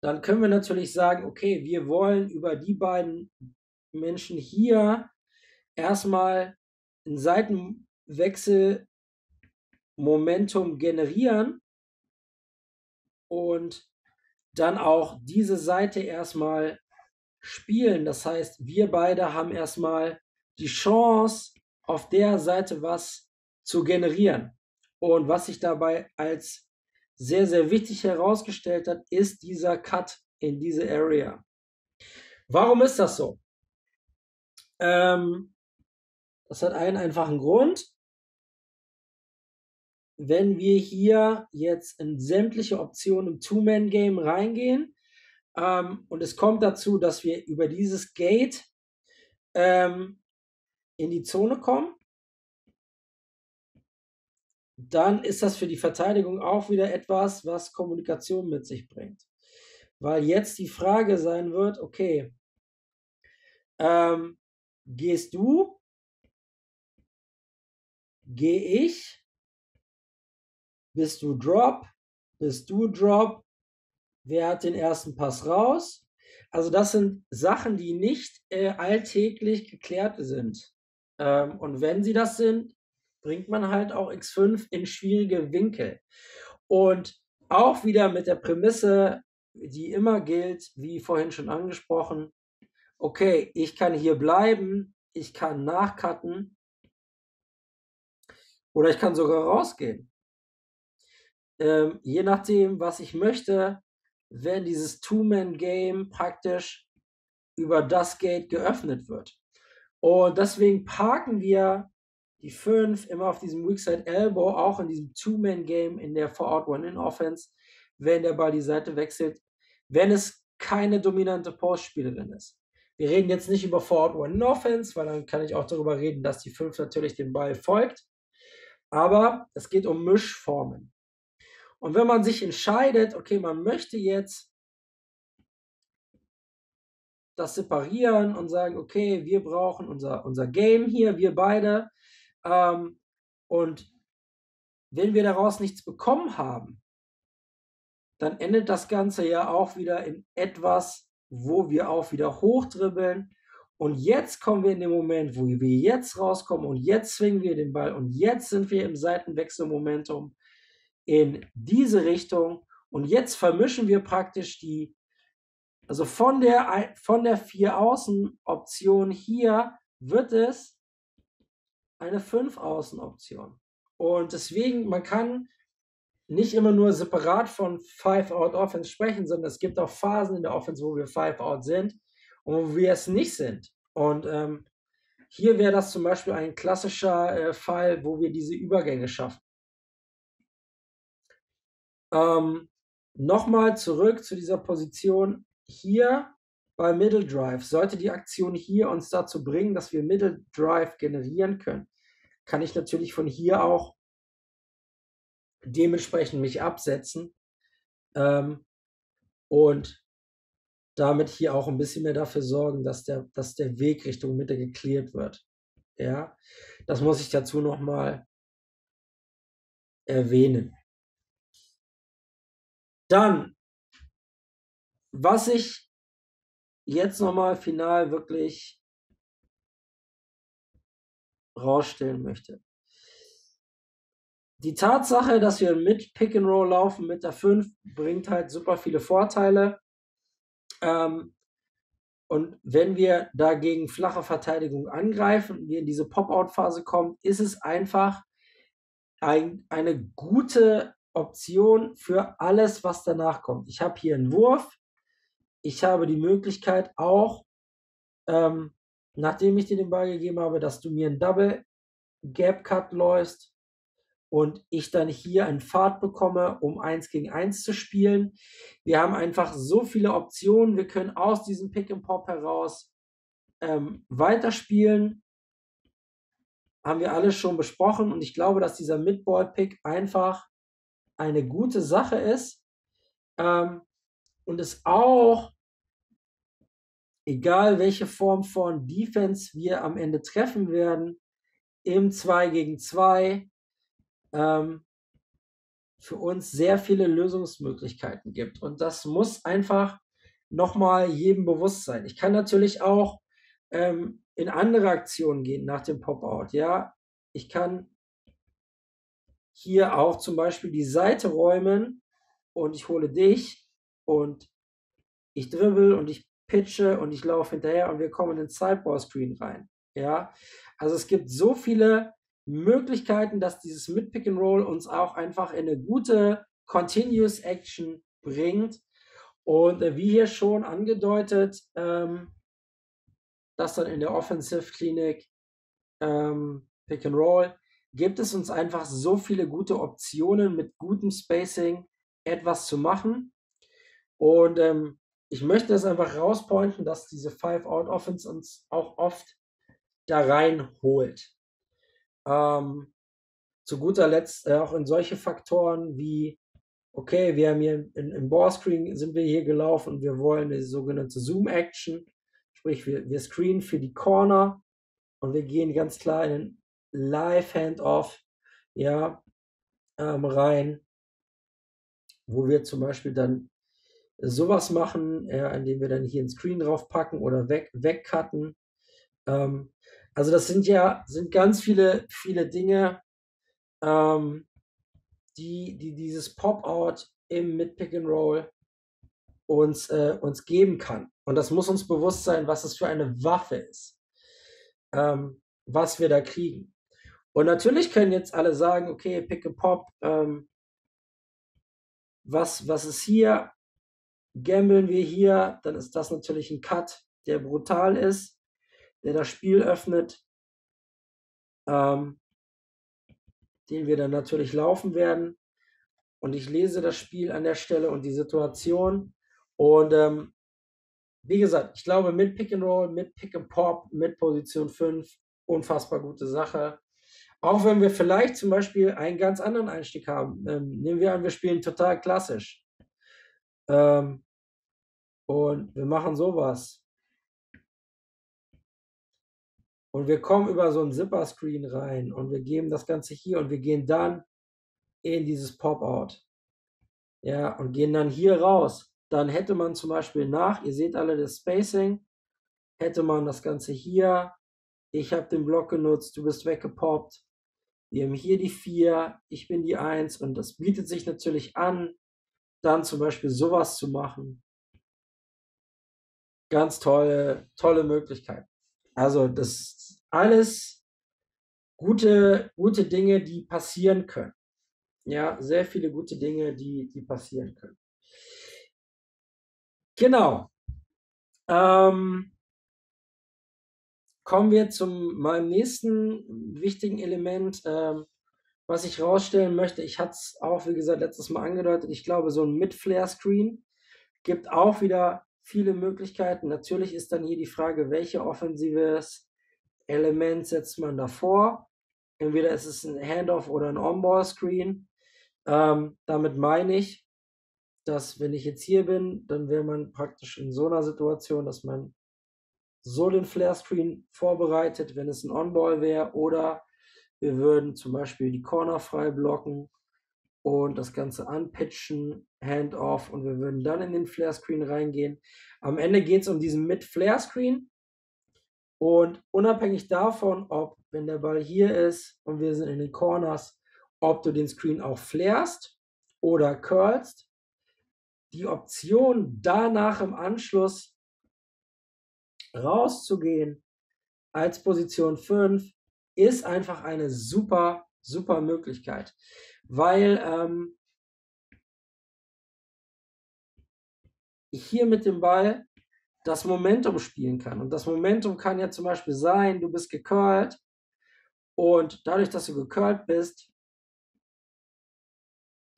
dann können wir natürlich sagen, okay, wir wollen über die beiden Menschen hier erstmal ein Seitenwechselmomentum generieren und dann auch diese Seite erstmal spielen. Das heißt, wir beide haben erstmal die Chance, auf der Seite was zu generieren. Und was sich dabei als sehr, sehr wichtig herausgestellt hat, ist dieser Cut in diese Area. Warum ist das so? Ähm, das hat einen einfachen Grund. Wenn wir hier jetzt in sämtliche Optionen im Two-Man-Game reingehen ähm, und es kommt dazu, dass wir über dieses Gate ähm, in die Zone kommen, dann ist das für die Verteidigung auch wieder etwas, was Kommunikation mit sich bringt. Weil jetzt die Frage sein wird, okay, ähm, gehst du, gehe ich, bist du Drop, bist du Drop, wer hat den ersten Pass raus? Also das sind Sachen, die nicht äh, alltäglich geklärt sind. Ähm, und wenn sie das sind, bringt man halt auch X fünf in schwierige Winkel. Und auch wieder mit der Prämisse, die immer gilt, wie vorhin schon angesprochen, okay, ich kann hier bleiben, ich kann nachcutten oder ich kann sogar rausgehen. Ähm, je nachdem, was ich möchte, wenn dieses Two-Man-Game praktisch über das Gate geöffnet wird. Und deswegen parken wir die fünf immer auf diesem Weakside Elbow, auch in diesem Two-Man-Game in der Four-Out-One-In-Offense, wenn der Ball die Seite wechselt. Wenn es keine dominante Postspielerin ist. Wir reden jetzt nicht über Forward One Offense, weil dann kann ich auch darüber reden, dass die fünf natürlich dem Ball folgt. Aber es geht um Mischformen. Und wenn man sich entscheidet, okay, man möchte jetzt das separieren und sagen, okay, wir brauchen unser, unser Game hier, wir beide. Ähm, und wenn wir daraus nichts bekommen haben, dann endet das Ganze ja auch wieder in etwas, wo wir auch wieder hochdribbeln. Und jetzt kommen wir in den Moment, wo wir jetzt rauskommen und jetzt zwingen wir den Ball und jetzt sind wir im Seitenwechselmomentum in diese Richtung und jetzt vermischen wir praktisch die, also von der, von der Vier-Außen-Option hier wird es eine Fünf-Außen-Option. Und deswegen, man kann nicht immer nur separat von Five-Out-Offense sprechen, sondern es gibt auch Phasen in der Offense, wo wir Five-Out sind und wo wir es nicht sind. Und ähm, hier wäre das zum Beispiel ein klassischer äh, Fall, wo wir diese Übergänge schaffen. Ähm, Nochmal zurück zu dieser Position hier bei Middle Drive. Sollte die Aktion hier uns dazu bringen, dass wir Middle Drive generieren können, kann ich natürlich von hier auch dementsprechend mich absetzen ähm, und damit hier auch ein bisschen mehr dafür sorgen, dass der, dass der Weg Richtung Mitte geklärt wird. Ja, das muss ich dazu nochmal erwähnen. Dann, was ich jetzt nochmal final wirklich rausstellen möchte. Die Tatsache, dass wir mit Pick and Roll laufen, mit der fünf, bringt halt super viele Vorteile. Ähm, und wenn wir dagegen flache Verteidigung angreifen und wir in diese Pop-Out-Phase kommen, ist es einfach ein, eine gute Option für alles, was danach kommt. Ich habe hier einen Wurf. Ich habe die Möglichkeit auch, ähm, nachdem ich dir den Ball gegeben habe, dass du mir einen Double Gap Cut läufst und ich dann hier einen Pfad bekomme, um eins gegen eins zu spielen. Wir haben einfach so viele Optionen. Wir können aus diesem Pick and Pop heraus ähm, weiterspielen. Haben wir alles schon besprochen und ich glaube, dass dieser Midball-Pick einfach eine gute Sache ist ähm, und es auch, egal welche Form von Defense wir am Ende treffen werden, im zwei gegen zwei ähm, für uns sehr viele Lösungsmöglichkeiten gibt. Und das muss einfach nochmal jedem bewusst sein. Ich kann natürlich auch ähm, in andere Aktionen gehen nach dem Pop-Out. Ja? Ich kann hier auch zum Beispiel die Seite räumen und ich hole dich und ich dribbel und ich pitche und ich laufe hinterher und wir kommen in den Sideball-Screen rein. Ja? Also es gibt so viele Möglichkeiten, dass dieses Mid-Pick-and-Roll uns auch einfach in eine gute Continuous Action bringt und wie hier schon angedeutet, ähm, dass dann in der Offensive-Klinik ähm, Pick-and-Roll gibt es uns einfach so viele gute Optionen, mit gutem Spacing etwas zu machen. Und ähm, ich möchte das einfach rauspointen, dass diese Five-Out-Offense uns auch oft da reinholt. Ähm, zu guter Letzt äh, auch in solche Faktoren wie, okay, wir haben hier im Ballscreen sind wir hier gelaufen und wir wollen eine sogenannte Zoom-Action, sprich wir, wir screenen für die Corner und wir gehen ganz klar in den Live-Handoff ja, ähm, rein, wo wir zum Beispiel dann sowas machen, ja, indem wir dann hier einen Screen draufpacken oder weg, wegcutten. Ähm, also das sind ja sind ganz viele, viele Dinge, ähm, die, die dieses Pop-Out im Mid-Pick-and-Roll uns, äh, uns geben kann. Und das muss uns bewusst sein, was es für eine Waffe ist, ähm, was wir da kriegen. Und natürlich können jetzt alle sagen, okay, Pick and Pop, ähm, was, was ist hier? Gambeln wir hier, dann ist das natürlich ein Cut, der brutal ist, der das Spiel öffnet, ähm, den wir dann natürlich laufen werden. Und ich lese das Spiel an der Stelle und die Situation. Und ähm, wie gesagt, ich glaube, mit Pick and Roll, mit Pick and Pop, mit Position fünf, unfassbar gute Sache. Auch wenn wir vielleicht zum Beispiel einen ganz anderen Einstieg haben. Ähm, nehmen wir an, wir spielen total klassisch. Ähm, und wir machen sowas. Und wir kommen über so einen Zipper-Screen rein und wir geben das Ganze hier und wir gehen dann in dieses Pop-Out. Ja, und gehen dann hier raus. Dann hätte man zum Beispiel nach, ihr seht alle das Spacing, hätte man das Ganze hier, ich habe den Block genutzt, du bist weggepoppt. Wir haben hier die vier, ich bin die eins und das bietet sich natürlich an, dann zum Beispiel sowas zu machen. Ganz tolle, tolle Möglichkeit. Also das ist alles gute, gute Dinge, die passieren können. Ja, sehr viele gute Dinge, die, die passieren können. Genau. Ähm, kommen wir zum meinem nächsten wichtigen Element, ähm, was ich rausstellen möchte. Ich hatte es auch, wie gesagt, letztes Mal angedeutet. Ich glaube, so ein Mid-Flare-Screen gibt auch wieder viele Möglichkeiten. Natürlich ist dann hier die Frage, welche offensives Element setzt man davor? Entweder ist es ein Handoff oder ein On-Ball-Screen. Ähm, damit meine ich, dass wenn ich jetzt hier bin, dann wäre man praktisch in so einer Situation, dass man so den Flare-Screen vorbereitet, wenn es ein On-Ball wäre, oder wir würden zum Beispiel die Corner frei blocken und das Ganze anpitchen, Handoff, und wir würden dann in den Flare-Screen reingehen. Am Ende geht es um diesen Mid-Flare-Screen und unabhängig davon, ob, wenn der Ball hier ist und wir sind in den Corners, ob du den Screen auch flarest oder curlst, die Option danach im Anschluss rauszugehen als Position fünf ist einfach eine super, super Möglichkeit, weil ähm, ich hier mit dem Ball das Momentum spielen kann. Und das Momentum kann ja zum Beispiel sein, du bist gecurlt und dadurch, dass du gecurlt bist,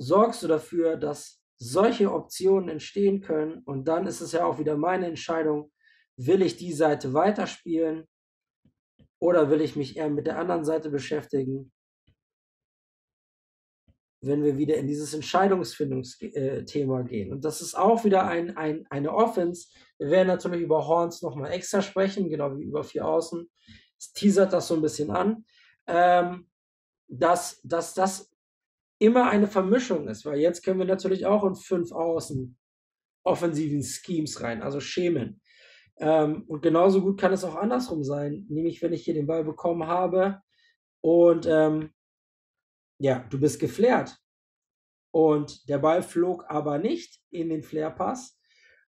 sorgst du dafür, dass solche Optionen entstehen können und dann ist es ja auch wieder meine Entscheidung, will ich die Seite weiterspielen oder will ich mich eher mit der anderen Seite beschäftigen, wenn wir wieder in dieses Entscheidungsfindungsthema gehen. Und das ist auch wieder ein, ein, eine Offense. Wir werden natürlich über Horns nochmal extra sprechen, genau wie über vier Außen. Es teasert das so ein bisschen an, ähm, dass das dass immer eine Vermischung ist, weil jetzt können wir natürlich auch in fünf Außen offensiven Schemes rein, also schemen. Ähm, und genauso gut kann es auch andersrum sein, nämlich wenn ich hier den Ball bekommen habe und ähm, ja, du bist geflärt und der Ball flog aber nicht in den Flairpass,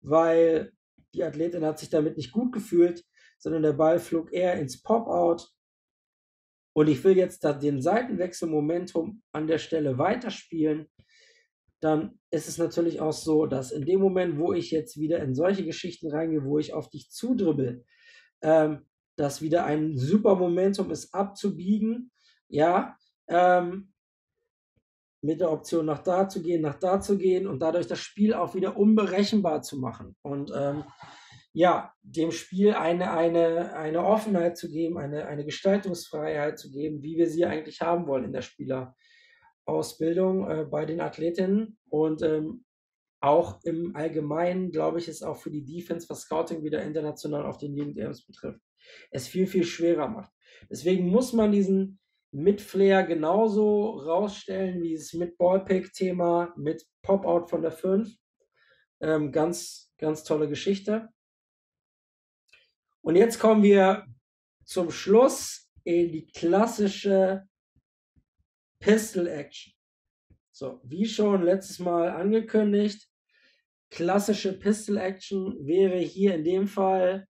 weil die Athletin hat sich damit nicht gut gefühlt, sondern der Ball flog eher ins Pop-Out. Und ich will jetzt den Seitenwechselmomentum an der Stelle weiterspielen, dann ist es natürlich auch so, dass in dem Moment, wo ich jetzt wieder in solche Geschichten reingehe, wo ich auf dich zudribbel, ähm, dass wieder ein super Momentum ist, abzubiegen, ja, ähm, mit der Option nach da zu gehen, nach da zu gehen und dadurch das Spiel auch wieder unberechenbar zu machen. Und ähm, ja, dem Spiel eine, eine, eine Offenheit zu geben, eine, eine Gestaltungsfreiheit zu geben, wie wir sie eigentlich haben wollen in der Spielerausbildung äh, bei den Athletinnen. Und ähm, auch im Allgemeinen, glaube ich, ist auch für die Defense, was Scouting wieder international auf den Jugendems betrifft, es viel, viel schwerer macht. Deswegen muss man diesen Mid-Flare genauso rausstellen, wie dieses Mid-Ballpick-Thema mit Pop-Out von der fünf. Ähm, ganz, ganz tolle Geschichte. Und jetzt kommen wir zum Schluss in die klassische Pistol Action. So, wie schon letztes Mal angekündigt, klassische Pistol Action wäre hier in dem Fall,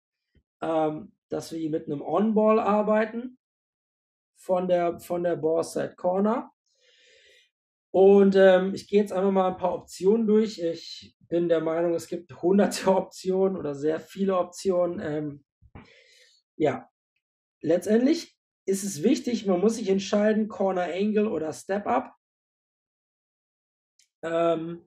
ähm, dass wir mit einem On-Ball arbeiten von der, von der Ballside Corner. Und ähm, ich gehe jetzt einfach mal ein paar Optionen durch. Ich bin der Meinung, es gibt hunderte Optionen oder sehr viele Optionen. Ähm, Ja, letztendlich ist es wichtig, man muss sich entscheiden, Corner Angle oder Step Up. Ähm,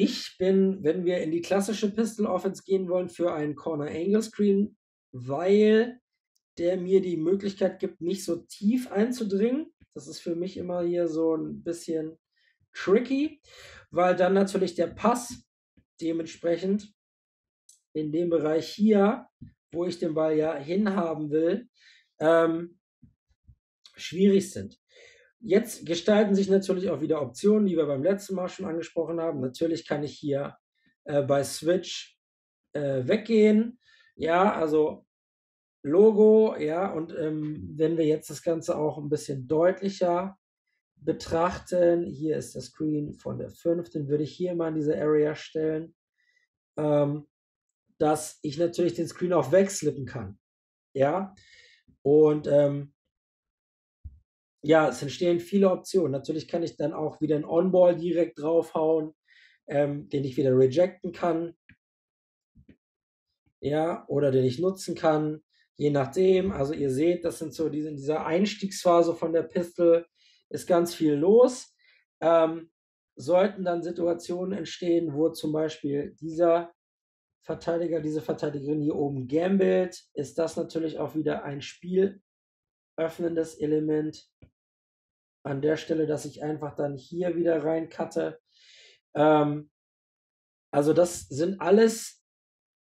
Ich bin, wenn wir in die klassische Pistol Offense gehen wollen, für einen Corner Angle Screen, weil der mir die Möglichkeit gibt, nicht so tief einzudringen. Das ist für mich immer hier so ein bisschen tricky, weil dann natürlich der Pass dementsprechend in dem Bereich hier, wo ich den Ball ja hinhaben will, ähm, schwierig sind. Jetzt gestalten sich natürlich auch wieder Optionen, die wir beim letzten Mal schon angesprochen haben. Natürlich kann ich hier äh, bei Switch äh, weggehen. Ja, also Logo, ja, und ähm, wenn wir jetzt das Ganze auch ein bisschen deutlicher betrachten, hier ist der Screen von der fünf, den würde ich hier mal in diese Area stellen, ähm, dass ich natürlich den Screen auch wegslippen kann. Ja, und ähm, ja, es entstehen viele Optionen. Natürlich kann ich dann auch wieder einen On-Ball direkt draufhauen, ähm, den ich wieder rejecten kann. Ja, oder den ich nutzen kann, je nachdem. Also ihr seht, das sind so diese, in dieser Einstiegsphase von der Pistol ist ganz viel los. Ähm, sollten dann Situationen entstehen, wo zum Beispiel dieser Verteidiger, diese Verteidigerin hier oben gambelt, ist das natürlich auch wieder ein spielöffnendes Element an der Stelle, dass ich einfach dann hier wieder rein cutte. Ähm, also das sind alles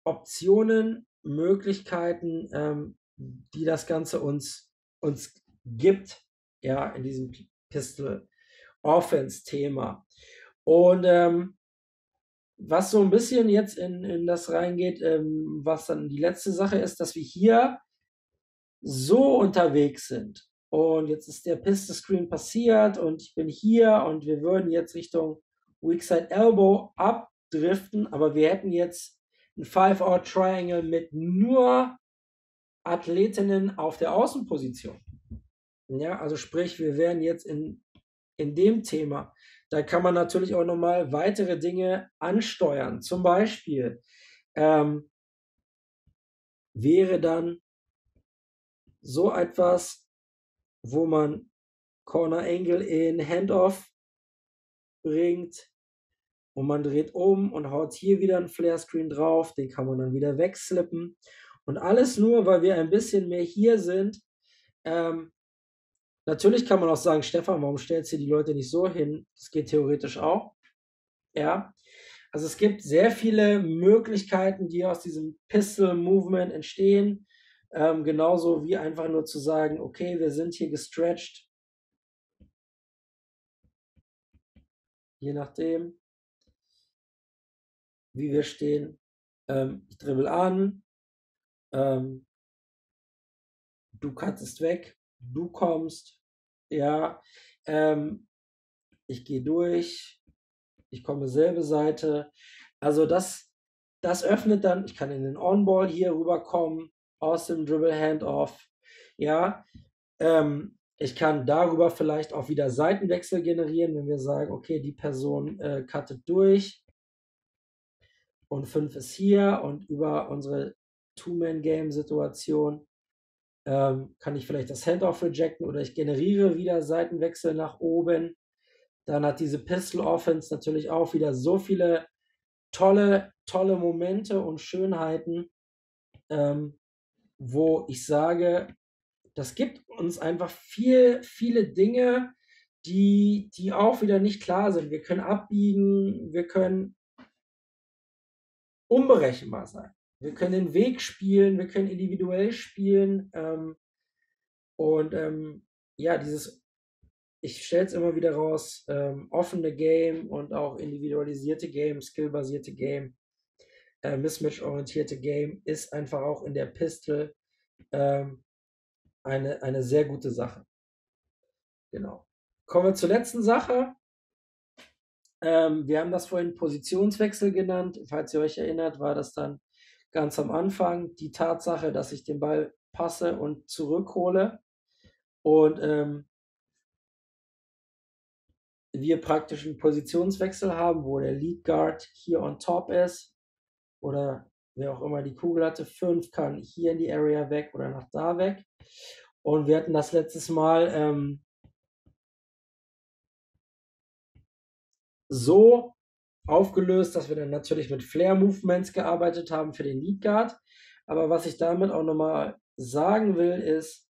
Optionen, Möglichkeiten, ähm, die das Ganze uns, uns gibt, ja, in diesem Pistol-Offense-Thema. Und ähm, was so ein bisschen jetzt in, in das reingeht, ähm, was dann die letzte Sache ist, dass wir hier so unterwegs sind. Und jetzt ist der Pistol-Screen passiert und ich bin hier und wir würden jetzt Richtung Weakside Elbow abdriften, aber wir hätten jetzt ein Five-Out-Triangle mit nur Athletinnen auf der Außenposition. Ja, also sprich, wir wären jetzt in, in dem Thema. Da kann man natürlich auch nochmal weitere Dinge ansteuern. Zum Beispiel ähm, wäre dann so etwas, wo man Corner Angle in Handoff bringt, und man dreht um und haut hier wieder einen Flare-Screen drauf. Den kann man dann wieder wegslippen. Und alles nur, weil wir ein bisschen mehr hier sind. Ähm, natürlich kann man auch sagen, Stefan, warum stellst du die Leute nicht so hin? Das geht theoretisch auch. Ja. Also es gibt sehr viele Möglichkeiten, die aus diesem Pistol-Movement entstehen. Ähm, genauso wie einfach nur zu sagen, okay, wir sind hier gestretched. Je nachdem, wie wir stehen, ähm, ich dribbel an, ähm, du cuttest weg, du kommst, ja, ähm, ich gehe durch, ich komme selbe Seite, also das, das öffnet dann, ich kann in den On-Ball hier rüberkommen, aus dem Dribble-Handoff, ja, ähm, ich kann darüber vielleicht auch wieder Seitenwechsel generieren, wenn wir sagen, okay, die Person äh, cuttet durch, und fünf ist hier und über unsere Two-Man-Game-Situation ähm, kann ich vielleicht das Handoff rejecten oder ich generiere wieder Seitenwechsel nach oben. Dann hat diese Pistol-Offense natürlich auch wieder so viele tolle, tolle Momente und Schönheiten, ähm, wo ich sage, das gibt uns einfach viel, viele Dinge, die, die auch wieder nicht klar sind. Wir können abbiegen, wir können unberechenbar sein. Wir können den Weg spielen, wir können individuell spielen ähm, und ähm, ja, dieses, ich stelle es immer wieder raus, ähm, offene Game und auch individualisierte Game, skillbasierte Game, äh, mismatch-orientierte Game ist einfach auch in der Pistol ähm, eine, eine sehr gute Sache. Genau. Kommen wir zur letzten Sache. Ähm, wir haben das vorhin Positionswechsel genannt. Falls ihr euch erinnert, war das dann ganz am Anfang die Tatsache, dass ich den Ball passe und zurückhole und ähm, wir praktisch einen Positionswechsel haben, wo der Lead Guard hier on top ist oder wer auch immer die Kugel hatte. fünf kann hier in die Area weg oder nach da weg. Und wir hatten das letztes Mal ähm, so aufgelöst, dass wir dann natürlich mit Flare-Movements gearbeitet haben für den Lead Guard. Aber was ich damit auch nochmal sagen will, ist,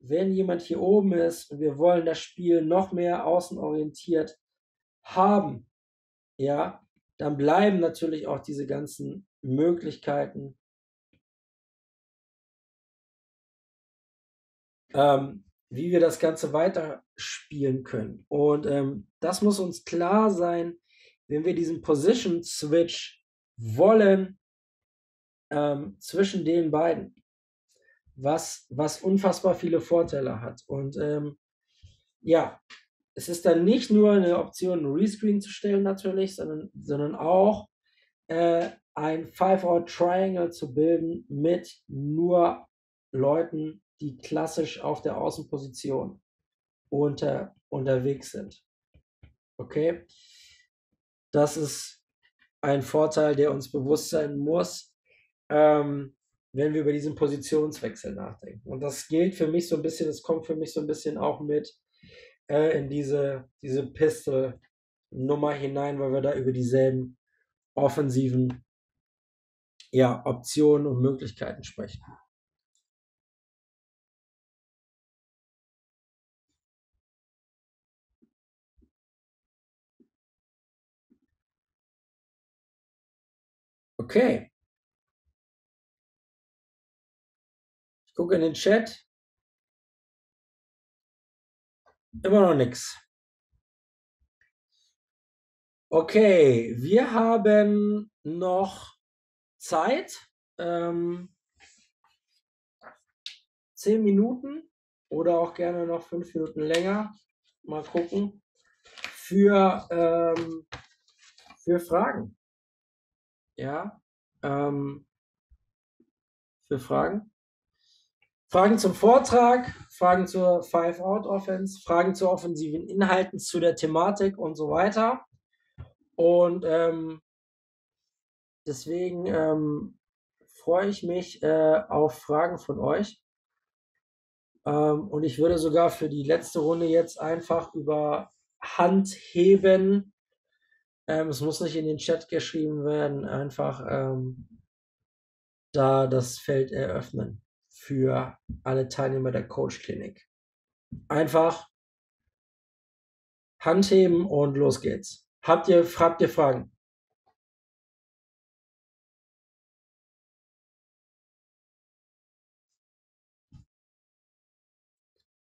wenn jemand hier oben ist und wir wollen das Spiel noch mehr außenorientiert haben, ja, dann bleiben natürlich auch diese ganzen Möglichkeiten ähm, wie wir das Ganze weiterspielen können. Und ähm, das muss uns klar sein, wenn wir diesen Position-Switch wollen ähm, zwischen den beiden, was, was unfassbar viele Vorteile hat. Und ähm, ja, es ist dann nicht nur eine Option, einen Rescreen zu stellen natürlich, sondern, sondern auch äh, ein Five-Out-Triangle zu bilden mit nur Leuten, die klassisch auf der Außenposition unter, unterwegs sind. Okay? Das ist ein Vorteil, der uns bewusst sein muss, ähm, wenn wir über diesen Positionswechsel nachdenken. Und das gilt für mich so ein bisschen, das kommt für mich so ein bisschen auch mit äh, in diese, diese Pistol-Nummer hinein, weil wir da über dieselben offensiven ja, Optionen und Möglichkeiten sprechen. Okay. Ich gucke in den Chat. Immer noch nichts. Okay, wir haben noch Zeit. Ähm, zehn Minuten oder auch gerne noch fünf Minuten länger. Mal gucken. Für, ähm, für Fragen. Ja, ähm, für Fragen. Fragen zum Vortrag, Fragen zur Five-Out-Offense, Fragen zu offensiven Inhalten, zu der Thematik und so weiter. Und ähm, deswegen ähm, freue ich mich äh, auf Fragen von euch. Ähm, und ich würde sogar für die letzte Runde jetzt einfach über Hand heben. Ähm, es muss nicht in den Chat geschrieben werden, einfach ähm, da das Feld eröffnen für alle Teilnehmer der Coach Klinik. Einfach Hand heben und los geht's. Habt ihr, habt ihr Fragen?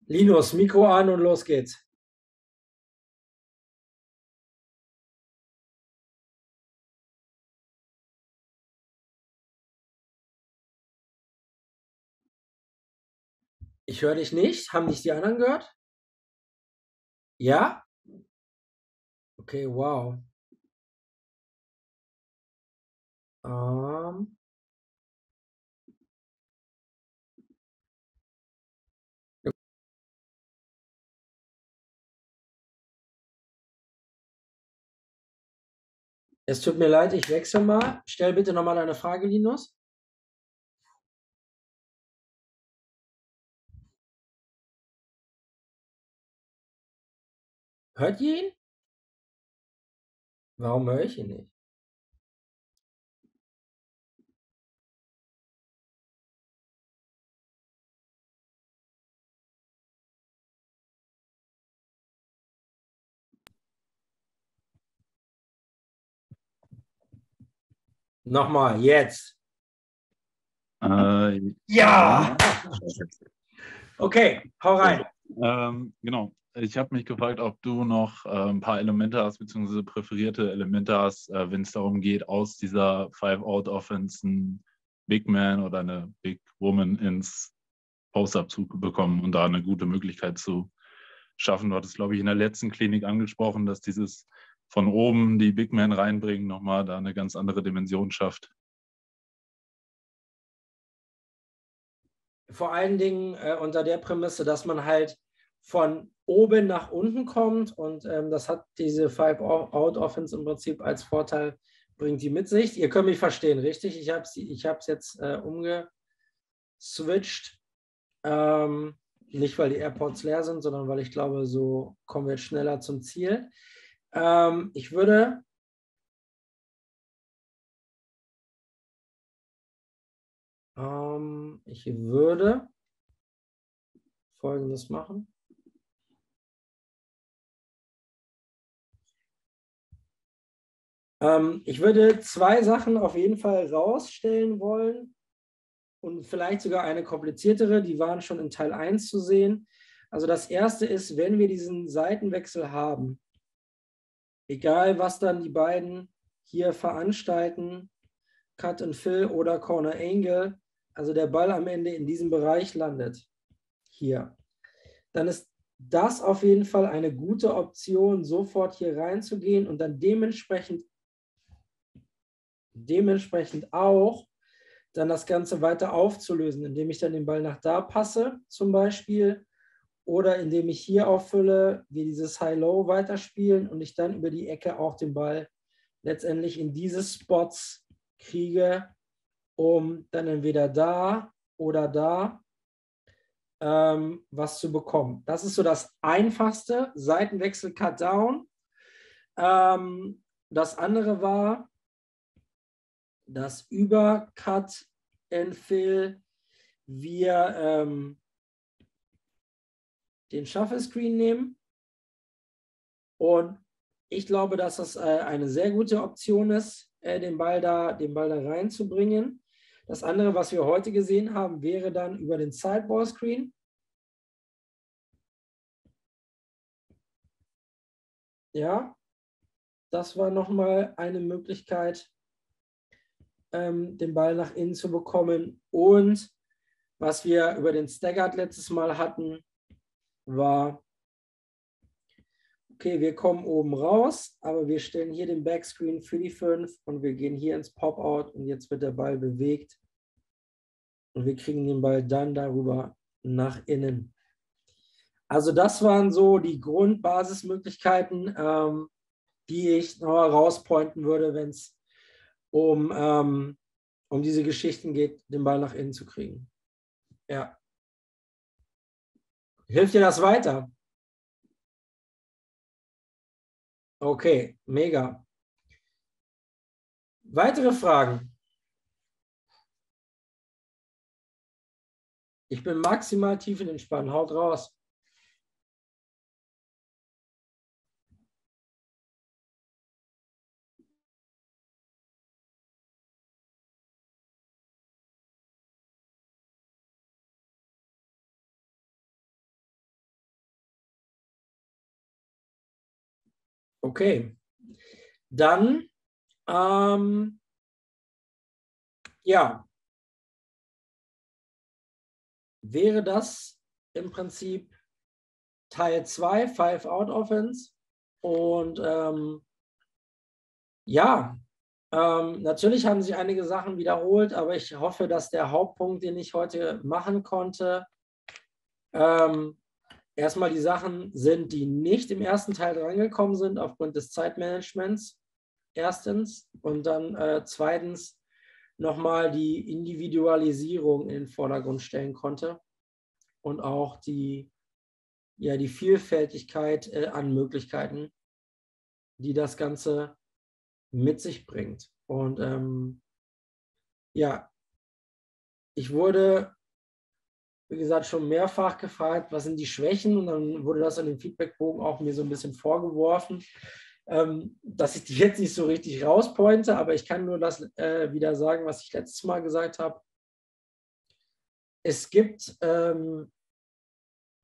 Linus, Mikro an und los geht's. Ich höre dich nicht. Haben dich die anderen gehört? Ja? Okay, wow. Ähm. Es tut mir leid, ich wechsle mal. Stell bitte nochmal eine Frage, Linus. Hört ihr ihn? Warum höre ich ihn nicht? Nochmal, jetzt. Äh, ja! Okay, hau rein. Ähm, genau. Ich habe mich gefragt, ob du noch äh, ein paar Elemente hast, beziehungsweise präferierte Elemente hast, äh, wenn es darum geht, aus dieser Five-Out-Offense einen Big Man oder eine Big Woman ins Post-Up zu bekommen und da eine gute Möglichkeit zu schaffen. Du hattest, glaube ich, in der letzten Klinik angesprochen, dass dieses von oben die Big Man reinbringen nochmal da eine ganz andere Dimension schafft. Vor allen Dingen äh, unter der Prämisse, dass man halt von oben nach unten kommt und ähm, das hat diese Five-Out-Offense im Prinzip als Vorteil, bringt die mit sich. Ihr könnt mich verstehen, richtig? Ich habe es ich hab's jetzt äh, umgeswitcht. Ähm, nicht, weil die AirPods leer sind, sondern weil ich glaube, so kommen wir schneller zum Ziel. Ähm, ich würde Ähm, ich würde Folgendes machen. Ähm, ich würde zwei Sachen auf jeden Fall rausstellen wollen und vielleicht sogar eine kompliziertere, die waren schon in Teil eins zu sehen. Also das erste ist, wenn wir diesen Seitenwechsel haben, egal was dann die beiden hier veranstalten, Cut and Fill oder Corner Angle, also der Ball am Ende in diesem Bereich landet, hier, dann ist das auf jeden Fall eine gute Option, sofort hier reinzugehen und dann dementsprechend, dementsprechend auch dann das Ganze weiter aufzulösen, indem ich dann den Ball nach da passe zum Beispiel oder indem ich hier auffülle, wir dieses High-Low weiterspielen und ich dann über die Ecke auch den Ball letztendlich in diese Spots kriege, um dann entweder da oder da ähm, was zu bekommen. Das ist so das Einfachste, Seitenwechsel, Cut Down. Ähm, das andere war das über Cut and Fill wir ähm, den Shuffle Screen nehmen und ich glaube, dass das eine sehr gute Option ist, den Ball da, den Ball da reinzubringen. Das andere, was wir heute gesehen haben, wäre dann über den Sideball-Screen. Ja, das war nochmal eine Möglichkeit, den Ball nach innen zu bekommen. Und was wir über den Staggered letztes Mal hatten, war... Okay, wir kommen oben raus, aber wir stellen hier den Backscreen für die fünf und wir gehen hier ins Pop-Out und jetzt wird der Ball bewegt und wir kriegen den Ball dann darüber nach innen. Also das waren so die Grundbasismöglichkeiten, ähm, die ich noch rauspointen würde, wenn es um, ähm, um diese Geschichten geht, den Ball nach innen zu kriegen. Ja. Hilft dir das weiter? Okay, mega. Weitere Fragen? Ich bin maximal tiefenentspannt. Haut raus. Okay, dann, ähm, ja, wäre das im Prinzip Teil zwei, Five Out Offense und ähm, ja, ähm, natürlich haben sich einige Sachen wiederholt, aber ich hoffe, dass der Hauptpunkt, den ich heute machen konnte, ähm, erstmal die Sachen sind, die nicht im ersten Teil drangekommen sind, aufgrund des Zeitmanagements, erstens. Und dann äh, zweitens nochmal die Individualisierung in den Vordergrund stellen konnte und auch die, ja, die Vielfältigkeit äh, an Möglichkeiten, die das Ganze mit sich bringt. Und ähm, ja, ich wurde... wie gesagt, schon mehrfach gefragt, was sind die Schwächen? Und dann wurde das in dem Feedbackbogen auch mir so ein bisschen vorgeworfen, ähm, dass ich die jetzt nicht so richtig rauspointe, aber ich kann nur das äh, wieder sagen, was ich letztes Mal gesagt habe. Es gibt ähm,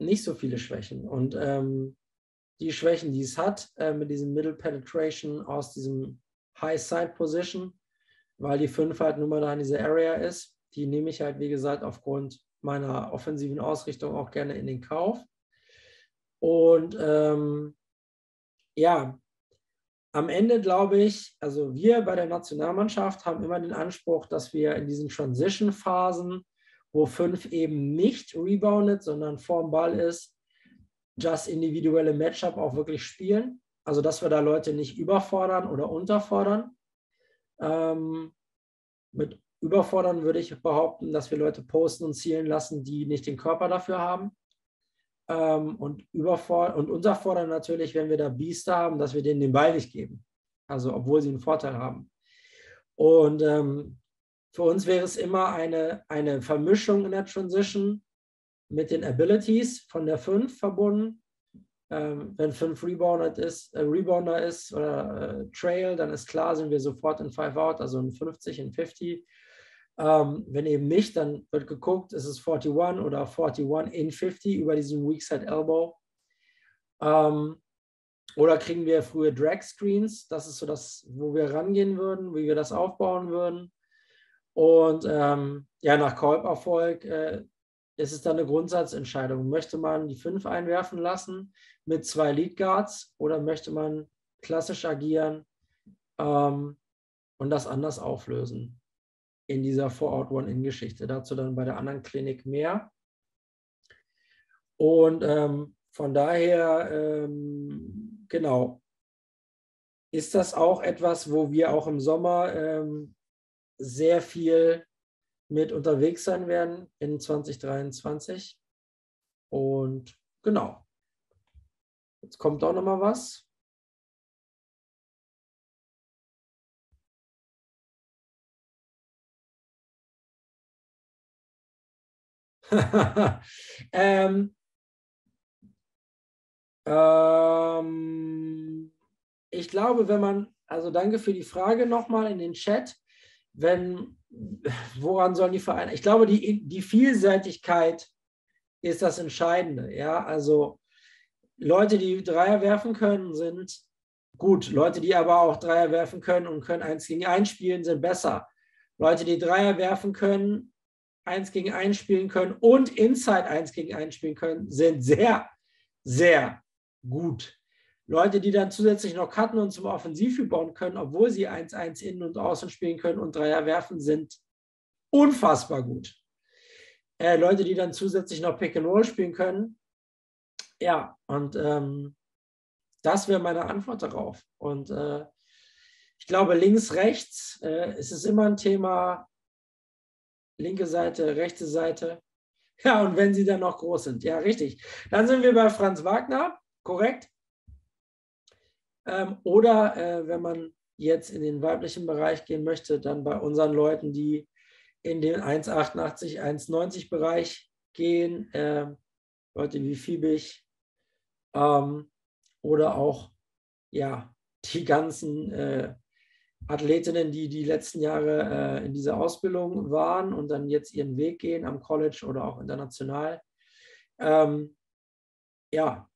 nicht so viele Schwächen und ähm, die Schwächen, die es hat, äh, mit diesem Middle Penetration aus diesem High Side Position, weil die fünf halt nun mal da in dieser Area ist, die nehme ich halt, wie gesagt, aufgrund meiner offensiven Ausrichtung auch gerne in den Kauf. Und ähm, ja, am Ende glaube ich, also wir bei der Nationalmannschaft haben immer den Anspruch, dass wir in diesen Transition-Phasen, wo fünf eben nicht reboundet, sondern vorm Ball ist, das individuelle Matchup auch wirklich spielen. Also, dass wir da Leute nicht überfordern oder unterfordern. Ähm, mit Überfordern würde ich behaupten, dass wir Leute posten und zielen lassen, die nicht den Körper dafür haben. Ähm, und, überfordern, und unterfordern natürlich, wenn wir da Biester haben, dass wir denen den Ball nicht geben. Also obwohl sie einen Vorteil haben. Und ähm, Für uns wäre es immer eine, eine Vermischung in der Transition mit den Abilities von der fünf verbunden. Ähm, wenn fünf Rebounder ist, äh, Rebounder ist oder äh, Trail, dann ist klar, sind wir sofort in Five Out, also in fünfzig, in fünfzig. Ähm, wenn eben nicht, dann wird geguckt, ist es einundvierzig oder einundvierzig in fünfzig über diesen Weak Side Elbow. Ähm, oder kriegen wir frühe Drag Screens, das ist so das, wo wir rangehen würden, wie wir das aufbauen würden. Und ähm, ja, nach Kolberfolg äh, ist es dann eine Grundsatzentscheidung. Möchte man die fünf einwerfen lassen mit zwei Lead Guards oder möchte man klassisch agieren ähm, und das anders auflösen in dieser four out one in Geschichte. Dazu dann bei der anderen Klinik mehr. Und ähm, von daher, ähm, genau, ist das auch etwas, wo wir auch im Sommer ähm, sehr viel mit unterwegs sein werden in zwanzig dreiundzwanzig. Und genau, jetzt kommt auch noch mal was. ähm, ähm, ich glaube, wenn man, also danke für die Frage nochmal in den Chat, wenn, woran sollen die Vereine, ich glaube, die, die Vielseitigkeit ist das Entscheidende, ja, also Leute, die Dreier werfen können, sind gut, Leute, die aber auch Dreier werfen können und können eins gegen eins spielen, sind besser, Leute, die Dreier werfen können, eins gegen eins spielen können und Inside eins gegen eins spielen können, sind sehr, sehr gut. Leute, die dann zusätzlich noch cutten und zum Offensiv bauen können, obwohl sie eins eins innen und außen spielen können und Dreier werfen, sind unfassbar gut. Äh, Leute, die dann zusätzlich noch Pick and Roll spielen können, ja, und ähm, das wäre meine Antwort darauf. Und äh, ich glaube, links, rechts, äh, ist es immer ein Thema, linke Seite, rechte Seite. Ja, und wenn sie dann noch groß sind. Ja, richtig. Dann sind wir bei Franz Wagner, korrekt. Ähm, oder äh, wenn man jetzt in den weiblichen Bereich gehen möchte, dann bei unseren Leuten, die in den eins achtundachtzig, eins neunzig Bereich gehen. Äh, Leute wie Fiebig ähm, oder auch ja, die ganzen äh, Athletinnen, die die letzten Jahre äh, in dieser Ausbildung waren und dann jetzt ihren Weg gehen am College oder auch international. Ähm, ja,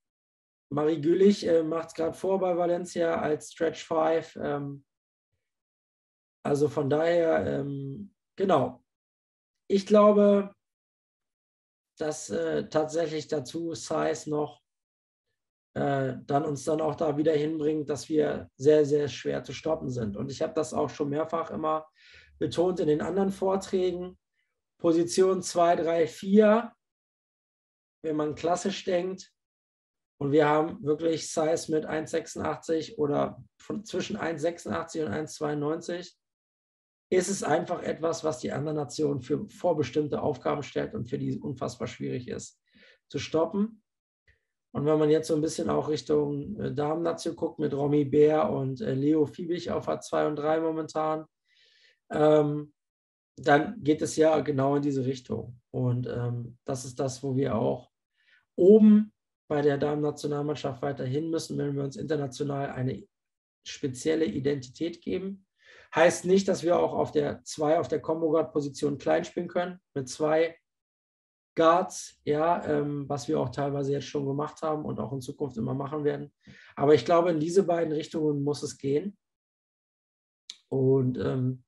Marie Gülich äh, macht es gerade vor bei Valencia als Stretch Five. Ähm, also von daher, ähm, genau. Ich glaube, dass äh, tatsächlich dazu Size noch dann uns dann auch da wieder hinbringt, dass wir sehr, sehr schwer zu stoppen sind. Und ich habe das auch schon mehrfach immer betont in den anderen Vorträgen. Position zwei, drei, vier, wenn man klassisch denkt. Und wir haben wirklich Size mit eins sechsundachtzig oder von zwischen eins sechsundachtzig und eins zweiundneunzig. Ist es einfach etwas, was die andere Nation für vorbestimmte Aufgaben stellt und für die unfassbar schwierig ist, zu stoppen. Und wenn man jetzt so ein bisschen auch Richtung äh, Damen-Nation guckt, mit Romy Bär und äh, Leo Fiebig auf A zwei und drei momentan, ähm, dann geht es ja genau in diese Richtung. Und ähm, das ist das, wo wir auch oben bei der Damen-Nationalmannschaft weiterhin müssen, wenn wir uns international eine spezielle Identität geben. Heißt nicht, dass wir auch auf der zwei, auf der Combo-Guard-Position klein spielen können, mit zwei Guards, ja, ähm, was wir auch teilweise jetzt schon gemacht haben und auch in Zukunft immer machen werden. Aber ich glaube, in diese beiden Richtungen muss es gehen. Und ähm,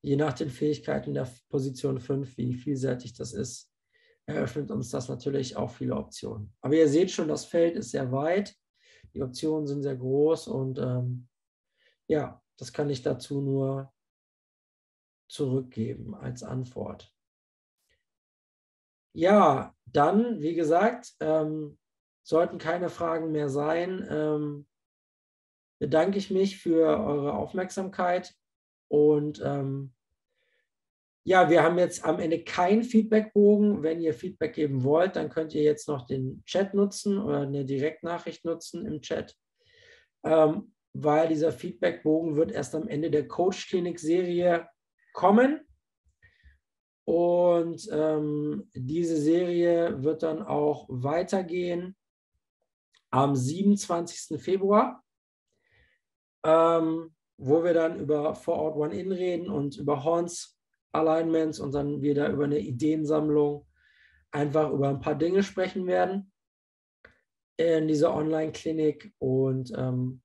je nach den Fähigkeiten der Position fünf, wie vielseitig das ist, eröffnet uns das natürlich auch viele Optionen. Aber ihr seht schon, das Feld ist sehr weit, die Optionen sind sehr groß und ähm, ja, das kann ich dazu nur zurückgeben als Antwort. Ja, dann, wie gesagt, ähm, sollten keine Fragen mehr sein, ähm, bedanke ich mich für eure Aufmerksamkeit und ähm, ja, wir haben jetzt am Ende keinen Feedbackbogen. Wenn ihr Feedback geben wollt, dann könnt ihr jetzt noch den Chat nutzen oder eine Direktnachricht nutzen im Chat, ähm, weil dieser Feedbackbogen wird erst am Ende der Coach-Klinik-Serie kommen. Und ähm, diese Serie wird dann auch weitergehen am siebenundzwanzigsten Februar, ähm, wo wir dann über four out one in reden und über Horns Alignments und dann wieder über eine Ideensammlung, einfach über ein paar Dinge sprechen werden in dieser Online-Klinik. Und ähm,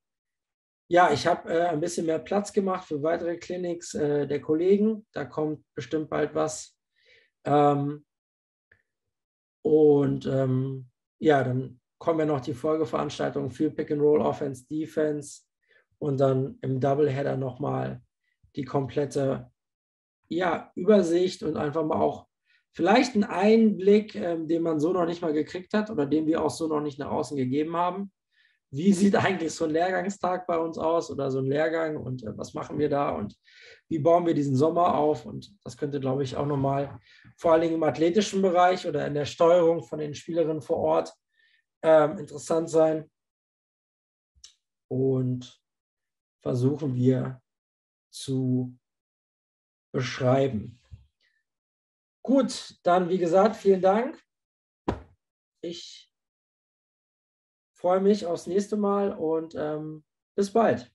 ja, ich habe äh, ein bisschen mehr Platz gemacht für weitere Clinics äh, der Kollegen. Da kommt bestimmt bald was. Ähm, und ähm, ja, dann kommen ja noch die Folgeveranstaltungen für Pick-and-Roll, Offense, Defense und dann im Doubleheader nochmal die komplette ja, Übersicht und einfach mal auch vielleicht einen Einblick, ähm, den man so noch nicht mal gekriegt hat oder den wir auch so noch nicht nach außen gegeben haben. Wie sieht eigentlich so ein Lehrgangstag bei uns aus oder so ein Lehrgang und äh, was machen wir da und wie bauen wir diesen Sommer auf? Und das könnte, glaube ich, auch nochmal vor allen Dingen im athletischen Bereich oder in der Steuerung von den Spielerinnen vor Ort ähm, interessant sein. Und versuchen wir zu beschreiben. Gut, dann wie gesagt, vielen Dank. Ich freue mich aufs nächste Mal und ähm, bis bald.